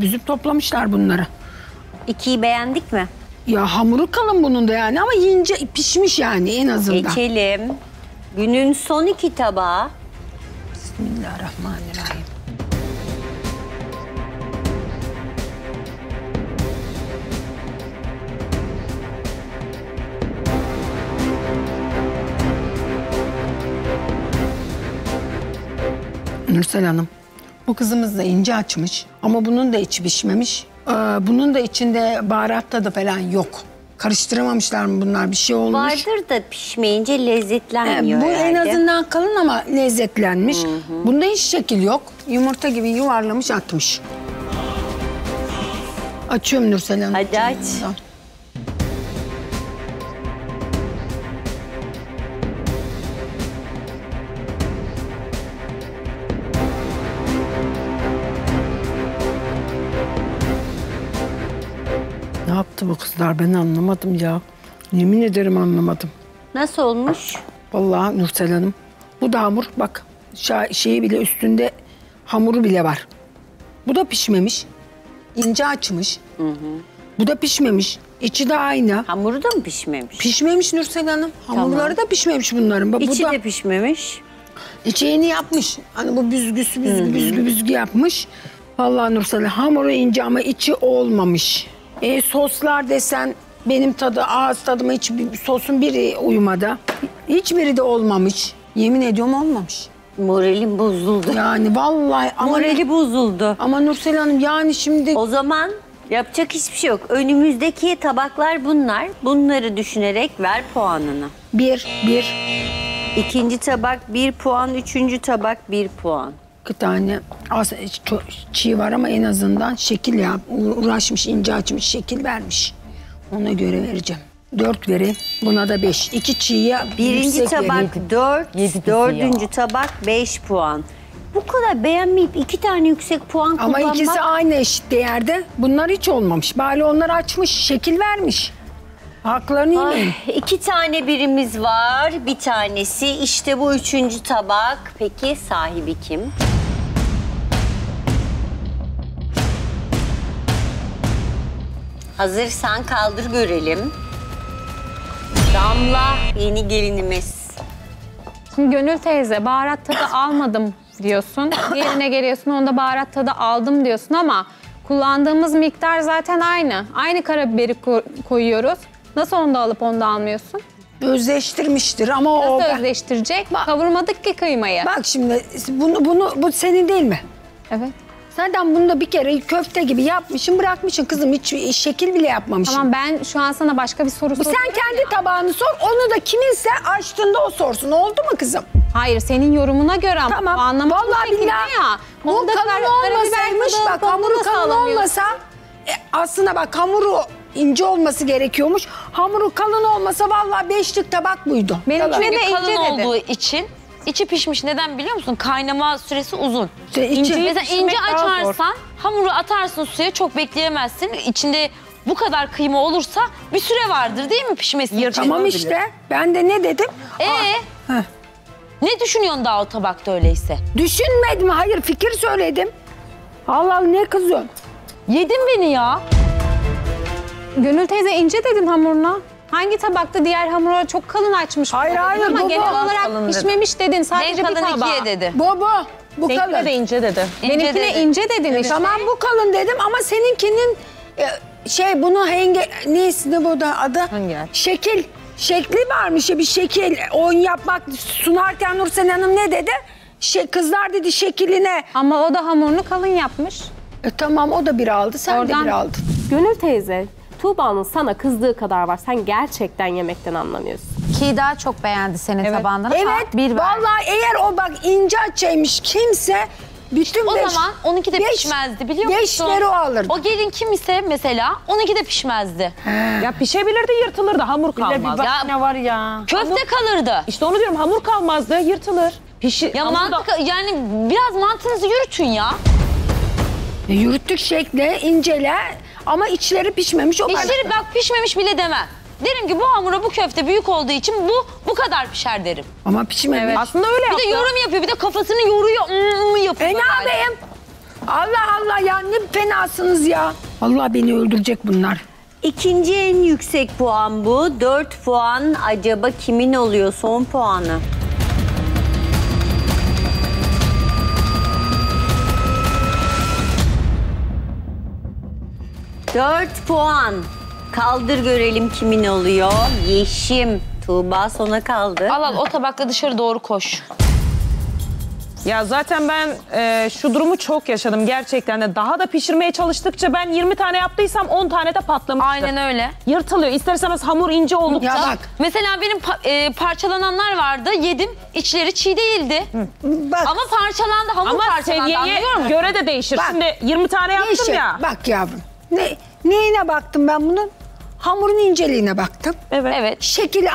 büzüp toplamışlar bunları. 2'yi beğendik mi? Ya hamuru kalın bunun da yani ama yiyince pişmiş yani en azından. Geçelim. Günün son 2 tabağı. Bismillahirrahmanirrahim. Nursel Hanım, bu kızımız da ince açmış ama bunun da içi pişmemiş. Bunun da içinde baharatta da falan yok. Karıştıramamışlar mı bunlar? Bir şey olmuş. Vardır da pişmeyince lezzetlenmiyor. Bu herhalde en azından kalın ama lezzetlenmiş. Hı hı. Bunda hiç şekil yok. Yumurta gibi yuvarlamış atmış. Açıyorum Nursel Hanım. Hadi aç. Ne yaptı bu kızlar? Ben anlamadım ya. Yemin ederim anlamadım. Nasıl olmuş? Vallahi Nursel Hanım, bu da hamur. Bak şeyi bile üstünde, hamuru bile var. Bu da pişmemiş. İnce açmış. Hı hı. Bu da pişmemiş. İçi de aynı. Hamuru da mı pişmemiş? Pişmemiş Nursel Hanım. Hamurları tamam da pişmemiş bunların. Bak, İçi bu da de pişmemiş. İçi yeni yapmış. Hani bu büzgü yapmış. Vallahi Nursel Hanım, hamuru ince ama içi olmamış. Soslar desen benim ağız tadıma hiç sosun biri uyumadı. Hiçbiri de olmamış. Yemin ediyorum olmamış. Moralim bozuldu. Yani vallahi. Morali bozuldu. Ama Nursel Hanım yani şimdi. O zaman yapacak hiçbir şey yok. Önümüzdeki tabaklar bunlar. Bunları düşünerek ver puanını. 1. İkinci tabak 1 puan, 3. tabak 1 puan. 2 tane az çiğ var ama en azından şekil ya. Uğraşmış, ince açmış, şekil vermiş. Ona göre vereceğim. 4 vereyim. Buna da 5. 2 çiğe 1. tabak 4, 4. tabak 5 puan. Bu kadar beğenmeyip 2 tane yüksek puan kullanmak. Ama ikisi aynı eşit değerde. Bunlar hiç olmamış. Bari onlar açmış, şekil vermiş. Haklarını yemeyin. 2 tane birimiz var. Bir tanesi işte bu 3. tabak. Peki sahibi kim? Hazırsan kaldır görelim. Damla, yeni gelinimiz. Şimdi Gönül teyze, baharat tadı almadım diyorsun. Yerine geliyorsun, onda baharat tadı aldım diyorsun ama kullandığımız miktar zaten aynı. Aynı karabiberi koyuyoruz. Nasıl onda alıp onda almıyorsun? Özleştirmiştir ama o... Nasıl özleştirecek? Bak, kavurmadık ki kıymayı. Bak şimdi, bu senin değil mi? Evet. Zaten bunu da bir kere köfte gibi yapmışım, bırakmışım kızım, hiç şekil bile yapmamışım. Tamam, ben şu an sana başka bir soru soruyorum. Sen kendi tabağını sor, onu da kiminse açtığında o sorsun, oldu mu kızım? Hayır, senin yorumuna göre ama tamam, anlamak bu şekilde ya. Bu kalın olmasaymış, bak hamuru kalın olmasa, aslında bak hamuru ince olması gerekiyormuş. Hamuru kalın olmasa vallahi 5'lik tabak buydu. Benim çünkü kalın olduğu için. İçi pişmiş, neden biliyor musun? Kaynama süresi uzun. Mesela ince açarsan, hamuru atarsın suya, çok bekleyemezsin. İçinde bu kadar kıyma olursa bir süre vardır değil mi pişmesi için? Tamam işte, ben de ne dedim? Ne düşünüyorsun daha o tabakta öyleyse? Düşünmedim, hayır fikir söyledim. Allah Allah, ne kızıyorsun? Yedin beni ya. Gönül teyze ince dedin hamuruna. Hangi tabakta diğer hamura çok kalın açmış? Hayır hayır ama bu, genel olarak pişmemiş dedin. Sadece bir tabağa. İkiye dedi. Bu kalın. Benimkine de ince dedi. Benimkine dedi. İnce dedin evet. işte. Tamam bu kalın dedim ama seninkinin bunu neyse bu da adı? Şekil. Şekli varmış ya bir şekil. Oyun yapmak sunarken Nursel Hanım ne dedi? Kızlar dedi şekiline. Ama o da hamurunu kalın yapmış. Tamam o da bir aldı sen de bir aldın. Gönül teyze. Tuğba'nın sana kızdığı kadar var. Sen gerçekten yemekten anlamıyorsun. Ki daha çok beğendi senin tabağından. Evet. Vallahi eğer o ince açaymış kimse bütün o zaman onunki de pişmezdi biliyor musun? 5'leri o alırdı. O gelin kim ise mesela onunki de pişmezdi. Ya pişebilirdi, yırtılırdı, hamur kalmazdı. Ya ne var ya? Köfte kalırdı. İşte onu diyorum, hamur kalmazdı, yırtılır. Ya mantık yani biraz mantığınızı yürütün ya. Yürüttük şekle, incele. Ama içleri pişmemiş o kadar. İçleri bak pişmemiş bile demem. Derim ki bu hamura bu köfte büyük olduğu için bu kadar pişer derim. Ama pişmemiş. Evet. Aslında öyle yapıyor. Bir de yorum yapıyor, bir de kafasını yoruyor. Yapıyor. Fena beyim. Allah Allah ya ne fenasınız ya. Allah beni öldürecek bunlar. İkinci en yüksek puan bu. 4 puan acaba kimin oluyor son puanı? Dört puan. Kaldır görelim kimin oluyor. Yeşim. Tuğba sona kaldı. Al o tabakla dışarı doğru koş. Ya zaten ben şu durumu çok yaşadım gerçekten de. Daha da pişirmeye çalıştıkça ben 20 tane yaptıysam 10 tane de patlamıştı. Aynen öyle. Yırtılıyor. İster istemez hamur ince oldukça. Ya bak. Mesela benim parçalananlar vardı. Yedim. İçleri çiğ değildi. Bak. Ama parçalandı. Hamur parçalandı. Ama seviyeye göre de değişir. Bak. Şimdi 20 tane yaptım değişir. Ya. Bak yavrum. Neyine baktım ben bunun? Hamurun inceliğine baktım. Evet. Şekil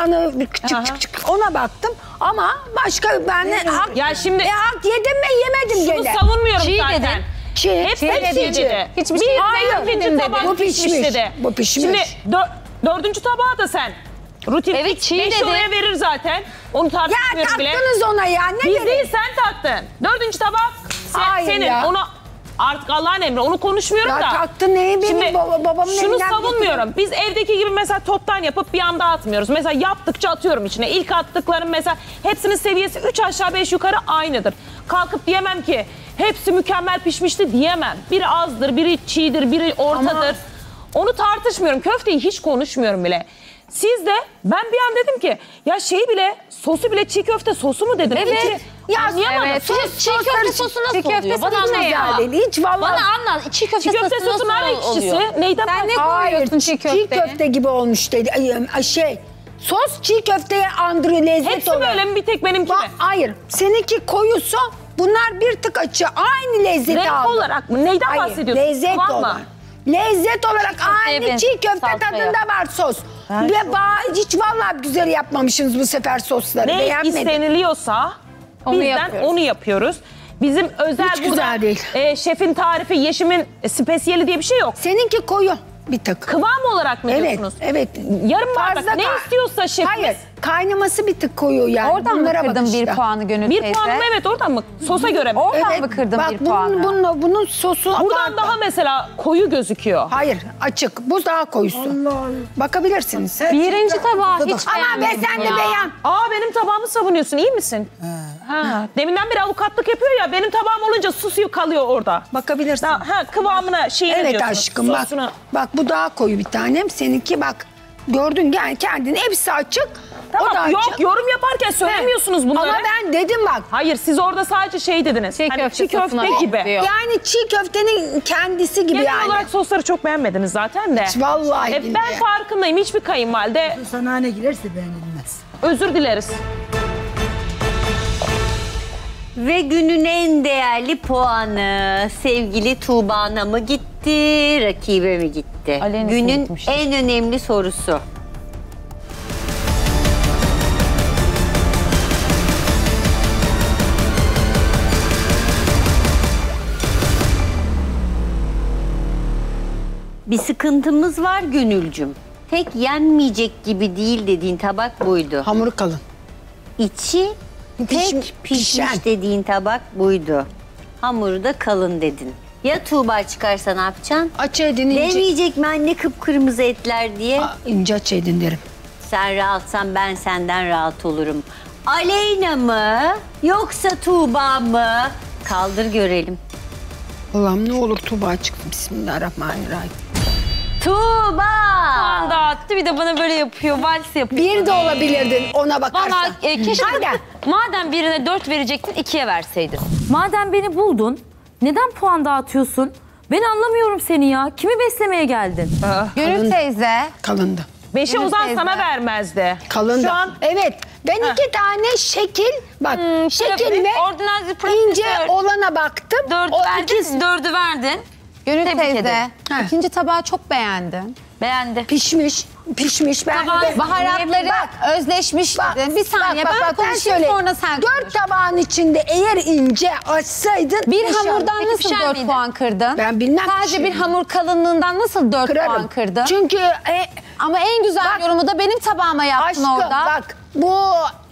çık ona baktım ama başka benden hak. Ya şimdi hak yedim mi yemedim gene. Şunu savunmuyorum çiğ zaten. Dedin. Hepsi dedi. Hiçbir şey beğenmedim dedi. Bu pişmiş dedi. Şimdi dördüncü tabağa da sen. Rutin çiğ dedi. Oraya verir zaten. Onu tartışmıyorum bile. Ya taktınız ona ya. Ne gerek? Biz değil sen taktın. Dördüncü tabak senin. Onu artık Allah'ın emri onu konuşmuyorum ya da. Taktı neyi benim babamın elinden. Şunu savunmuyorum. Biz evdeki gibi mesela toptan yapıp bir anda atmıyoruz. Mesela yaptıkça atıyorum içine. İlk attıklarım mesela hepsinin seviyesi 3 aşağı 5 yukarı aynıdır. Kalkıp diyemem ki hepsi mükemmel pişmişti diyemem. Biri azdır, biri çiğdir, biri ortadır. Ama... Onu tartışmıyorum. Köfteyi hiç konuşmuyorum bile. Siz de ben bir an dedim ki ya sosu bile çiğ köfte sosu mu dedim. Evet. Ya çiğ köfte sosu nasıl oluyor? Bana anlat ya. Bana anlat. Çiğ köfte sosu nerede ekşisi? Neyden koyuyorsun çiğ köfteni? Çiğ köfte gibi olmuş dedi. Sos çiğ köfteye andırıyor lezzet olarak. Hepsi böyle mi bir tek benimki mi? Hayır. Seninki koyusu bunlar bir tık açı. Aynı lezzeti alıyor. Renk olarak mı? Neyden bahsediyorsun? Lezzet olarak. Lezzet olarak aynı çiğ köfte tadında var sos. Hiç vallahi güzel yapmamışsınız bu sefer sosları. Ne isteniliyorsa... Onu yapıyoruz. Bizim özel hiç burada şefin tarifi, Yeşim'in spesiyeli diye bir şey yok. Seninki koyu bir tık. Kıvam olarak mı diyorsunuz? Evet. Yarım bardak ne istiyorsa şefimiz. Hayır, kaynaması bir tık koyu yani. Oradan bunlara mı kırdın bir puanı Gönül teyze? Bir puanı evet oradan mı? Sosa göre mi? Oradan mı kırdın bir puanı? Bunun sosu... Buradan daha mesela koyu gözüküyor. Hayır, açık. Bu daha koyusu. Allah. Bakabilirsiniz. Birinci tabağı hiç beğenmedim ya. Ama sen de beğen. Benim tabağımı savunuyorsun, iyi misin? Deminden beri avukatlık yapıyor ya, benim tabağım olunca susuyor kalıyor orada. Bakabilirsin. Kıvamına şeyini diyorsunuz. Evet aşkım sosuna. Bak bu daha koyu bir tanem. Seninki bak gördün yani kendini hepsi açık. Tamam yok açık. Yorum yaparken söylemiyorsunuz bunları. Ama ben dedim bak. Hayır siz orada sadece dediniz. Çiğ köfte gibi. Diyor. Yani çiğ köftenin kendisi gibi Genel olarak sosları çok beğenmediniz zaten de. Vallahi ben farkındayım hiçbir kayınvalide. Sana ne girerse beğenilmez. Özür dileriz. Ve günün en değerli puanı sevgili Tuğba'na mı gitti, rakibe mi gitti? Alenesi günün gitmiştir. En önemli sorusu. Bir sıkıntımız var Gönülcüm. Tek yenmeyecek gibi değil dediğin tabak buydu. Hamuru kalın. İçi... Tek pişmiş dediğin tabak buydu. Hamuru da kalın dedin. Ya Tuğba çıkarsa ne yapacaksın? Açı edin ince. Demeyecek mi anne kıpkırmızı etler diye? Aa, ince açı edin derim. Sen rahatsan ben senden rahat olurum. Aleyna mı yoksa Tuğba mı? Kaldır görelim. Allah'ım ne olur Tuğba çıktı. Bismillahirrahmanirrahim. Tuğba! Kan dağıttı bir de bana böyle yapıyor, vals yapıyor. Bir de olabilirdin ona bakarsan. Valla keşke madem birine 4 verecektin 2'ye verseydin. Madem beni buldun neden puan dağıtıyorsun? Ben anlamıyorum seni ya. Kimi beslemeye geldin? Gönül teyze. Kalındı. 5'e Ozan teyze sana vermezdi. Kalındı. Şu an... Evet. Ben iki tane şekil, bak şekil ve ince olana baktım. 4'ü verdin, 4'ü verdin. Gönül teyze, ikinci tabağı çok beğendim. Beğendi. Pişmiş. Beğendi. Baharatları bak, özleşmiş. Bak, bir saniye bak, ben konuşayım sonra sen konuş. 4 tabağın içinde eğer ince açsaydın... Bir hamurdan nasıl 4 puan kırdın? Ben bilmem. Sadece bir hamur kalınlığından nasıl 4 puan kırdın? Çünkü... Ama en güzel bak, yorumu da benim tabağıma yaptın aşkım, orada. Bak bu...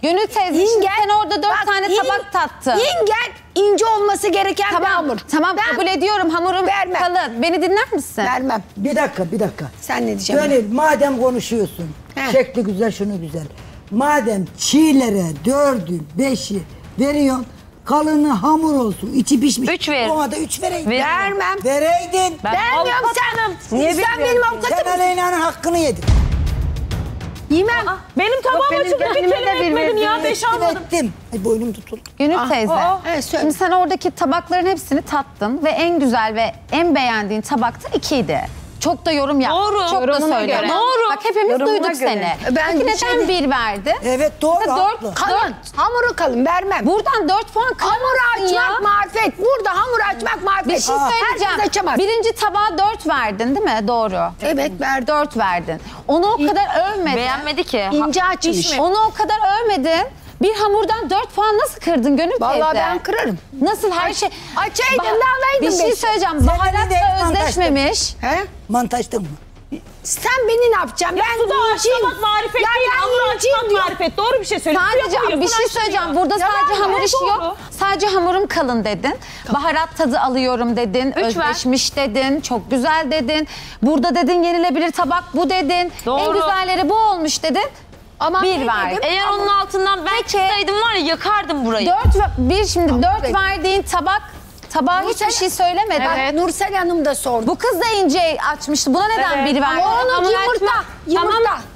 Gönül teyze şimdi sen orada 4 tane tabak tattın. Yengel ince olması gereken tamam, bir hamur. Tamam ben kabul ediyorum hamurum vermem, kalın. Beni dinler misin? Vermem. Bir dakika. Sen ne diyeceksin? Gönül madem konuşuyorsun. He. Şekli güzel şunu güzel. Madem çiğlere 4'ü 5'i veriyorsun. Kalını hamur olsun, içi pişmiş. 3 ver. Ona da 3 vereyim. Vermem. Vereydin. Vermiyorum canım. Sen benim avukatım. Sen Aleyna'nın hakkını yedin. Yemem. Aa, benim tabağıma çünkü bir kelime etmedim ya. 5 almadım. Ay boynum tutuldu. Gönül teyze. Evet, şimdi sen oradaki tabakların hepsini tattın. Ve en güzel ve en beğendiğin tabakta 2'ydi. Çok da yorum yaptın. Doğru. Çok da söyledin. Doğru. Bak hepimiz yorumuna duyduk göre seni. Ben peki neden 1 verdi? Evet doğru. 4 kalın. Hamuru kalın vermem. Buradan 4 puan kalın. Hamuru açmak ya marifet. Burada hamuru açmak marifet. Bir şey söyleyeceğim. Birinci tabağa 4 verdin değil mi? Doğru. Evet verdim. 4 verdin. Onu o kadar övmedin. Beğenmedi ki. İnce açmış. Onu o kadar övmedin. Bir hamurdan 4 puan nasıl kırdın Gönül teyze? Vallahi ben kırarım. Nasıl her şey? Açaydın da alaydın. Bir şey söyleyeceğim. Baharatla özleşmemiş. He? Mantaştın mı? Sen beni ne yapacaksın? Ya ben suda açmak marifet ya değil, hamur açmak marifet. Doğru bir şey söylüyorsun. Sadece bir şey söyleyeceğim. Ya. Burada ya sadece hamur işi yok. Sadece hamurum kalın dedin. Tamam. Baharat tadı alıyorum dedin. Özleşmiş dedin. Çok güzel dedin. Burada dedin yenilebilir tabak bu dedin. Doğru. En güzelleri bu olmuş dedin. Aman 1 verdim. Eğer onun altından ben çıksaydım var ya yakardım burayı. 4 verdiğin tabağa hiçbir şey söylemedi. Evet. Nursel Hanım da sordu. Bu kız da ince açmıştı. Buna neden 1 verdin? Onu yumurta. Tamam.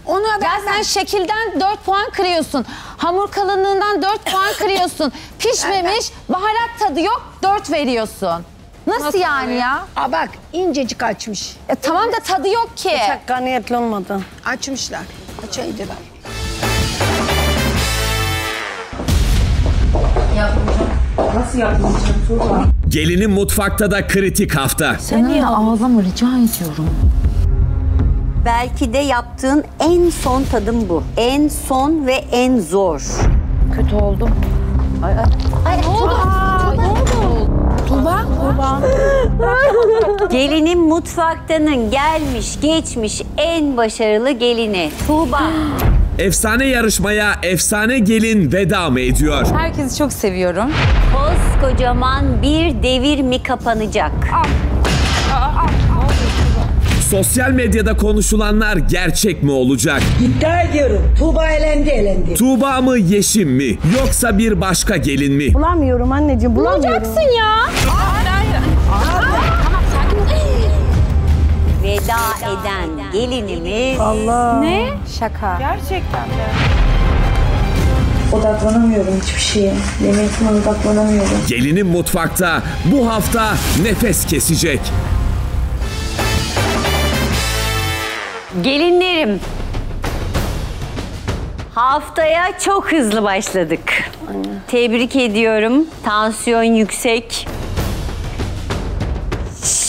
Onu ya sen şekilden 4 puan kırıyorsun. Hamur kalınlığından 4 puan kırıyorsun. Pişmemiş, baharat tadı yok 4 veriyorsun. Nasıl yani ya? Aa bak incecik açmış. Tamam da tadı yok ki. Bıçak niyetli olmadı. Açmışlar. Açaydılar. Yapmayacağım. Nasıl yapmayacağım Tuğba? Gelinin mutfakta da kritik hafta. Sen niye ağlama rica ediyorum. Belki de yaptığın en son tadım bu. En son ve en zor. Kötü oldum. Ay ne oldu? Tuğba. Gelinin mutfaktanın gelmiş geçmiş en başarılı gelini Tuğba. Efsane yarışmaya efsane gelin veda mı ediyor? Herkesi çok seviyorum. Koskocaman bir devir mi kapanacak? Sosyal medyada konuşulanlar gerçek mi olacak? İddia ediyorum. Tuğba elendi. Tuğba mı Yeşim mi? Yoksa bir başka gelin mi? Bulamıyorum anneciğim bulamıyorum. Bulacaksın ya. Tamam sakin ol. Veda eden gelinimiz... Allah. Ne? Şaka. Gerçekten de. Odaklanamıyorum hiçbir şeye. Yemeğime odaklanamıyorum. Gelinin mutfakta bu hafta nefes kesecek. Gelinlerim, haftaya çok hızlı başladık. Tebrik ediyorum. Tansiyon yüksek.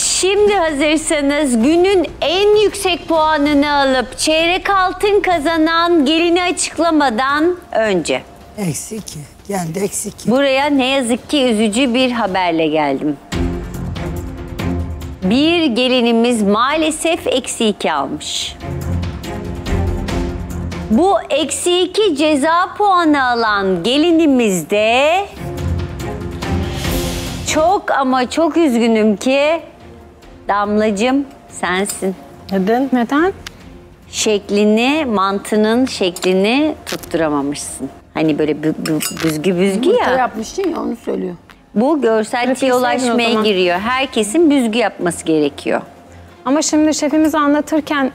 Şimdi hazırsanız günün en yüksek puanını alıp çeyrek altın kazanan gelini açıklamadan önce. Eksik. Buraya ne yazık ki üzücü bir haberle geldim. Bir gelinimiz maalesef -2 almış. Bu -2 ceza puanı alan gelinimiz de Çok ama çok üzgünüm ki Damlacığım sensin. Neden? Neden? Şeklini, mantının şeklini tutturamamışsın. Hani böyle büzgü büzgü ya. Yapmışsın ya, onu söylüyor. Bu görsel tiyolaşmaya giriyor. Herkesin büzgü yapması gerekiyor. Ama şimdi şefimiz anlatırken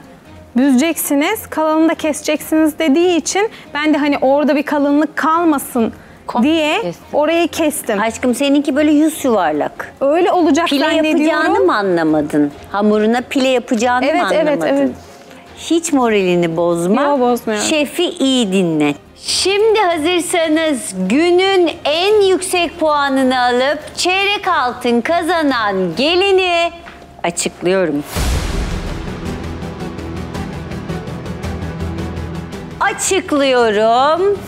büzeceksiniz, kalanını da keseceksiniz dediği için ben de hani orada bir kalınlık kalmasın diye kestim. Orayı kestim. Aşkım seninki böyle yüz yuvarlak. Öyle olacak pile zannediyorum. Pile yapacağını mı anlamadın? Hamuruna pile yapacağını mı anlamadın? Evet. Hiç moralini bozma. Yo, bozmuyorum. Şefi iyi dinle. Şimdi hazırsanız günün en yüksek puanını alıp çeyrek altın kazanan gelini açıklıyorum. Açıklıyorum.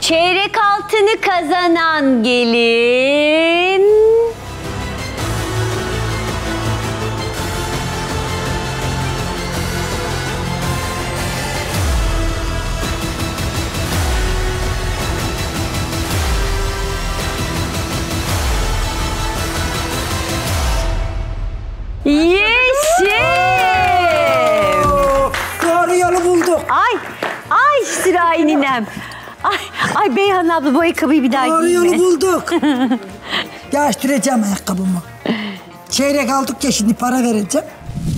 Çeyrek altını kazanan gelin... Yeşim! Karayanı bulduk. Ay Sirayi ninem. Ay Beyhan abla bu ayakkabıyı bir daha giyme. Karayanı bulduk. Yaştıracağım ayakkabımı. Çeyrek aldık ya, şimdi para vereceğim.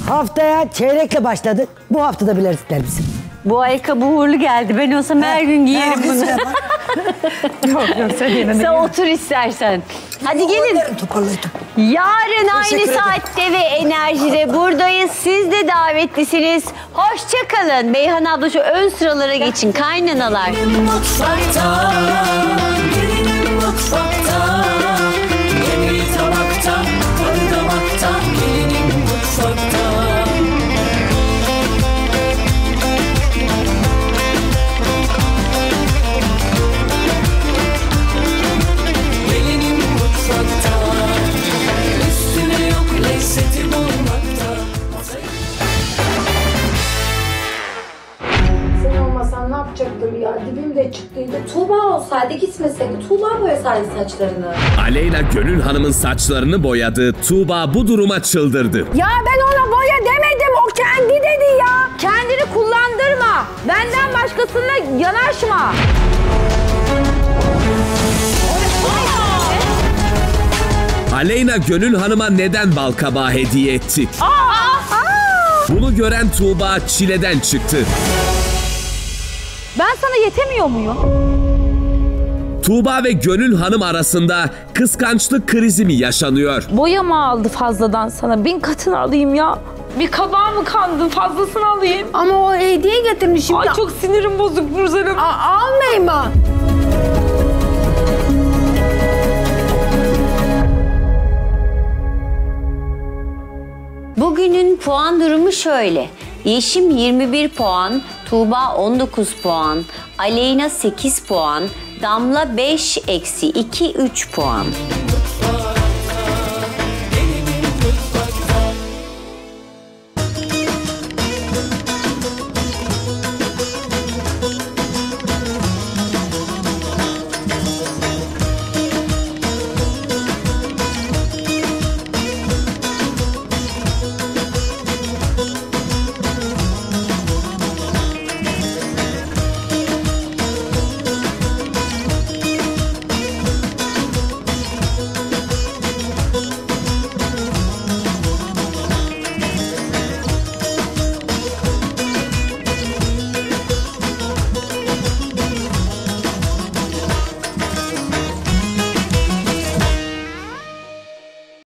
Haftaya çeyrekle başladık. Bu hafta da bileriz der misin? Bu ayakkabı uğurlu geldi. Ben olsam her gün giyerim bunu. Yok sen otur istersen. Hadi gelin. Yarın aynı saatte ve enerjide buradayız. Siz de davetlisiniz. Hoşça kalın. Beyhan abla şu ön sıralara geçin kaynanalar. Dibimde çıktıydı. Tuğba olsaydı gitmeseydi. Tuğba boyasaydı saçlarını. Aleyna Gönül Hanım'ın saçlarını boyadı. Tuğba bu duruma çıldırdı. Ya ben ona boya demedim. O kendi dedi ya. Kendini kullandırma. Benden başkasına yanaşma. Aleyna Gönül Hanım'a neden balkabağı hediye etti? Bunu gören Tuğba çileden çıktı. Ben sana yetemiyor muyum? Tuğba ve Gönül Hanım arasında kıskançlık krizi mi yaşanıyor? Boya mı aldı fazladan sana? 1000 katını alayım ya. Bir kabağa mı kandın? Fazlasını alayım. Ama o hediye getirmişim. Ay çok sinirim bozuk Burcu'nun. Almayayım mı? Bugünün puan durumu şöyle. Yeşim 21 puan, Tuğba 19 puan, Aleyna 8 puan, Damla 5-2, 3 puan.